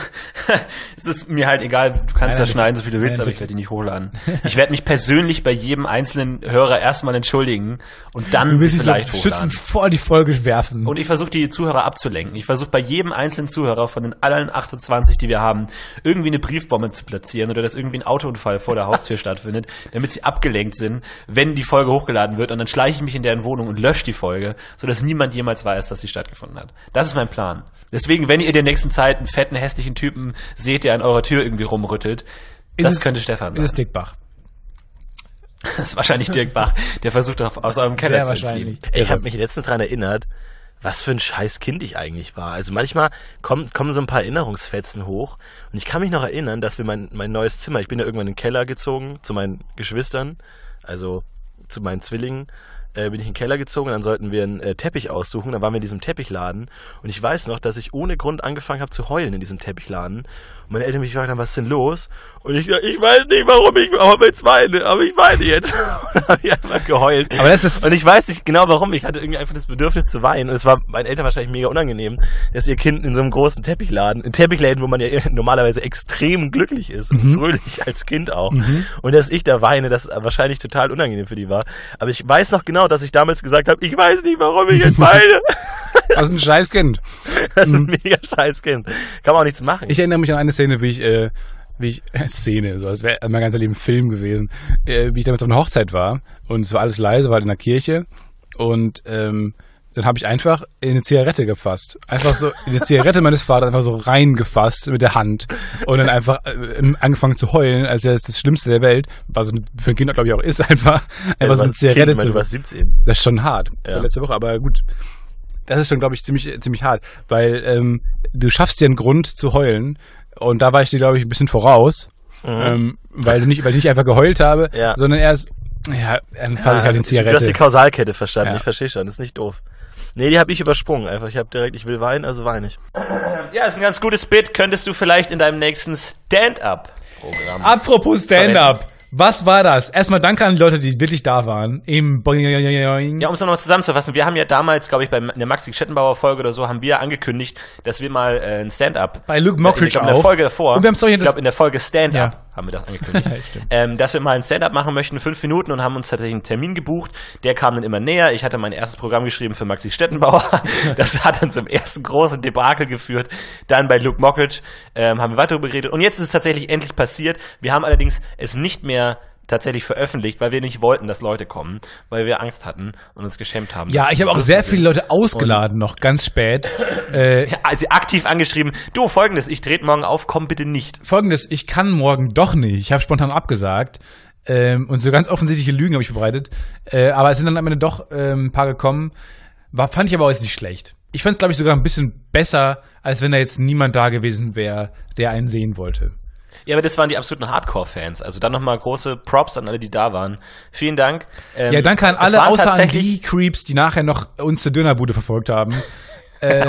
Es ist mir halt egal, du kannst ja schneiden, so viel du willst, aber ich werde die nicht hochladen. Ich werde mich persönlich bei jedem einzelnen Hörer erstmal entschuldigen und dann sie vielleicht so hochladen. Schützen vor die Folge werfen. Und ich versuche die Zuhörer abzulenken. Ich versuche bei jedem einzelnen Zuhörer von den allen achtundzwanzig, die wir haben, irgendwie eine Briefbombe zu platzieren oder dass irgendwie ein Autounfall vor der Haustür stattfindet, damit sie abgelenkt sind, wenn die Folge hochgeladen hochgeladen wird und dann schleiche ich mich in deren Wohnung und lösche die Folge, sodass niemand jemals weiß, dass sie stattgefunden hat. Das ist mein Plan. Deswegen, wenn ihr in der nächsten Zeit einen fetten, hässlichen Typen seht, der an eurer Tür irgendwie rumrüttelt, ist das es, könnte Stefan sein. Ist es Dirk Bach? Das ist wahrscheinlich Dirk Bach, der versucht, aus eurem Keller zu fliehen. Ich habe mich letztens daran erinnert, was für ein scheiß Kind ich eigentlich war. Also manchmal kommen, kommen so ein paar Erinnerungsfetzen hoch und ich kann mich noch erinnern, dass wir mein, mein neues Zimmer, ich bin ja irgendwann in den Keller gezogen, zu meinen Geschwistern, also zu meinen Zwillingen, äh, bin ich in den Keller gezogen, dann sollten wir einen äh, Teppich aussuchen, dann waren wir in diesem Teppichladen und ich weiß noch, dass ich ohne Grund angefangen habe zu heulen in diesem Teppichladen und meine Eltern mich gefragt haben, was ist denn los? Und ich ich weiß nicht, warum ich warum jetzt weine, aber ich weine jetzt. Und dann habe ich einfach geheult. Aber das ist und ich weiß nicht genau, warum. Ich hatte irgendwie einfach das Bedürfnis zu weinen und es war meinen Eltern wahrscheinlich mega unangenehm, dass ihr Kind in so einem großen Teppichladen, in Teppichläden, wo man ja normalerweise extrem glücklich ist und mhm. fröhlich als Kind auch. Mhm. Und dass ich da weine, das wahrscheinlich total unangenehm für die war. Aber ich weiß noch genau, dass ich damals gesagt habe, ich weiß nicht, warum ich jetzt weine. Das ist ein scheiß Kind. Das ist ein mega scheiß Kind. Kann man auch nichts machen. Ich erinnere mich an eine Szene, wie ich, äh, wie ich, äh, Szene, so, das wäre mein ganzes Leben Film gewesen, äh, wie ich damals auf einer Hochzeit war und es war alles leise, war in der Kirche und, ähm, dann habe ich einfach in eine Zigarette gefasst. Einfach so, in die Zigarette meines Vaters einfach so reingefasst mit der Hand und dann einfach angefangen zu heulen, als wäre es das Schlimmste der Welt, was für ein Kind, glaube ich, auch ist, einfach, einfach ja, so eine Zigarette kind, zu... Meine, siebzehn. Das ist schon hart, ja. So letzte Woche, aber gut. Das ist schon, glaube ich, ziemlich, ziemlich hart, weil ähm, du schaffst dir einen Grund zu heulen und da war ich dir, glaube ich, ein bisschen voraus, mhm. ähm, weil, du nicht, weil ich nicht einfach geheult habe, ja. sondern erst, ja, dann fasse ja, ich halt in Zigarette. Du hast die Kausalkette verstanden, ja. Ich verstehe schon, das ist nicht doof. Nee, die habe ich übersprungen einfach. Ich habe direkt, ich will weinen, also weine ich. Ja, ist ein ganz gutes Bit. Könntest du vielleicht in deinem nächsten Stand-Up-Programm... Apropos Stand-Up. Verwenden. Was war das? Erstmal danke an die Leute, die wirklich da waren. Im ja, um es nochmal zusammenzufassen. Wir haben ja damals, glaube ich, bei der Maxi-Schettenbauer-Folge oder so, haben wir angekündigt, dass wir mal äh, ein Stand-Up... Bei Luke Mockridge äh, auch. In der Folge davor. Und wir haben ich glaube, in der Folge Stand-Up ja. haben wir das angekündigt. Ja, ähm, dass wir mal ein Stand-Up machen möchten, fünf Minuten, und haben uns tatsächlich einen Termin gebucht. Der kam dann immer näher. Ich hatte mein erstes Programm geschrieben für Maxi Schettenbauer. Das hat dann zum ersten großen Debakel geführt. Dann bei Luke Mockridge ähm, haben wir weiter darüber geredet. Und jetzt ist es tatsächlich endlich passiert. Wir haben allerdings es nicht mehr tatsächlich veröffentlicht, weil wir nicht wollten, dass Leute kommen, weil wir Angst hatten und uns geschämt haben. Ja, ich habe auch sehr viele Leute ausgeladen, und noch ganz spät. Äh, ja, also aktiv angeschrieben, du, folgendes, ich trete morgen auf, komm bitte nicht. Folgendes, ich kann morgen doch nicht. Ich habe spontan abgesagt ähm, und so ganz offensichtliche Lügen habe ich verbreitet. Äh, aber es sind dann am Ende doch äh, ein paar gekommen. War, fand ich aber auch jetzt nicht schlecht. Ich fand es, glaube ich, sogar ein bisschen besser, als wenn da jetzt niemand da gewesen wäre, der einen sehen wollte. Ja, aber das waren die absoluten Hardcore-Fans. Also dann nochmal große Props an alle, die da waren. Vielen Dank. Ähm, ja, danke an alle, außer an die Creeps, die nachher noch uns zur Dönerbude verfolgt haben. ähm,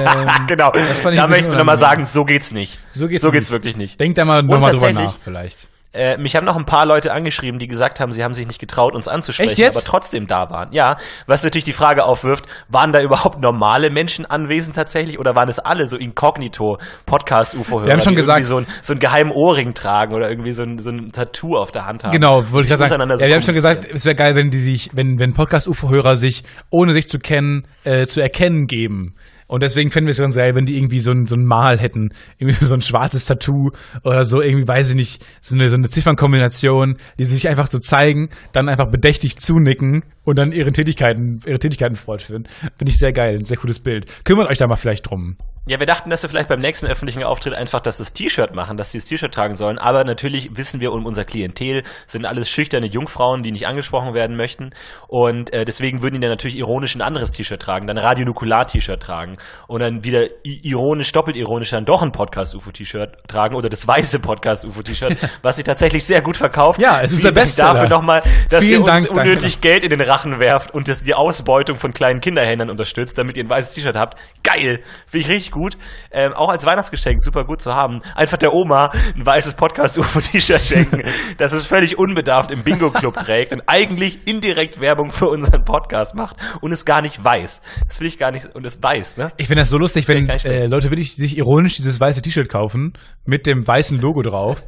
genau, das fand ich da möchte ich mir nochmal sagen, so geht's nicht. So geht's, so geht's nicht. Wirklich nicht. Denkt da mal nochmal drüber nach, vielleicht. Äh, mich haben noch ein paar Leute angeschrieben, die gesagt haben, sie haben sich nicht getraut, uns anzusprechen, aber trotzdem da waren. Ja, was natürlich die Frage aufwirft, waren da überhaupt normale Menschen anwesend tatsächlich oder waren es alle so inkognito Podcast-U F O-Hörer, wir haben schon die gesagt, irgendwie so, ein, so einen geheimen Ohrring tragen oder irgendwie so ein, so ein Tattoo auf der Hand haben? Genau, wollte ich gerade sagen. Ja, so wir haben schon gesagt, es wäre geil, wenn die sich, wenn, wenn Podcast-U F O-Hörer sich, ohne sich zu kennen, äh, zu erkennen geben. Und deswegen fänden wir es ganz geil, wenn die irgendwie so ein, so ein Mal hätten. Irgendwie so ein schwarzes Tattoo oder so, irgendwie, weiß ich nicht, so eine, so eine Ziffernkombination, die sich einfach so zeigen, dann einfach bedächtig zunicken und dann ihre Tätigkeiten, ihre Tätigkeiten fortführen. Finde ich sehr geil, ein sehr cooles Bild. Kümmert euch da mal vielleicht drum. Ja, wir dachten, dass wir vielleicht beim nächsten öffentlichen Auftritt einfach, dass das T-Shirt machen, dass sie das T-Shirt tragen sollen. Aber natürlich wissen wir um unser Klientel, sind alles schüchterne Jungfrauen, die nicht angesprochen werden möchten. Und äh, deswegen würden die dann natürlich ironisch ein anderes T-Shirt tragen, dann Radio Nukular-T-Shirt tragen und dann wieder ironisch, doppelt ironisch dann doch ein Podcast-U F O-T-Shirt tragen oder das weiße Podcast-U F O-T-Shirt, was sich tatsächlich sehr gut verkauft. Ja, es ist der Bestseller. Dafür nochmal, dass ihr uns unnötig Geld in den Rachen werft und das die Ausbeutung von kleinen Kinderhändlern unterstützt, damit ihr ein weißes T-Shirt habt. Geil! Finde ich richtig gut. Gut, ähm, auch als Weihnachtsgeschenk super gut zu haben. Einfach der Oma ein weißes Podcast-U F O-T-Shirt schenken, das es völlig unbedarft im Bingo-Club trägt und eigentlich indirekt Werbung für unseren Podcast macht und es gar nicht weiß. Das will ich gar nicht, und es weiß, ne? Ich finde das so lustig, das wenn äh, Leute wirklich sich ironisch dieses weiße T-Shirt kaufen mit dem weißen Logo drauf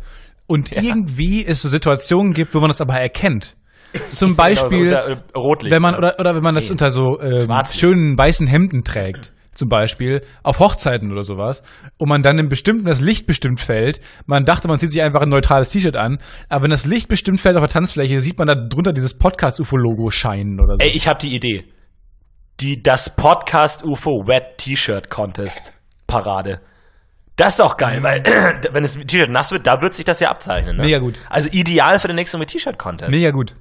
und ja. irgendwie es so Situationen gibt, wo man das aber erkennt. Zum Beispiel, genau, so unter, äh, Rotlicht, wenn man, oder, oder wenn man das nee. unter so ähm, schönen weißen Hemden trägt. zum Beispiel, auf Hochzeiten oder sowas, und man dann im Bestimmten, das Licht bestimmt fällt, man dachte, man zieht sich einfach ein neutrales T-Shirt an, aber wenn das Licht bestimmt fällt auf der Tanzfläche, sieht man da drunter dieses Podcast-U F O-Logo scheinen oder so. Ey, ich hab die Idee. Die, das Podcast-U F O-Wet-T-Shirt-Contest-Parade. Das ist auch geil, weil wenn das T-Shirt nass wird, da wird sich das ja abzeichnen. Ne? Mega gut. Also ideal für den nächsten T-Shirt-Contest. Mega gut.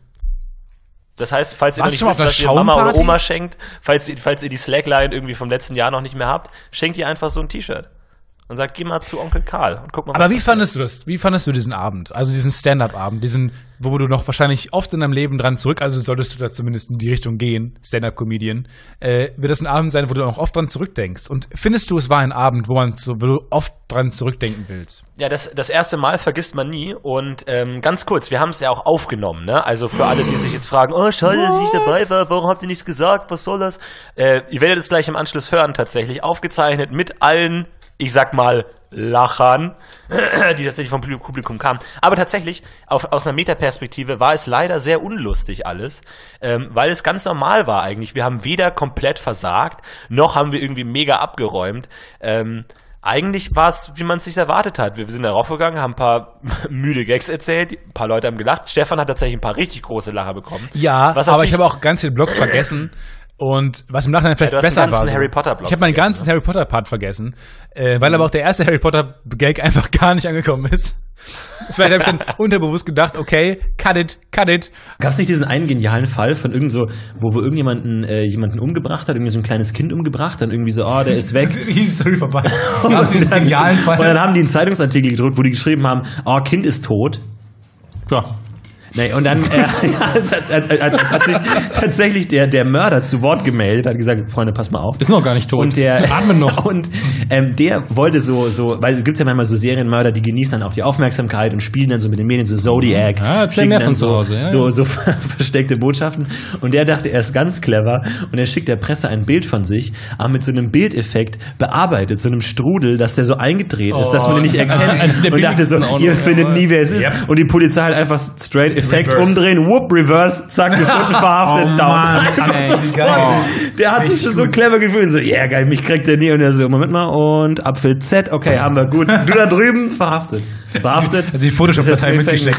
Das heißt, falls ihr noch nicht wisst, was ihr Mama oder Oma schenkt, falls, falls ihr die Slackline irgendwie vom letzten Jahr noch nicht mehr habt, schenkt ihr einfach so ein T-Shirt. Und sagt, geh mal zu Onkel Karl und guck mal. Aber wie fandest du das? Wie fandest du diesen Abend? Also diesen Stand-Up-Abend, diesen, wo du noch wahrscheinlich oft in deinem Leben dran zurück, also solltest du da zumindest in die Richtung gehen, Stand-Up-Comedian, äh, wird das ein Abend sein, wo du noch oft dran zurückdenkst? Und findest du, es war ein Abend, wo man so, wo du oft dran zurückdenken willst? Ja, das, das erste Mal vergisst man nie. Und ähm, ganz kurz, wir haben es ja auch aufgenommen, ne? Also für alle, die sich jetzt fragen, oh, schade, dass ich nicht dabei war, warum habt ihr nichts gesagt, was soll das? Äh, ihr werdet es gleich im Anschluss hören tatsächlich, aufgezeichnet mit allen, ich sag mal, Lachern, die tatsächlich vom Publikum kamen. Aber tatsächlich, auf, aus einer Metaperspektive war es leider sehr unlustig alles, ähm, weil es ganz normal war eigentlich. Wir haben weder komplett versagt, noch haben wir irgendwie mega abgeräumt. Ähm, eigentlich war es, wie man es sich erwartet hat. Wir sind da raufgegangen, haben ein paar müde Gags erzählt, ein paar Leute haben gelacht. Stefan hat tatsächlich ein paar richtig große Lacher bekommen. Ja, aber ich habe auch ganz viele Blogs vergessen. Und was im Nachhinein vielleicht ja, besser war. So. Harry Potter ich habe meinen ganzen ne? Harry Potter Part vergessen, äh, weil mhm. aber auch der erste Harry Potter Gag einfach gar nicht angekommen ist. Vielleicht habe ich dann unterbewusst gedacht, okay, cut it, cut it. Gab es nicht diesen einen genialen Fall von irgend so, wo, wo irgendjemanden äh, jemanden umgebracht hat, irgendwie so ein kleines Kind umgebracht, dann irgendwie so, oh, der ist weg. Sorry, vorbei. Und, dann, genialen Fall. Und dann haben die einen Zeitungsartikel gedruckt, wo die geschrieben haben, oh, Kind ist tot. Klar. Nee, und dann äh, hat, hat, hat, hat, hat sich tatsächlich der, der Mörder zu Wort gemeldet, hat gesagt, Freunde, pass mal auf. Ist noch gar nicht tot. Und der, atmen noch. Und ähm, der wollte so, so, weil es gibt ja manchmal so Serienmörder, die genießen dann auch die Aufmerksamkeit und spielen dann so mit den Medien so Zodiac. Ja, erzähl mehr von zu Hause. Ja, so, ja. so, so versteckte Botschaften. Und der dachte, er ist ganz clever und er schickt der Presse ein Bild von sich, aber mit so einem Bildeffekt bearbeitet, so einem Strudel, dass der so eingedreht oh. ist, dass man den nicht erkennt. Und dachte so, ihr findet nie, wer es ist. Yep. Und die Polizei halt einfach straight Effekt reverse. Umdrehen, whoop, reverse, zack, gefunden, verhaftet, oh down. Ey, so der hat sich schon so clever gefühlt, so, ja yeah, geil, mich kriegt der nie. Und er so, Moment mal, und Apfel Z, okay, haben wir, gut. Du da drüben, verhaftet. Verhaftet. Also die Photoshop-Datei mitgeschickt.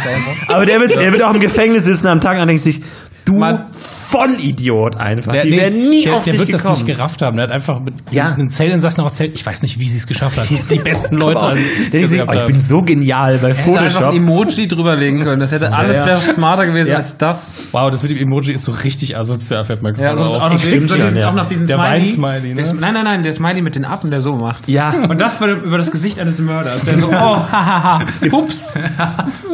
Aber der wird, der wird auch im Gefängnis sitzen am Tag und denkt sich, du Mann. Vollidiot einfach. Der, die nee, nie der, auf der dich wird gekommen. Das nicht gerafft haben. Der hat einfach mit ja. einem Zellinsassen noch erzählt, ich weiß nicht, wie sie es geschafft hat. Die besten Leute. An, der sich, oh, ich bin so genial bei Photoshop. Hätte einfach ein Emoji drüberlegen können. Das hätte so, alles ja. wäre smarter gewesen ja. als das. Wow, das mit dem Emoji ist so richtig asozial, fällt mir gerade auf. Auch noch, den, schon, diesen, ja. auch noch diesen der Smiley. Smiley ne? der, nein, nein, nein, der Smiley mit den Affen, der so macht. Ja. Und das für, über das Gesicht eines Mörders. Der so, oh, hahaha, ups.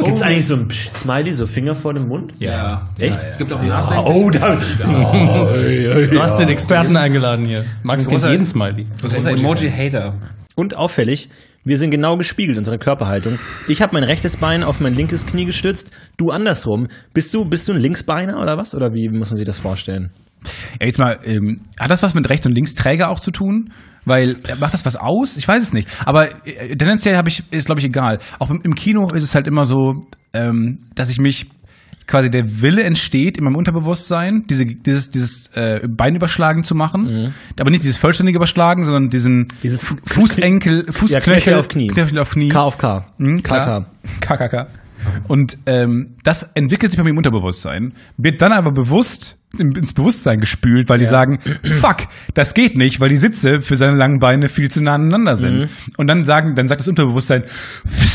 Gibt's eigentlich so ein Smiley, so Finger vor dem Mund? Ja. Echt? Es gibt auch die Affen. Oh, du hast den Experten eingeladen hier. Max kennt jeden Smiley. Das ist ein Emoji-Hater. Und auffällig, wir sind genau gespiegelt, unsere Körperhaltung. Ich habe mein rechtes Bein auf mein linkes Knie gestützt, du andersrum. Bist du, bist du ein Linksbeiner oder was? Oder wie muss man sich das vorstellen? Ja, jetzt mal, ähm, hat das was mit Rechts- und Linksträger auch zu tun? Weil, macht das was aus? Ich weiß es nicht. Aber äh, tendenziell hab ich, ist, glaube ich, egal. Auch im, im Kino ist es halt immer so, ähm, dass ich mich quasi der Wille entsteht in meinem Unterbewusstsein, diese, dieses, dieses äh, Bein überschlagen zu machen, mhm. aber nicht dieses vollständige Überschlagen, sondern diesen dieses Fu- Fußenkel, Fußknöchel ja, auf Knie, Knöchel auf Knie, K auf K, mhm, K K, K K K. Und ähm, das entwickelt sich bei mir im Unterbewusstsein, wird dann aber bewusst ins Bewusstsein gespült, weil die ja. sagen, fuck, das geht nicht, weil die Sitze für seine langen Beine viel zu nah aneinander sind. Mhm. Und dann sagen, dann sagt das Unterbewusstsein,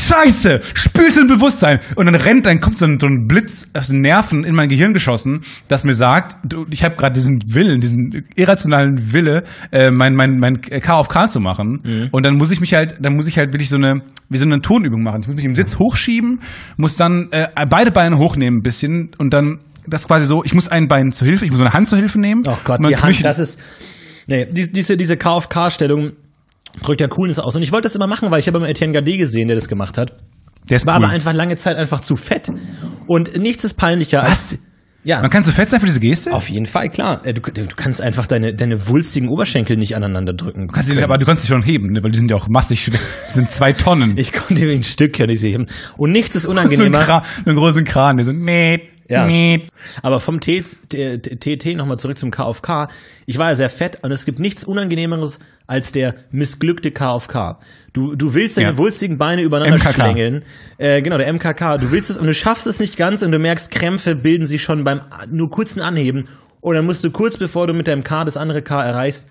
Scheiße, spült ins Bewusstsein. Und dann rennt, dann kommt so ein, so ein Blitz aus den Nerven in mein Gehirn geschossen, das mir sagt, ich habe gerade diesen Willen, diesen irrationalen Wille, äh, mein mein mein K auf K zu machen. Mhm. Und dann muss ich mich halt, dann muss ich halt wirklich so eine wie so eine Tonübung machen. Ich muss mich im Sitz hochschieben, muss dann äh, beide Beine hochnehmen ein bisschen und dann das ist quasi so, ich muss ein Bein zur Hilfe, ich muss eine Hand zur Hilfe nehmen. Oh Gott, die Hand, das ist, nee, diese, diese K-auf-K-Stellung drückt ja Coolness aus. Und ich wollte das immer machen, weil ich habe immer Etienne Gardet gesehen, der das gemacht hat. Der ist war cool. aber einfach lange Zeit einfach zu fett. Und nichts ist peinlicher Was? als... Ja. Man kann zu fett sein für diese Geste? Auf jeden Fall, klar. Du, du kannst einfach deine, deine wulstigen Oberschenkel nicht aneinander drücken. Kannst du, aber du kannst sie schon heben, ne? Weil die sind ja auch massig, die sind zwei Tonnen. Ich konnte ein Stück ja nicht heben. Und nichts ist unangenehmer. So ein Kran, einen großen Kran, der so, nee. Ja. Nee. Aber vom T T nochmal zurück zum K F K. Ich war ja sehr fett und es gibt nichts Unangenehmeres als der missglückte K F K. Du, du willst deine ja. wulstigen Beine übereinander M K K. Schlängeln. Äh, genau, der M K K. Du willst es und du schaffst es nicht ganz und du merkst, Krämpfe bilden sich schon beim nur kurzen Anheben. Und dann musst du kurz bevor du mit deinem K das andere K erreichst,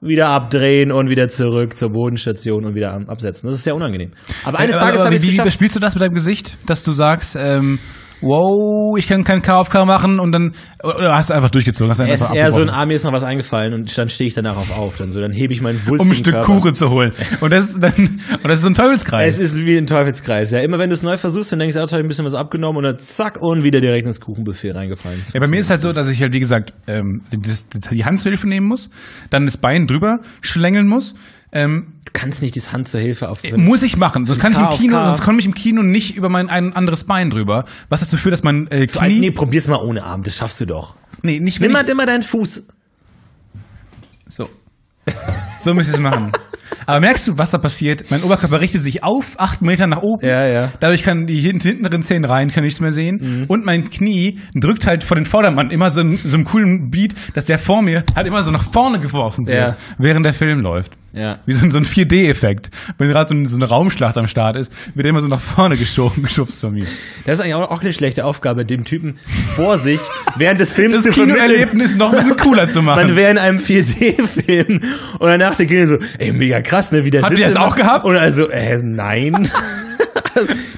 wieder abdrehen und wieder zurück zur Bodenstation und wieder absetzen. Das ist sehr unangenehm. Aber eines aber, Tages habe ich es geschafft. Spielst du das mit deinem Gesicht, dass du sagst, ähm, wow, ich kann kein K F K machen und dann, oder hast du einfach durchgezogen? Hast du es einfach ist eher so ein, ah, mir ist noch was eingefallen und dann stehe ich danach auf, auf dann so, dann hebe ich meinen Wulst. Um ein Stück Körper. Kuchen zu holen. Und das ist dann, und das ist so ein Teufelskreis. Es ist wie ein Teufelskreis, ja. Immer wenn du es neu versuchst, dann denkst du, ah, ich habe ein bisschen was abgenommen und dann zack und wieder direkt ins Kuchenbuffet reingefallen. Ja, bei mir ist halt so, dass ich halt, wie gesagt, ähm, die Hand zur Hilfe nehmen muss, dann das Bein drüber schlängeln muss. Ähm, du kannst nicht das Hand zur Hilfe auf. Muss ich machen, sonst kann ich im Kino, sonst komme ich im Kino nicht über mein ein anderes Bein drüber. Was dazu führt, dass man äh, Knie. Ein, nee, probier's mal ohne Arm, das schaffst du doch. Nee, nicht Nimm mal immer deinen Fuß. So. So müsst ich's machen. Aber merkst du, was da passiert? Mein Oberkörper richtet sich auf, acht Meter nach oben. Ja, ja. Dadurch kann die hinteren Zähne rein, kann nichts mehr sehen. Mhm. Und mein Knie drückt halt von den Vordermann immer so, so einem coolen Beat, dass der vor mir halt immer so nach vorne geworfen wird, ja. während der Film läuft. Ja. Wie so ein, so ein vier D-Effekt. Wenn gerade so, ein, so eine Raumschlacht am Start ist, wird immer so nach vorne geschoben, geschubst von mir. Das ist eigentlich auch, auch eine schlechte Aufgabe, dem Typen vor sich während des Films das zu vermitteln. Das Kinoerlebnis noch ein bisschen cooler zu machen. Man wäre in einem vier D-Film und danach der Kino so, ey, mega krass, ne, wie der Habt ihr das auch gehabt? Und also, äh, nein.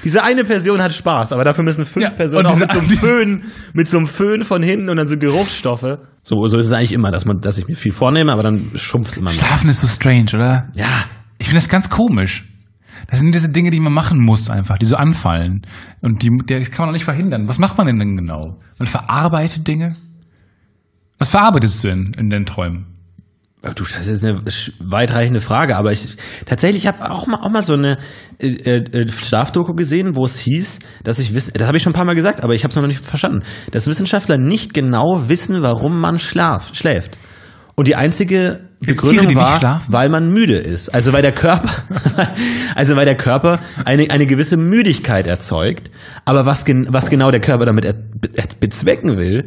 Diese eine Person hat Spaß, aber dafür müssen fünf ja, Personen auch diese, mit, so einem Föhn, mit so einem Föhn von hinten und dann so Geruchsstoffe. So, so ist es eigentlich immer, dass, man, dass ich mir viel vornehme, aber dann schrumpft es immer. Schlafen ist so strange, oder? Ja. Ich finde das ganz komisch. Das sind diese Dinge, die man machen muss einfach, die so anfallen. Und die, die kann man auch nicht verhindern. Was macht man denn denn genau? Man verarbeitet Dinge? Was verarbeitest du denn in deinen Träumen? Du, das ist eine weitreichende Frage, aber ich tatsächlich habe auch mal auch mal so eine äh, äh, Schlafdoku gesehen, wo es hieß, dass ich wissen, das habe ich schon ein paar Mal gesagt, aber ich habe es noch nicht verstanden, dass Wissenschaftler nicht genau wissen, warum man schlaf, schläft. Und die einzige Begründung Tiere, war, weil man müde ist. Also weil der Körper, also weil der Körper eine, eine gewisse Müdigkeit erzeugt. Aber was, gen, was genau der Körper damit er, er, bezwecken will,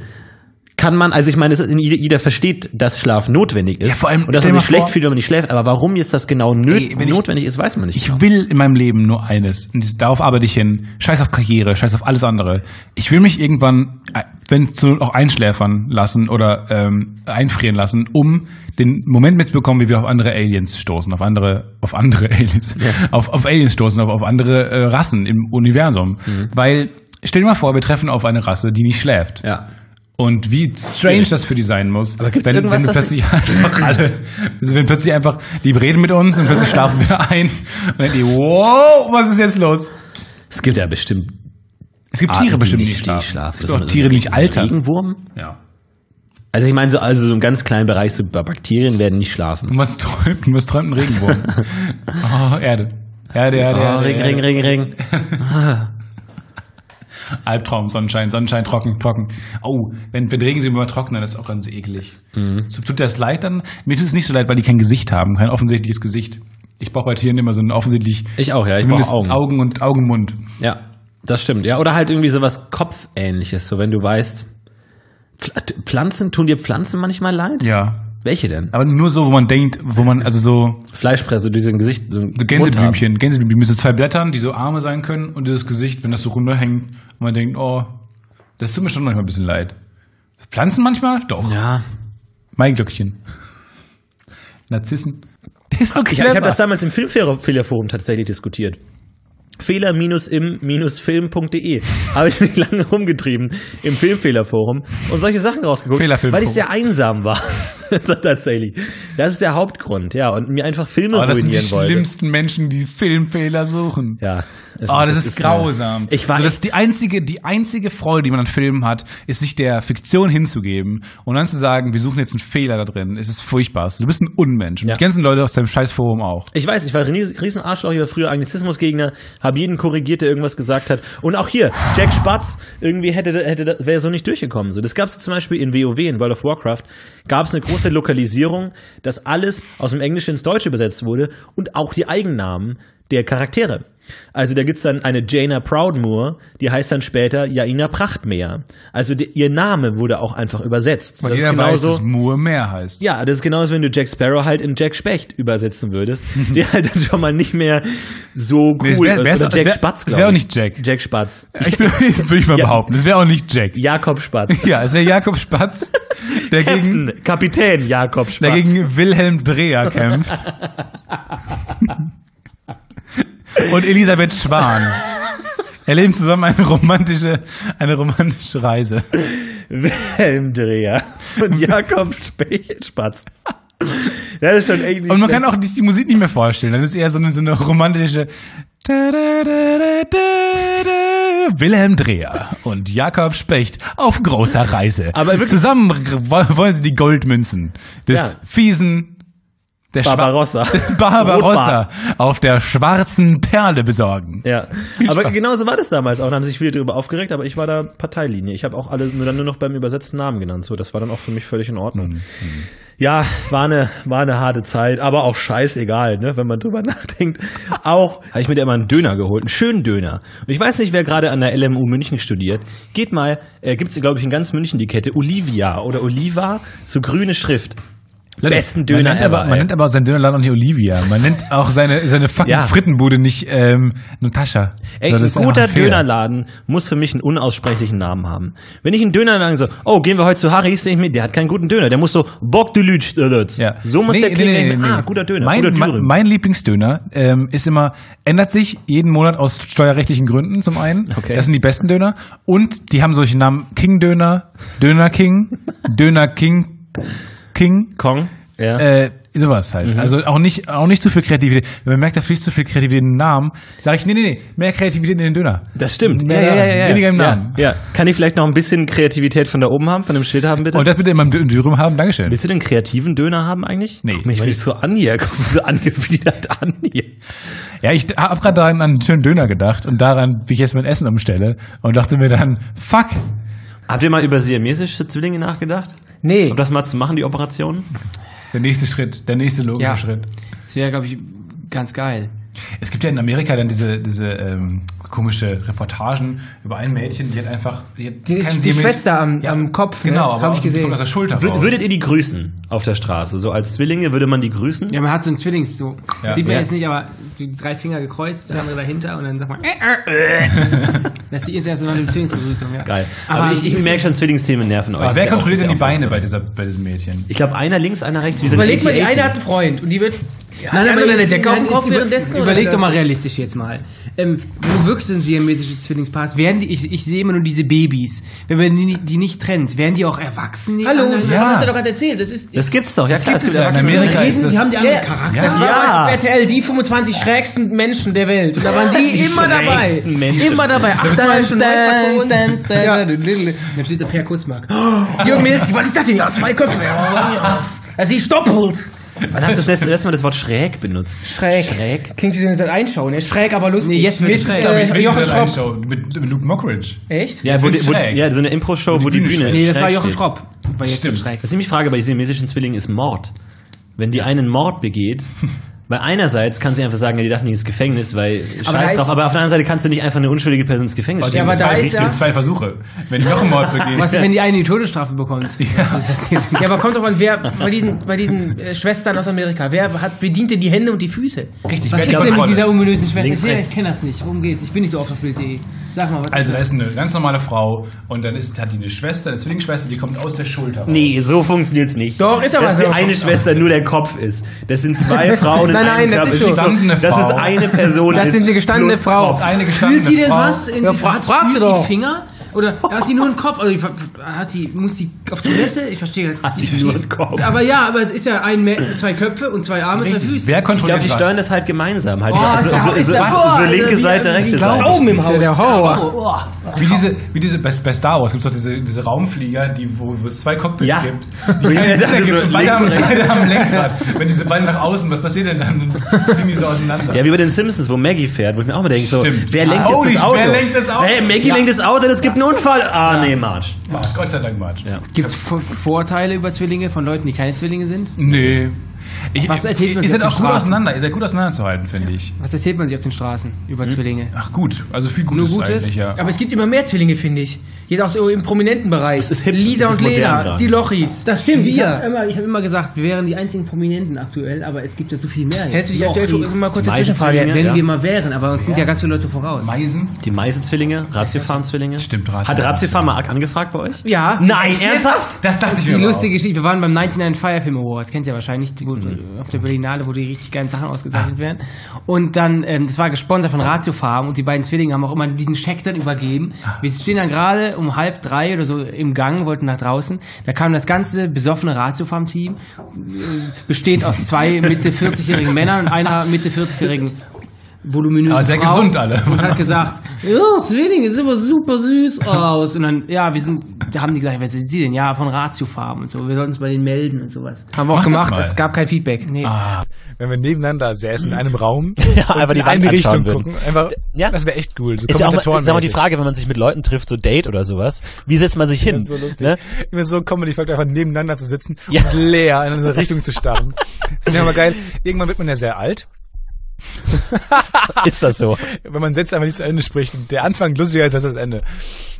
kann man, also ich meine, jeder versteht, dass Schlaf notwendig ist. Ja, vor allem, und dass man sich schlecht fühlt, wenn man nicht schläft. Aber warum jetzt das genau nö- Ey, notwendig ich, ist, weiß man nicht. Ich genau. will in meinem Leben nur eines. Und darauf arbeite ich hin. Scheiß auf Karriere, scheiß auf alles andere. Ich will mich irgendwann, wenn es zur Not auch einschläfern lassen oder ähm, einfrieren lassen, um den Moment mitzubekommen, wie wir auf andere Aliens stoßen, auf andere, auf andere Aliens, ja. auf, auf Aliens stoßen, auf, auf andere äh, Rassen im Universum. Mhm. Weil, stell dir mal vor, wir treffen auf eine Rasse, die nicht schläft. Ja. Und wie strange das für die sein muss, aber gibt's wenn, irgendwas, wenn plötzlich einfach alle, also wenn plötzlich einfach, die reden mit uns und plötzlich schlafen wir ein und dann die, wow, was ist jetzt los? Es gibt ja bestimmt, es gibt Tiere Arten, bestimmt, die nicht schlafen. Schlafen. Es gibt auch Tiere, die nicht altern. Regenwurm? Ja. Also ich meine, so, also so einen ganz kleinen Bereich, so Bakterien werden nicht schlafen. Und was träumt, was träumt ein Regenwurm? Oh, Erde. Erde, Erde, Erde. Oh, Erde, Ring, Erde. Ring, Ring, Ring. Ah. Albtraum, Sonnenschein, Sonnenschein, trocken, trocken. Oh, wenn, wenn Regen sie immer trocknen, das ist auch ganz eklig. Mhm. Tut das leid dann? Mir tut es nicht so leid, weil die kein Gesicht haben, kein offensichtliches Gesicht. Ich brauche bei Tieren immer so ein offensichtlich. Ich auch, ja. Ich brauche Augen. Augen und Augenmund. Ja, das stimmt. Ja, oder halt irgendwie so was Kopfähnliches, so wenn du weißt, Pflanzen, tun dir Pflanzen manchmal leid? Ja. Welche denn? Aber nur so, wo man denkt, wo man, also so. Fleischfresser, die so ein Gesicht, so ein Gänseblümchen, Gänseblümchen mit so zwei Blättern, die so Arme sein können und das Gesicht, wenn das so runterhängt und man denkt, oh, das tut mir schon manchmal ein bisschen leid. Pflanzen manchmal? Doch. Ja. Mein Glöckchen. Narzissen. Das ist so okay, ich ich habe das damals im Filmfehlerforum tatsächlich diskutiert. Fehler im Film punkt de habe ich mich lange rumgetrieben im Filmfehlerforum und solche Sachen rausgeguckt, weil ich sehr einsam war. Tatsächlich. Das ist der Hauptgrund, ja. Und mir einfach Filme ruinieren wollte. Aber das sind die schlimmsten Menschen, die Filmfehler suchen. Ja. Das oh, das, das ist, ist grausam. Ich war also das ist die einzige, die einzige Freude, die man an Filmen hat, ist sich der Fiktion hinzugeben und dann zu sagen, wir suchen jetzt einen Fehler da drin. Es ist furchtbar. Du bist ein Unmensch. Und ja. Die ganzen Leute aus deinem Scheißforum auch. Ich weiß, ich war ein riesen Arschloch, ich war früher Anglizismusgegner, habe jeden korrigiert, der irgendwas gesagt hat. Und auch hier, Jack Spatz irgendwie hätte, hätte wäre so nicht durchgekommen. So, das gab es zum Beispiel in WoW, in World of Warcraft, gab es eine große Lokalisierung, dass alles aus dem Englischen ins Deutsche übersetzt wurde und auch die Eigennamen, der Charaktere. Also da gibt es dann eine Jaina Proudmoore, die heißt dann später Jaina Prachtmeer. Also die, ihr Name wurde auch einfach übersetzt. Weil das jeder ist genauso, weiß, dass Moore mehr heißt. Ja, das ist genauso, wenn du Jack Sparrow halt in Jack Specht übersetzen würdest, der halt dann schon mal nicht mehr so cool nee, wär, ist. Oder Jack wär, Spatz, glaube ich. Das wäre auch nicht Jack. Jack Spatz. Ich würde ich mal ja. behaupten, das wäre auch nicht Jack. Jakob Spatz. Ja, es wäre Jakob Spatz. Dagegen, Captain, Kapitän Jakob Spatz. Dagegen Wilhelm Dreher kämpft. Und Elisabeth Schwan. Erleben zusammen eine romantische, eine romantische Reise. Wilhelm Dreher und Jakob Spatz. Das ist schon echt nicht. Und man schlecht. Kann auch die, die Musik nicht mehr vorstellen. Das ist eher so eine, so eine romantische. Wilhelm Dreher und Jakob Specht auf großer Reise. Aber wirklich, zusammen wollen sie die Goldmünzen des ja. fiesen Der Barbarossa. Barbarossa auf der schwarzen Perle besorgen. Ja, aber genau so war das damals auch. Da haben sich viele darüber aufgeregt, aber ich war da Parteilinie. Ich habe auch alle nur dann nur noch beim übersetzten Namen genannt. So, das war dann auch für mich völlig in Ordnung. Mhm. Ja, war eine, war eine harte Zeit, aber auch scheißegal, ne, wenn man drüber nachdenkt. Auch habe ich mir da immer einen Döner geholt, einen schönen Döner. Und ich weiß nicht, wer gerade an der L M U München studiert. Geht mal, äh, gibt's glaube ich in ganz München die Kette Olivia oder Oliva, so grüne Schrift. Besten Döner. Man nennt aber, man nennt aber seinen Dönerladen auch nicht Olivia. Man nennt auch seine, seine fucking ja. Frittenbude nicht ähm, Natascha. Ey, so, ein guter ein Dönerladen muss für mich einen unaussprechlichen Namen haben. Wenn ich einen Dönerladen so, oh, gehen wir heute zu Harry, ich mit, der hat keinen guten Döner. Der muss so, Bock de Lütsch. Ja. So muss nee, der klingen. Nee, nee, nee, ah, guter Döner. Mein, guter mein, mein Lieblingsdöner ähm, ist immer, ändert sich jeden Monat aus steuerrechtlichen Gründen zum einen. Okay. Das sind die besten Döner. Und die haben solche Namen King-Döner, Döner-King, Döner-King, King Kong, ja. äh, sowas halt. Mhm. Also auch nicht, auch nicht zu viel Kreativität. Wenn man merkt, da fließt zu viel Kreativität in den Namen, sage ich, nee, nee, nee, mehr Kreativität in den Döner. Das stimmt. Mehr, ja, ja, ja, weniger im ja, Namen. Ja. Kann ich vielleicht noch ein bisschen Kreativität von da oben haben, von dem Schild haben, bitte? Und das bitte in meinem Dürüm haben, Dankeschön. Willst du den kreativen Döner haben eigentlich? Nee. Guck mich nicht so an hier, guck mich so angewidert an hier. Ja, ich hab gerade daran an einen schönen Döner gedacht und daran, wie ich jetzt mein Essen umstelle und dachte mir dann, fuck. Habt ihr mal über siamesische Zwillinge nachgedacht? Nee. Um das mal zu machen, die Operation? Der nächste Schritt, der nächste logische ja. Schritt. Das wäre, glaube ich, ganz geil. Es gibt ja in Amerika dann diese, diese ähm, komische Reportagen über ein Mädchen, die hat einfach... Die, hat die, die Schwester am, ja, am Kopf, genau, ne? aber hab ich gesehen. Aus der Schulter raus. Würdet ihr die grüßen auf der Straße? So als Zwillinge würde man die grüßen? Ja, man hat so einen Zwillings... So. Ja. Sieht man ja. jetzt nicht, aber die drei Finger gekreuzt, der andere dahinter und dann sagt man... Das ist die internationale Zwillingsbegrüßung, ja. Geil. Aber, aber ich, ich merke schon, Zwillingsthemen nerven euch. Aber wer kontrolliert denn die Beine bei, dieser, bei diesem Mädchen? Ich glaube, einer links, einer rechts. Überlegt mal, die eine hat einen Freund und die wird... Hat nein, aber eine Decke auf dem Kopf währenddessen? Überleg doch mal realistisch jetzt mal. Ähm, wenn du wirklich so ein siamesisches Zwillingspaar hast, werden die, ich, ich sehe immer nur diese Babys. Wenn man die, die nicht trennt, werden die auch erwachsen? Hallo, du ja. hast ja doch gerade erzählt. Das, ist, das gibt's doch. Ja, das gibt's doch. In Amerika ist das. Die haben die anderen ja. Charakter. Das ja. war R T L, die fünfundzwanzig schrägsten Menschen der Welt. Und da waren die, die immer dabei. Menschen. Immer dabei. Achtmal schon neu vertont. Dann steht da Per Kussmark. Jürgen Milz, was ist das denn? Ja, zwei Köpfe. Also sie stoppelt. Wann hast du das letzte Mal das Wort schräg benutzt? Schräg. schräg. Klingt wie so eine Einschau, ne? Schräg, aber lustig. Nee, jetzt mit schräg. Äh, Jochen Schropp. Mit, mit Luke Mockridge. Echt? Ja, wo, wo, ja so eine Impro-Show, wo die Bühne ist. Nee, das war Jochen Schropp. War jetzt stimmt. Schräg. Was ich mich frage bei siamesischen Zwillingen ist Mord. Wenn die einen Mord begeht... Weil einerseits kannst du einfach sagen, ja, die darf nicht ins Gefängnis, weil scheiß drauf. Aber auf der anderen Seite kannst du nicht einfach eine unschuldige Person ins Gefängnis stecken. Ja, aber da ist ja zwei Versuche. Wenn die noch einen Mord begehen. Was, wenn die eine die Todesstrafe bekommt? Ja, ja aber kommt doch an, wer bei diesen, bei diesen äh, Schwestern aus Amerika, wer hat bedient denn die Hände und die Füße? Richtig. Was ist denn mit dieser ominösen Schwester? Ich, ich kenne das nicht. Worum geht's? Ich bin nicht so oft auf Bild punkt de. Sag mal. Was also da ist eine ganz normale Frau und dann ist, hat die eine Schwester, eine Zwillingsschwester, die kommt aus der Schulter raus. Nee, so funktioniert's nicht. Doch, ist aber so. Dass die eine Schwester nur der Kopf ist. Das sind zwei Frauen. Nein, nein, das ist so. Das ist eine Person. Das ist eine gestandene Frau. Das ist eine gestandene Frau. Fühlt die denn was? In ja, die, frag, frag sie doch. Die Finger? Oder hat die nur einen Kopf? Also hat die, muss die auf Toilette? Ich verstehe. Hat die nur einen Kopf? Aber ja, aber es ist ja ein, zwei Köpfe und zwei Arme, richtig. Zwei Füße. Wer kontrolliert das? Ich glaube, die steuern das halt gemeinsam. Halt. Oh, also, so, so, so, so, so linke Seite, rechte Seite. Augen im Haus. Der Horror. Wie diese, wie diese, bei Star Wars gibt es doch diese, diese Raumflieger, die, wo, wo es zwei Cockpits ja. gibt. Die ja, so gibt. Beide haben, beide haben Lenkrad. Wenn diese beiden nach außen, was passiert denn dann? Dann die so auseinander. Ja, wie bei den Simpsons, wo Maggie fährt, wo ich mir auch mal denke, so, wer lenkt, oh, das Auto? Wer lenkt das Auto? Hey, Maggie ja. lenkt das Auto, es gibt einen Unfall. Ah, ja. nee, Marsch. Marsch. Gott sei Dank, Marsch. Ja. Gibt es Vorurteile über Zwillinge von Leuten, die keine Zwillinge sind? Nee. Ich, was erzählt man ist sich auf den gut auseinander, ist ja gut auseinanderzuhalten, finde ja. ich. Was erzählt man sich auf den Straßen über hm. Zwillinge? Ach gut, also viel Gutes, Nur Gutes eigentlich, ja. Aber es gibt immer mehr Zwillinge, finde ich. Jetzt auch so im prominenten Bereich. Das ist hip, Lisa das ist und Lena, die Lochis. Das stimmt, wir. Ich habe immer, hab immer gesagt, wir wären die einzigen Prominenten aktuell, aber es gibt ja so viel mehr. Jetzt. Hättest du dich aktuell mal kurz dazwischen fragen, wenn ja. wir mal wären, aber uns ja. sind ja ganz viele Leute voraus. Meisen? Die Meisen-Zwillinge, Ratiofarm-Zwillinge. Stimmt, Ratiofarm. Hat Ratiofarm mal angefragt bei euch? Ja. Nein, ernsthaft? Das dachte ich mir. Die lustige Geschichte, wir waren beim neunundneunzig Fire Film Awards, kennt ihr ja wahrscheinlich, gut, mhm. auf der Berlinale, wo die richtig geilen Sachen ausgezeichnet ah. werden. Und dann, ähm, das war gesponsert von Ratiofarm und die beiden Zwillinge haben auch immer diesen Scheck dann übergeben. Wir stehen dann gerade um halb drei oder so im Gang, wollten nach draußen. Da kam das ganze besoffene Ratiofarm-Team, besteht aus zwei Mitte-vierzigjährigen Männern und einer Mitte-vierzigjährigen voluminösen Frau. Aber sehr Frau gesund alle. Und hat gesagt, ja, Zwillinge sehen aber super süß aus. Und dann, ja, wir sind, da haben die gesagt, wer sind die denn? Ja, von Ratiofarm und so. Wir sollten uns bei denen melden und sowas. Haben wir auch Mach gemacht, es gab kein Feedback. Nee. Ah. Wenn wir nebeneinander säßen in einem Raum ja, und einfach die in eine Richtung würden. gucken, einfach, ja. das wäre echt cool. So ist ja auch mal, ist auch mal die Frage, wenn man sich mit Leuten trifft, so Date oder sowas, wie setzt man sich hin? So lustig. Ne? Immer so ein Comedy-Fakt, einfach nebeneinander zu sitzen ja. und leer in eine Richtung zu starren. Das ist ja mal geil. Irgendwann wird man ja sehr alt. Ist das so? Wenn man Sätze einfach nicht zu Ende spricht. Der Anfang lustiger ist als das Ende.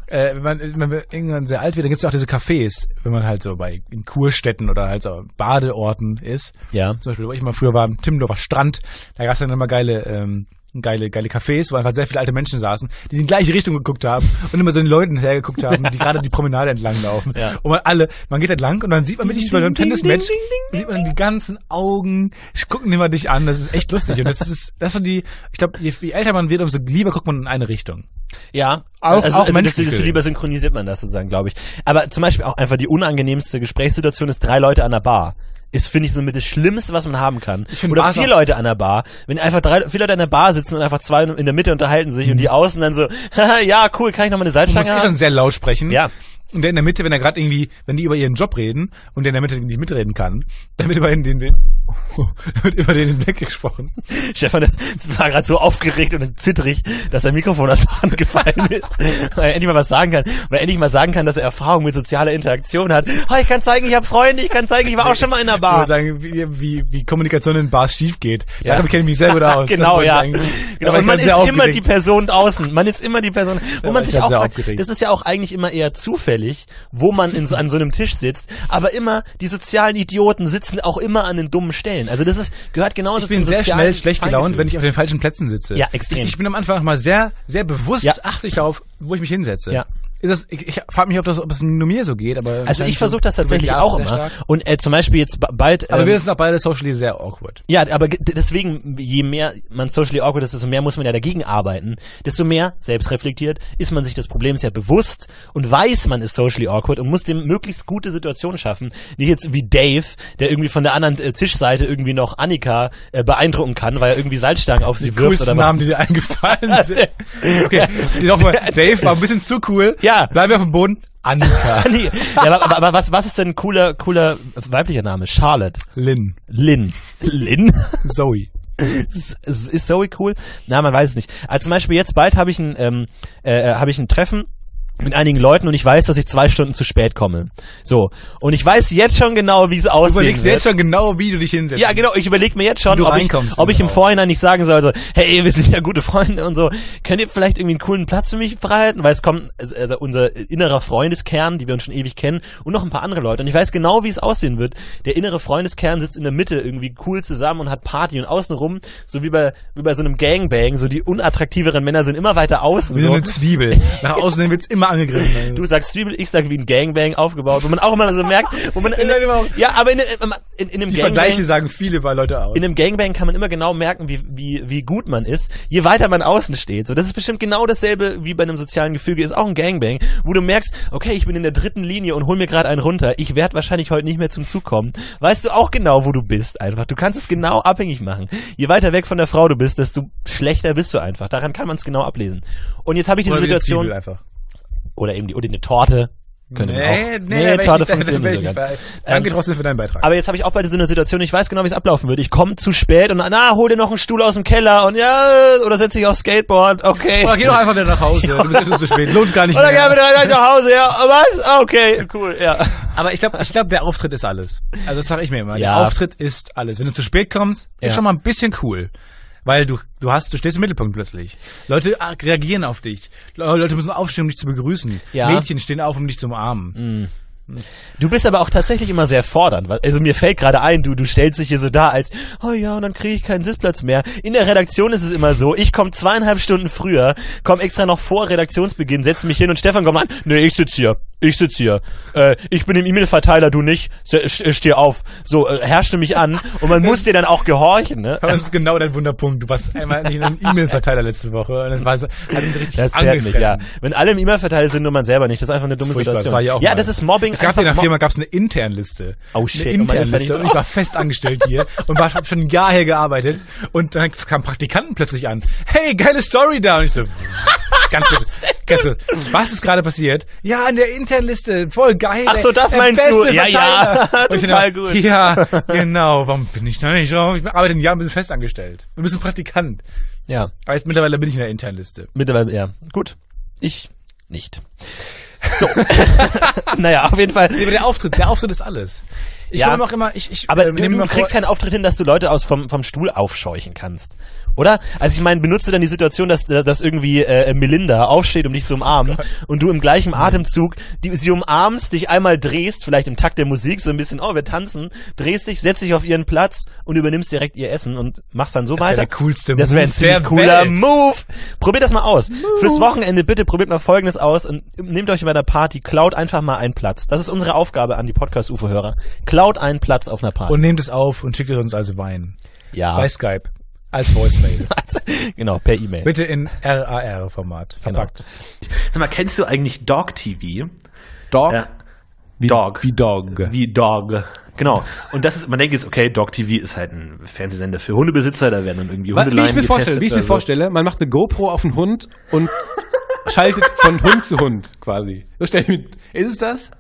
Äh, wenn, man, wenn man irgendwann sehr alt wird, dann gibt es auch diese Cafés, wenn man halt so bei in Kurstätten oder halt so Badeorten ist. Ja. Zum Beispiel, wo ich mal früher war, am Timmendorfer Strand, da gab es dann immer geile... Ähm, geile geile Cafés, wo einfach sehr viele alte Menschen saßen, die in die gleiche Richtung geguckt haben und immer so den Leuten hergeguckt haben, die gerade die Promenade entlang laufen. Ja. Und man alle, man geht entlang und dann sieht man wirklich bei einem Tennismatch, sieht man die ganzen Augen, gucken immer dich an, das ist echt lustig. Und das ist, das sind die, ich glaube, je, je älter man wird, umso lieber guckt man in eine Richtung. Ja, auch, also, auch also desto lieber synchronisiert man das sozusagen, glaube ich. Aber zum Beispiel auch einfach die unangenehmste Gesprächssituation ist drei Leute an der Bar. Ist, finde ich, so mit das Schlimmste, was man haben kann. Ich Oder vier Leute an der Bar. Wenn einfach drei, vier Leute an der Bar sitzen und einfach zwei in der Mitte unterhalten sich mhm. und die außen dann so, ja, cool, kann ich noch mal eine Seilstange haben? Du musst eh schon sehr laut sprechen. Ja. Und der in der Mitte, wenn er gerade irgendwie, wenn die über ihren Job reden und der in der Mitte nicht mitreden kann, dann wird über den, den, wird über den hinweg gesprochen. Stefan war gerade so aufgeregt und zittrig, dass sein Mikrofon aus der Hand gefallen ist, weil er endlich mal was sagen kann, weil er endlich mal sagen kann, dass er Erfahrung mit sozialer Interaktion hat. Oh, ich kann zeigen, ich habe Freunde, ich kann zeigen, ich war auch schon mal in der Bar. Ich sagen, wie, wie, wie Kommunikation in Bars schief geht. Ja. Da kenne ich mich selber da aus. Genau, ja. Genau. Und man ist immer aufgeregt. die Person außen. Man ist immer die Person, wo ja, man sich auch fragt, das ist ja auch eigentlich immer eher zufällig, wo man in so, an so einem Tisch sitzt, aber immer die sozialen Idioten sitzen auch immer an den dummen Stellen. Also das ist, gehört genauso zum sozialen Feingefühl. Ich bin sehr schnell schlecht gelaunt, wenn ich auf den falschen Plätzen sitze. Ja, extrem. Ich, ich bin am Anfang mal sehr, sehr bewusst, ja. achte ich darauf, wo ich mich hinsetze. Ja. Ist das, ich ich frage mich, ob das, ob das nur mir so geht. Aber also ich versuche das tatsächlich auch immer. Stark. Und äh, zum Beispiel jetzt bald... Aber ähm, wir sind auch beide socially sehr awkward. Ja, aber deswegen, je mehr man socially awkward ist, desto mehr muss man ja dagegen arbeiten. Desto mehr, selbst reflektiert, ist man sich des Problems ja bewusst und weiß, man ist socially awkward und muss dem möglichst gute Situationen schaffen. Nicht jetzt wie Dave, der irgendwie von der anderen äh, Tischseite irgendwie noch Annika äh, beeindrucken kann, weil er irgendwie Salzstangen auf sie die wirft. Die coolsten Namen, die dir eingefallen sind. Okay, nochmal. Dave war ein bisschen zu cool. Ja. Bleiben wir auf dem Boden. Annika. Ja, aber, aber, aber was, was ist denn ein cooler, cooler weiblicher Name? Charlotte. Lynn. Lynn. Lynn? Zoe. Ist, ist Zoe cool? Na, man weiß es nicht. Also zum Beispiel jetzt bald habe ich ein, ähm, äh, habe ich ein Treffen mit einigen Leuten und ich weiß, dass ich zwei Stunden zu spät komme. So. Und ich weiß jetzt schon genau, wie es aussieht. Du überlegst jetzt schon genau, wie du dich hinsetzt. Ja, genau. Ich überlege mir jetzt schon, ob ich, ob ich im Vorhinein nicht sagen soll, so, hey, wir sind ja gute Freunde und so. Könnt ihr vielleicht irgendwie einen coolen Platz für mich freihalten? Weil es kommt, also unser innerer Freundeskern, die wir uns schon ewig kennen, und noch ein paar andere Leute. Und ich weiß genau, wie es aussehen wird. Der innere Freundeskern sitzt in der Mitte irgendwie cool zusammen und hat Party und außenrum, so wie bei, wie bei so einem Gangbang, so die unattraktiveren Männer sind immer weiter außen. Wie so eine Zwiebel. Nach außen hin wird's immer angegriffen. Also. Du sagst Zwiebel, ich sag wie ein Gangbang aufgebaut, wo man auch immer so merkt, wo man in, ja, aber in, in, in, in einem die Gangbang... Die Vergleiche sagen viele bei Leute aus. In einem Gangbang kann man immer genau merken, wie, wie, wie gut man ist, je weiter man außen steht. So, das ist bestimmt genau dasselbe wie bei einem sozialen Gefüge, ist auch ein Gangbang, wo du merkst, okay, ich bin in der dritten Linie und hol mir gerade einen runter, ich werde wahrscheinlich heute nicht mehr zum Zug kommen. Weißt du auch genau, wo du bist einfach. Du kannst es genau abhängig machen. Je weiter weg von der Frau du bist, desto schlechter bist du einfach. Daran kann man es genau ablesen. Und jetzt habe ich diese Situation... Oder eben die, oder eine Torte. Können nee, auch. nee, nee schade, funktioniert nicht. Danke trotzdem für deinen Beitrag. Aber jetzt habe ich auch bei so einer Situation, ich weiß genau, wie es ablaufen wird. Ich komme zu spät und na, hol dir noch einen Stuhl aus dem Keller und ja, oder setz dich aufs Skateboard, okay. Oder geh doch einfach wieder nach Hause, ja, du bist jetzt zu spät, lohnt gar nicht oder mehr. Oder geh wieder nach Hause, ja, was? Okay, cool, ja. Aber ich glaube, ich glaub, der Auftritt ist alles. Also das sage ich mir immer, ja. Der Auftritt ist alles. Wenn du zu spät kommst, ist ja. schon mal ein bisschen cool. Weil du, du hast, du stehst im Mittelpunkt plötzlich. Leute reagieren auf dich. Leute müssen aufstehen, um dich zu begrüßen. Ja. Mädchen stehen auf, um dich zu umarmen. Mm. Du bist aber auch tatsächlich immer sehr fordernd. Also mir fällt gerade ein, du, du stellst dich hier so da als, oh ja, und dann kriege ich keinen Sitzplatz mehr. In der Redaktion ist es immer so, ich komme zweieinhalb Stunden früher, komme extra noch vor Redaktionsbeginn, setze mich hin und Stefan kommt an, nee, ich sitze hier. Ich sitze hier. Äh, ich bin im E-Mail-Verteiler, du nicht. Steh auf. So, äh, herrschte mich an. Und man muss dir dann auch gehorchen. Ne? Das ist genau dein Wunderpunkt. Du warst einmal nicht in einem E-Mail-Verteiler letzte Woche. Und das war so, hat ihn richtig das angefressen. Mich, ja. Wenn alle im E-Mail-Verteiler sind, nur man selber nicht. Das ist einfach eine dumme Situation. Das war ja, auch ja, das ist Mobbing. Es gab in der Firma gab's eine Internliste. Oh shit. Eine Internliste. Und, und ich war fest angestellt hier. Und war, hab schon ein Jahr hier gearbeitet. Und dann kamen Praktikanten plötzlich an. Hey, geile Story da. Und ich so... Ganz kurz, ganz kurz. Was ist gerade passiert? Ja, in der Internliste, voll geil. Ach so, das ey, meinst du? Ja, ja, total genau, gut. Ja, genau. Warum bin ich da nicht drauf? Ich arbeite ein Jahr ein bisschen fest angestellt. Wir müssen Praktikant. Ja. Aber jetzt, mittlerweile bin ich in der Internliste. Mittlerweile, ja. Gut. Ich nicht. So. Naja, auf jeden Fall. Aber der Auftritt, der Auftritt ist alles. Ich ja, auch immer, ich, ich, aber äh, du, du kriegst keinen Auftritt hin, dass du Leute aus vom, vom Stuhl aufscheuchen kannst, oder? Also ich meine, benutze dann die Situation, dass, dass irgendwie äh, Melinda aufsteht, um dich zu umarmen oh und du im gleichen Atemzug die, sie umarmst, dich einmal drehst, vielleicht im Takt der Musik so ein bisschen, oh, wir tanzen, drehst dich, setzt dich auf ihren Platz und übernimmst direkt ihr Essen und machst dann so das weiter. Das wäre der coolste Das wäre ein ziemlich cooler Welt. Move. Probiert das mal aus. Move. Fürs Wochenende bitte probiert mal Folgendes aus und nehmt euch bei einer Party, klaut einfach mal einen Platz. Das ist unsere Aufgabe an die Podcast-UFO-Hörer. Klaut einen Platz auf einer Party. Und nehmt es auf und schickt es uns als Wein. Ja. Bei Skype. Als Voicemail. Genau, per E-Mail. Bitte in R A R-Format. Verpackt. Genau. Sag mal, kennst du eigentlich Dog T V? Dog? Ja. Wie Dog. Wie Dog. Wie Dog. Genau. Und das ist, man denkt jetzt, okay, Dog T V ist halt ein Fernsehsender für Hundebesitzer, da werden dann irgendwie Hundeleien getestet. Wie ich mir vorstelle, wie ich mir so. vorstelle, man macht eine GoPro auf einen Hund und schaltet von Hund zu Hund quasi. So stell ich mir, ist es das?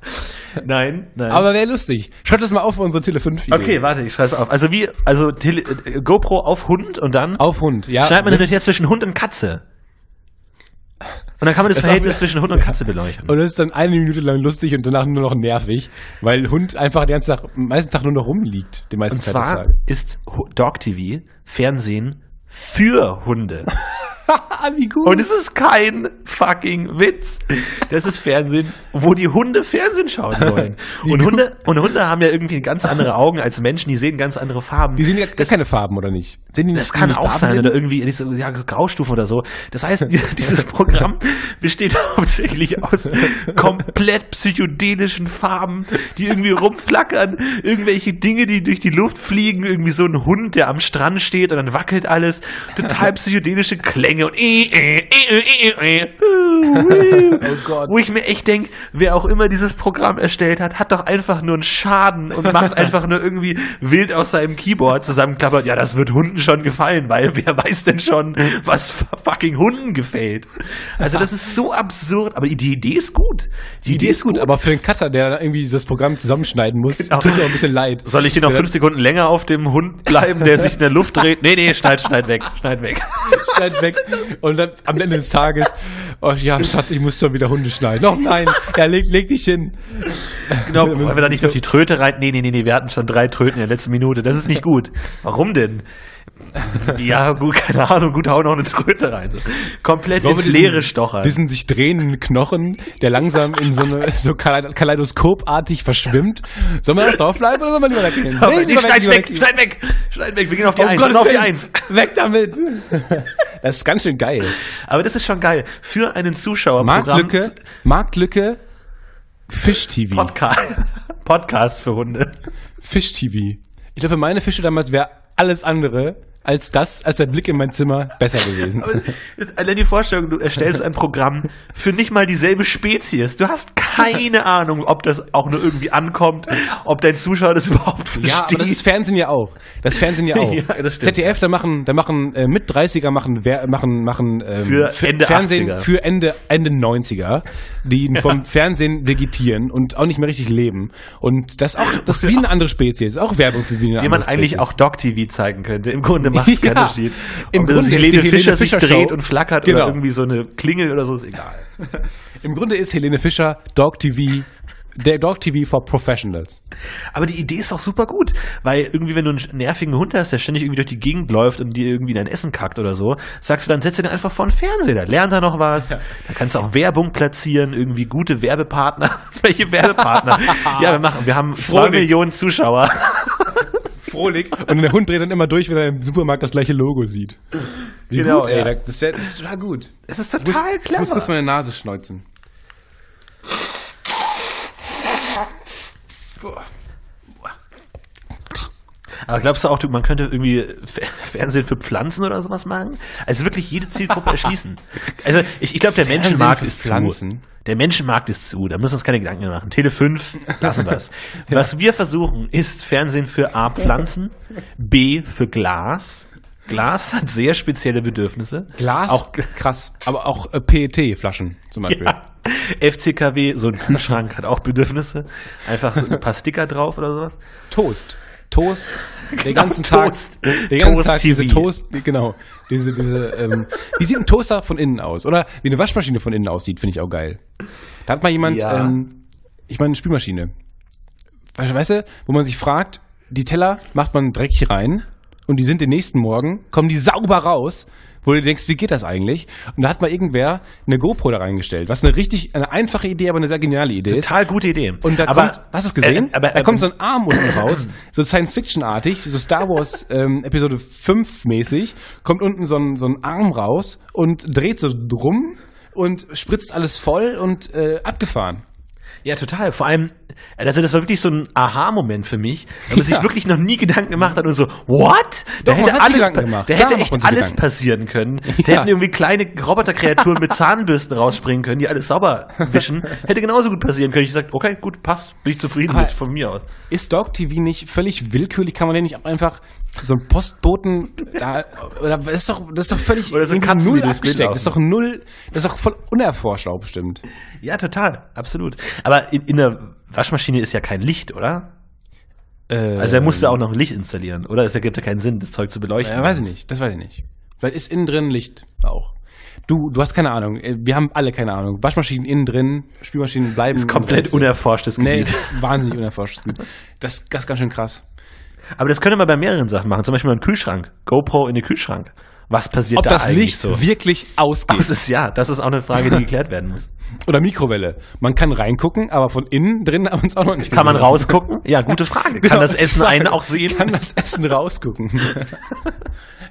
Nein, nein. Aber wäre lustig. Schreib das mal auf für unsere Tele fünf Video. Okay, warte, ich schreibe es auf. Also wie, also Tele, äh, GoPro auf Hund und dann? Auf Hund, ja. Schreibt man das jetzt zwischen Hund und Katze. Und dann kann man das, das Verhältnis auch, zwischen Hund und Katze beleuchten. Und das ist dann eine Minute lang lustig und danach nur noch nervig, weil Hund einfach den ganzen Tag, den meisten Tag nur noch rumliegt. Den meisten und Zeit zwar ist Dog T V Fernsehen für Hunde. Wie gut. Und es ist kein fucking Witz. Das ist Fernsehen, wo die Hunde Fernsehen schauen sollen. Und Hunde, und Hunde haben ja irgendwie ganz andere Augen als Menschen, die sehen ganz andere Farben. Die sehen ja das, keine Farben, oder nicht? Sehen die das nicht, kann nicht auch Farben sein, oder irgendwie so, ja, Graustufen oder so. Das heißt, dieses Programm besteht hauptsächlich aus komplett psychedelischen Farben, die irgendwie rumflackern, irgendwelche Dinge, die durch die Luft fliegen, irgendwie so ein Hund, der am Strand steht und dann wackelt alles. Total psychedelische Klänge. Und äh, äh, äh, äh, äh, oh Gott. Wo ich mir echt denke, wer auch immer dieses Programm erstellt hat, hat doch einfach nur einen Schaden und macht einfach nur irgendwie wild aus seinem Keyboard zusammenklappert. Ja, das wird Hunden schon gefallen, weil wer weiß denn schon, was fucking Hunden gefällt. Also das ist so absurd, aber die Idee ist gut. Die, die Idee, Idee ist gut, gut, aber für den Cutter, der irgendwie das Programm zusammenschneiden muss, genau. Tut mir auch ein bisschen leid. Soll ich dir noch fünf Sekunden länger auf dem Hund bleiben, der sich in der Luft dreht? Nee, nee, schneid, schneid weg, schneid weg. Schneid weg. Und dann am Ende des Tages, oh ja, Schatz, ich muss schon wieder Hunde schneiden. Oh nein, ja, leg, leg dich hin. Genau, wollen wir da nicht auf die Tröte reiten? Nee, nee, nee, nee, wir hatten schon drei Tröten in der letzten Minute. Das ist nicht gut. Warum denn? Ja, gut, keine Ahnung, gut, hau noch eine Tröte rein. So. Komplett glaube, ins Leere stochern. Diesen sich drehenden Knochen, der langsam in so eine so kaleidoskopartig verschwimmt. Sollen wir noch draufbleiben oder soll man lieber weggehen? Nee, nee, schneid weg, weg, schneid weg, schneid weg, wir gehen auf die oh Eins, Gott, auf die Eins. Weg damit. Das ist ganz schön geil. Aber das ist schon geil. Für einen Zuschauerprogramm. Marktlücke, Marktlücke, Fisch-T V. Podcast. Podcast für Hunde. Fisch-T V. Ich glaube, meine Fische damals wäre alles andere als das, als der Blick in mein Zimmer besser gewesen. Allein die Vorstellung, du erstellst ein Programm für nicht mal dieselbe Spezies. Du hast keine keine Ahnung, ob das auch nur irgendwie ankommt, ob dein Zuschauer das überhaupt versteht. Ja, aber das ist Fernsehen ja auch. Das Fernsehen ja auch. Ja, das Z D F, da machen, da machen äh, mit dreißiger machen, machen, machen ähm, für, für Ende Fernsehen achtziger. Für Ende, Ende neunziger, die ja. vom Fernsehen vegetieren und auch nicht mehr richtig leben. Und das auch, das ist wie eine andere Spezies, auch Werbung für wie eine die andere Spezies. Die man eigentlich auch Doc-T V zeigen könnte. Im Grunde macht es keinen ja. Unterschied. Ob Im Grunde Helene Fischer, Helene Fischer sich Show. Dreht und flackert genau. oder irgendwie so eine Klingel oder so, ist egal. Im Grunde ist Helene Fischer Dog-T V, der Dog-T V for Professionals. Aber die Idee ist doch super gut, weil irgendwie, wenn du einen nervigen Hund hast, der ständig irgendwie durch die Gegend läuft und dir irgendwie dein Essen kackt oder so, sagst du, dann setz dir den einfach vor den Fernseher, da lernt er noch was, ja. da kannst du auch Werbung platzieren, irgendwie gute Werbepartner. Welche Werbepartner? Ja, wir machen, wir haben zwei Millionen Zuschauer. Frohlich. Und der Hund dreht dann immer durch, wenn er im Supermarkt das gleiche Logo sieht. Wie genau, gut, ey. Ja. Das wäre wär gut. Es ist total du musst, clever. Du musst kurz meine Nase schneuzen. Aber glaubst du auch, man könnte irgendwie Fernsehen für Pflanzen oder sowas machen? Also wirklich jede Zielgruppe erschließen. Also ich, ich glaube, der Fernsehen Menschenmarkt ist Pflanzen. Zu. Der Menschenmarkt ist zu, da müssen wir uns keine Gedanken machen. Tele fünf, lassen wir es. Ja. Was wir versuchen, ist Fernsehen für A, Pflanzen, B, für Glas. Glas hat sehr spezielle Bedürfnisse. Glas? Auch krass. Aber auch P E T-Flaschen zum Beispiel. Ja. F C K W, so ein Kühlschrank hat auch Bedürfnisse. Einfach so ein paar Sticker drauf oder sowas. Toast. Toast. Den genau, ganzen Toast. Tag. Den ganzen Toast Tag diese Toast. Genau. Diese, diese, ähm, wie sieht ein Toaster von innen aus? Oder wie eine Waschmaschine von innen aussieht, finde ich auch geil. Da hat mal jemand, ja. ähm, ich meine, eine Spülmaschine. Weißt du, wo man sich fragt, die Teller macht man dreckig rein. Und die sind den nächsten Morgen, kommen die sauber raus, wo du denkst, wie geht das eigentlich? Und da hat mal irgendwer eine GoPro da reingestellt, was eine richtig, eine einfache Idee, aber eine sehr geniale Idee Total ist. Total gute Idee. Und da aber, kommt, hast du es gesehen? Äh, aber, da äh, kommt so ein Arm unten raus, so Science-Fiction-artig, so Star Wars ähm, Episode fünf mäßig, kommt unten so ein, so ein Arm raus und dreht so drum und spritzt alles voll und äh, abgefahren. Ja, total. Vor allem, also das war wirklich so ein Aha-Moment für mich, weil man ja. sich wirklich noch nie Gedanken gemacht hat und so, what? Da Doch, hätte alles, pa- da hätte echt alles Gedanken. passieren können. Ja. Da hätten irgendwie kleine Roboterkreaturen mit Zahnbürsten rausspringen können, die alles sauber wischen. Hätte genauso gut passieren können. Ich sag, okay, gut, passt. Bin ich zufrieden Aber mit von mir aus. Ist Dog-T V nicht völlig willkürlich? Kann man denn nicht auch einfach so einen Postboten da, oder das ist doch, das ist doch völlig oder so null abgesteckt. Das ist doch null, das ist doch voll unerforscht auch bestimmt. Ja, total. Absolut. Aber in, in der Waschmaschine ist ja kein Licht, oder? Ähm, also er musste auch noch ein Licht installieren, oder? Es ergibt ja keinen Sinn, das Zeug zu beleuchten. Ja, weiß ich nicht, das weiß ich nicht. Weil ist innen drin Licht auch. Du, du hast keine Ahnung. Wir haben alle keine Ahnung. Waschmaschinen innen drin, Spülmaschinen bleiben. Das ist komplett unerforschtes Gebiet. Nee, ist wahnsinnig unerforschtes Gebiet. Das, das ist ganz schön krass. Aber das könnte man bei mehreren Sachen machen. Zum Beispiel mal einen Kühlschrank. GoPro in den Kühlschrank. Was passiert Ob da eigentlich so? Ob das Licht wirklich ausgeht? Das ist, ja, das ist auch eine Frage, die geklärt werden muss. Oder Mikrowelle. Man kann reingucken, aber von innen drin haben wir uns auch noch nicht Kann gesehen. Man rausgucken? Ja, gute Frage. Genau, kann das Essen Frage. einen auch sehen? Kann das Essen rausgucken?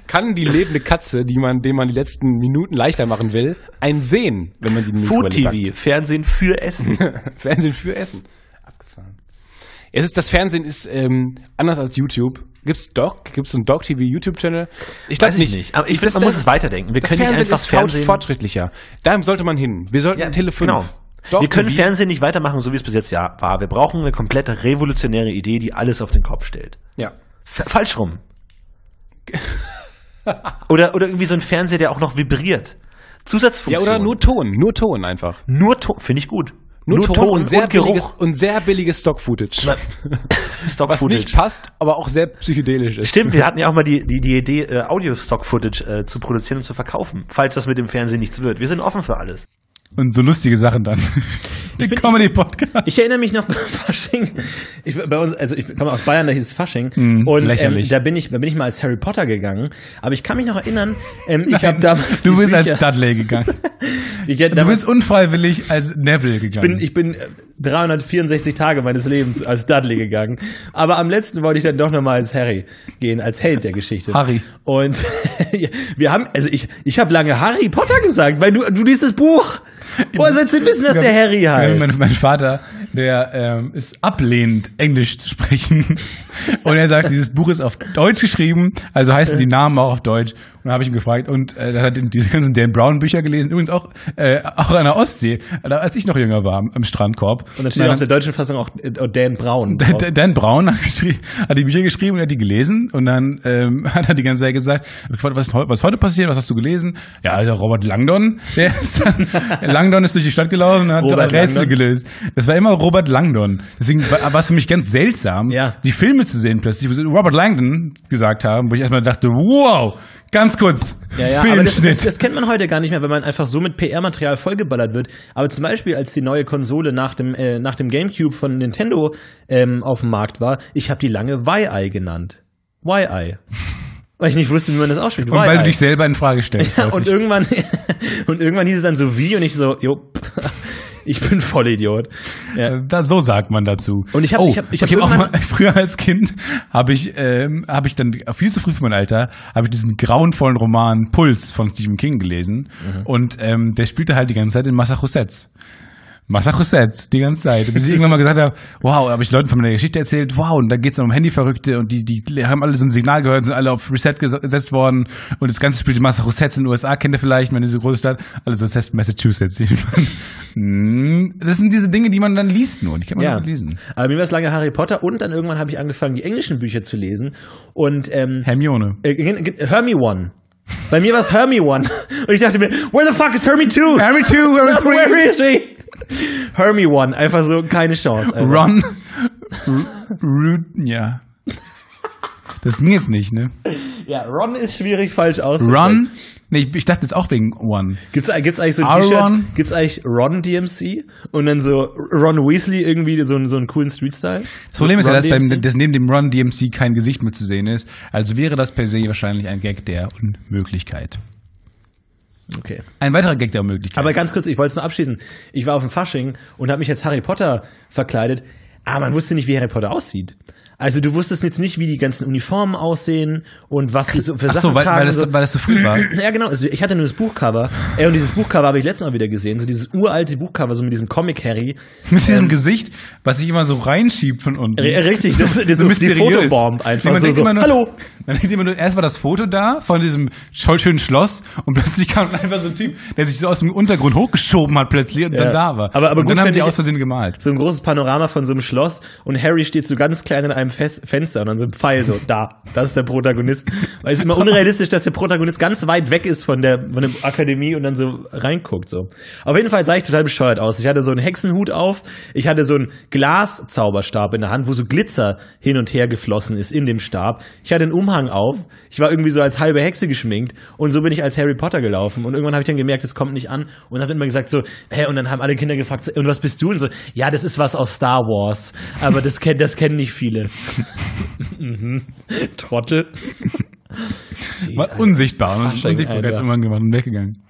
Kann die lebende Katze, die man, dem man die letzten Minuten leichter machen will, einen sehen, wenn man die Mikrowelle Food T V, packt? Fernsehen für Essen. Fernsehen für Essen. Abgefahren. Es ist, das Fernsehen ist ähm, anders als YouTube. Gibt's Doc? Gibt's einen Dog-T V YouTube-Channel? Ich glaube nicht. nicht. Aber ich finde, man das, muss es weiterdenken. Wir das können Fernsehen nicht einfach Fernsehen ist fortschrittlicher. Da sollte man hin. Wir sollten ja, Telefon. Genau. Dog wir T V. Können Fernsehen nicht weitermachen, so wie es bis jetzt ja war. Wir brauchen eine komplette revolutionäre Idee, die alles auf den Kopf stellt. Ja. F- falsch rum. oder oder irgendwie so ein Fernseher, der auch noch vibriert. Zusatzfunktion. Ja, oder nur Ton, nur Ton einfach. Nur Ton, finde ich gut. Nur, Nur Ton, Ton und, sehr und, billiges, und sehr billiges Stock-Footage. Stock Was Footage. Nicht passt, aber auch sehr psychedelisch ist. Stimmt, wir hatten ja auch mal die, die, die Idee, äh, Audio-Stock-Footage äh, zu produzieren und zu verkaufen, falls das mit dem Fernsehen nichts wird. Wir sind offen für alles. Und so lustige Sachen dann. Ich bin, Comedy-Podcast. Ich, ich erinnere mich noch bei Fasching. Ich, bei uns, also ich komme aus Bayern, da hieß es Fasching. Mm, und ähm, da, bin ich, da bin ich mal als Harry Potter gegangen. Aber ich kann mich noch erinnern, ähm, ich habe damals. Du bist Bücher, als Dudley gegangen. ich, damals, du bist unfreiwillig als Neville gegangen. Ich bin, ich bin dreihundertvierundsechzig Tage meines Lebens als Dudley gegangen. Aber am letzten wollte ich dann doch nochmal als Harry gehen, als Held der Geschichte. Harry. Und wir haben, also ich, ich habe lange Harry Potter gesagt, weil du, du liest das Buch. Woher sollst du wissen, dass der Harry heißt? Mein, mein Vater, der ähm, ist ablehnend, Englisch zu sprechen. Und er sagt, dieses Buch ist auf Deutsch geschrieben, also heißen die Namen auch auf Deutsch. Und habe ich ihn gefragt und äh, er hat diese ganzen Dan Brown Bücher gelesen, übrigens auch äh, auch an der Ostsee, als ich noch jünger war, am Strandkorb. Und dann steht und dann auf der deutschen Fassung auch Dan Brown. Dan, Dan Brown hat, hat die Bücher geschrieben und hat die gelesen und dann ähm, hat er die ganze Zeit gesagt, was, was heute passiert, was hast du gelesen? Ja, also Robert Langdon, der ist dann, Langdon ist durch die Stadt gelaufen und hat Robert Rätsel Langdon gelöst. Das war immer Robert Langdon. Deswegen war es für mich ganz seltsam, ja, die Filme zu sehen plötzlich, wo sie Robert Langdon gesagt haben, wo ich erstmal dachte, wow, ganz kurz, ja, ja, Filmschnitt. Das, das, das kennt man heute gar nicht mehr, wenn man einfach so mit P R-Material vollgeballert wird. Aber zum Beispiel, als die neue Konsole nach dem, äh, nach dem GameCube von Nintendo ähm, auf dem Markt war, ich habe die lange Y I genannt. Y I. Weil ich nicht wusste, wie man das ausspricht. Und weil du dich selber in Frage stellst. Ja, und, irgendwann, und irgendwann hieß es dann so wie und ich so, jo, ich bin voll Idiot. Ja. Da, so sagt man dazu. Und ich habe, oh, ich habe, ich habe hab auch mal, früher als Kind habe ich, ähm, habe ich dann viel zu früh für mein Alter, habe ich diesen grauenvollen Roman Puls von Stephen King gelesen. Mhm. Und ähm, der spielte halt die ganze Zeit in Massachusetts. Massachusetts, die ganze Zeit. Bis ich irgendwann mal gesagt habe, wow, habe ich Leuten von meiner Geschichte erzählt, wow, und da geht es um Handyverrückte und die, die haben alle so ein Signal gehört, sind alle auf Reset gesetzt worden und das Ganze spielt in Massachusetts in den U S A, kennt ihr vielleicht, wenn diese große Stadt, also das heißt Massachusetts. Das sind diese Dinge, die man dann liest nur, die kann man ja nicht lesen. Aber mir war es lange Harry Potter und dann irgendwann habe ich angefangen, die englischen Bücher zu lesen und ähm, Hermione. Äh, Hermione. Bei mir war es Hermione. Und ich dachte mir, where the fuck is Hermione two? Hermione two, Hermione three, where is she? Hermione, einfach so, keine Chance. Alter. Ron, Root, ja. Das ging jetzt nicht, ne? Ja, Ron ist schwierig falsch auszusprechen. Ron? Ne, ich, ich dachte jetzt auch wegen One. Gibt's, gibt's eigentlich so ein T-Shirt? Gibt's eigentlich Ron D M C? Und dann so Ron Weasley irgendwie so, so einen coolen Street-Style? Das Problem ist ja, dass, beim, dass neben dem Ron D M C kein Gesicht mehr zu sehen ist. Also wäre das per se wahrscheinlich ein Gag der Unmöglichkeit. Okay. Ein weiterer Gag der Unmöglichkeit. Aber ganz kurz, ich wollte es nur abschließen. Ich war auf dem Fasching und habe mich als Harry Potter verkleidet. Aber man wusste nicht, wie Harry Potter aussieht. Also du wusstest jetzt nicht, wie die ganzen Uniformen aussehen und was die so für Sachen so, weil, tragen. Weil das, so. weil das so früh war. Ja, genau. Also ich hatte nur das Buchcover. Äh, und dieses Buchcover habe ich letztens mal wieder gesehen. So dieses uralte Buchcover, so mit diesem Comic-Harry. Mit ähm, diesem Gesicht, was sich immer so reinschiebt von unten. Richtig, das, das so ist die Fotobomb einfach. Man so, denkt so, immer nur, hallo! Man denkt immer nur, erst war das Foto da von diesem schönen Schloss und plötzlich kam einfach so ein Typ, der sich so aus dem Untergrund hochgeschoben hat plötzlich und ja, dann da war. Aber, aber und gut, dann haben die aus Versehen gemalt. So ein großes Panorama von so einem Schloss und Harry steht so ganz klein in einem Fenster und dann so ein Pfeil so, da, das ist der Protagonist. Weil es ist immer unrealistisch, dass der Protagonist ganz weit weg ist von der, von der Akademie und dann so reinguckt. So. Auf jeden Fall sah ich total bescheuert aus. Ich hatte so einen Hexenhut auf, ich hatte so einen Glaszauberstab in der Hand, wo so Glitzer hin und her geflossen ist in dem Stab. Ich hatte einen Umhang auf, ich war irgendwie so als halbe Hexe geschminkt und so bin ich als Harry Potter gelaufen und irgendwann habe ich dann gemerkt, es kommt nicht an und habe immer gesagt so, hä, und dann haben alle Kinder gefragt, so, und was bist du? Und so, ja, das ist was aus Star Wars, aber das, kenn, das kennen nicht viele. mhm. Trottel. War Alter. Unsichtbar. Fasching, unsichtbar. Der hat es irgendwann gemacht und weggegangen.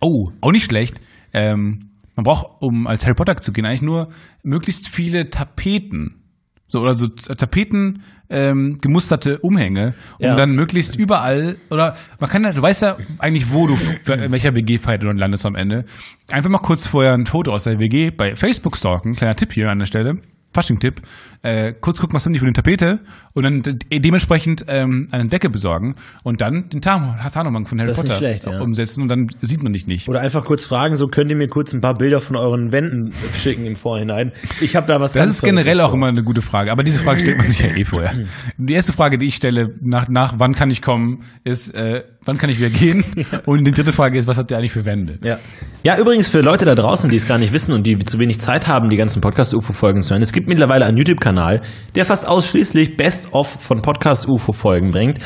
Oh, auch nicht schlecht. Ähm, man braucht, um als Harry Potter zu gehen, eigentlich nur möglichst viele Tapeten. So, oder so Tapeten, ähm, gemusterte Umhänge. Um ja. dann möglichst überall, oder man kann ja, du weißt ja eigentlich, wo du, in welcher W G-Feier du landest am Ende. Einfach mal kurz vorher ein Foto aus der W G bei Facebook stalken. Kleiner Tipp hier an der Stelle. Fasching-Tipp, äh, kurz gucken, was haben die für eine Tapete und dann de- dementsprechend ähm, eine Decke besorgen und dann den Tarnumhang von Harry Potter schlecht, ja. umsetzen und dann sieht man dich nicht. Oder einfach kurz fragen, so könnt ihr mir kurz ein paar Bilder von euren Wänden schicken im Vorhinein. Ich habe da was ganz. Das ist generell auch vor. immer eine gute Frage, aber diese Frage stellt man sich ja eh vorher. Die erste Frage, die ich stelle, nach, nach wann kann ich kommen, ist, äh, wann kann ich wieder gehen? Ja. Und die dritte Frage ist, was habt ihr eigentlich für Wände? Ja. ja, übrigens für Leute da draußen, die es gar nicht wissen und die zu wenig Zeit haben, die ganzen Podcast-U F O-Folgen zu hören, es gibt mittlerweile einen YouTube-Kanal, der fast ausschließlich Best-of von Podcast-U F O-Folgen bringt.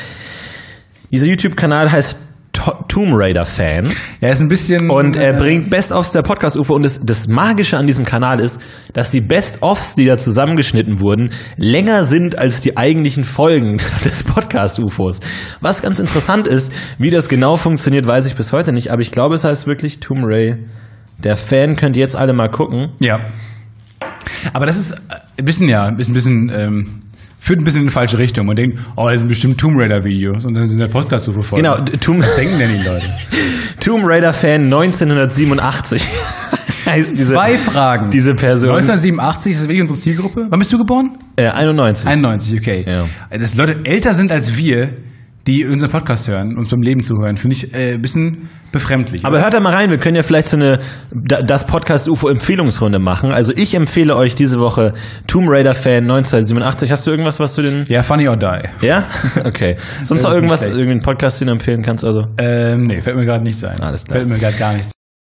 Dieser YouTube-Kanal heißt To- Tomb Raider-Fan. Er ist ein bisschen... Und er äh, bringt Best-ofs der Podcast-U F O. Und das, das Magische an diesem Kanal ist, dass die Best-ofs, die da zusammengeschnitten wurden, länger sind als die eigentlichen Folgen des Podcast-U F Os. Was ganz interessant ist, wie das genau funktioniert, weiß ich bis heute nicht. Aber ich glaube, es heißt wirklich Tomb Raider. Der Fan könnt ihr jetzt alle mal gucken. Ja. Aber das ist ein bisschen, ja, ist ein bisschen, ähm, führt ein bisschen in die falsche Richtung. Man denkt, oh, das sind bestimmt Tomb Raider-Videos und dann sind der Podcast-U F O voll. Genau, Tomb- was denken denn die Leute? Tomb Raider-Fan neunzehnhundertsiebenundachtzig heißt diese, Zwei Fragen. Diese Person. neunzehnhundertsiebenundachtzig, ist das wirklich unsere Zielgruppe? Wann bist du geboren? Äh, einundneunzig. einundneunzig, okay. Ja. Dass Leute älter sind als wir, die unseren Podcast hören, uns beim Leben zuhören, finde ich äh, ein bisschen befremdlich. Aber oder? Hört da mal rein, wir können ja vielleicht so eine das Podcast-U F O-Empfehlungsrunde machen. Also ich empfehle euch diese Woche Tomb Raider-Fan neunzehnhundertsiebenundachtzig. Hast du irgendwas, was du den... Ja, Funny or Die. Ja? Okay. Sonst noch irgendwas, irgendeinen Podcast, den du empfehlen kannst? Also? Ähm, nee, fällt mir gerade nichts ein. Alles klar. Fällt mir gerade gar nichts ein.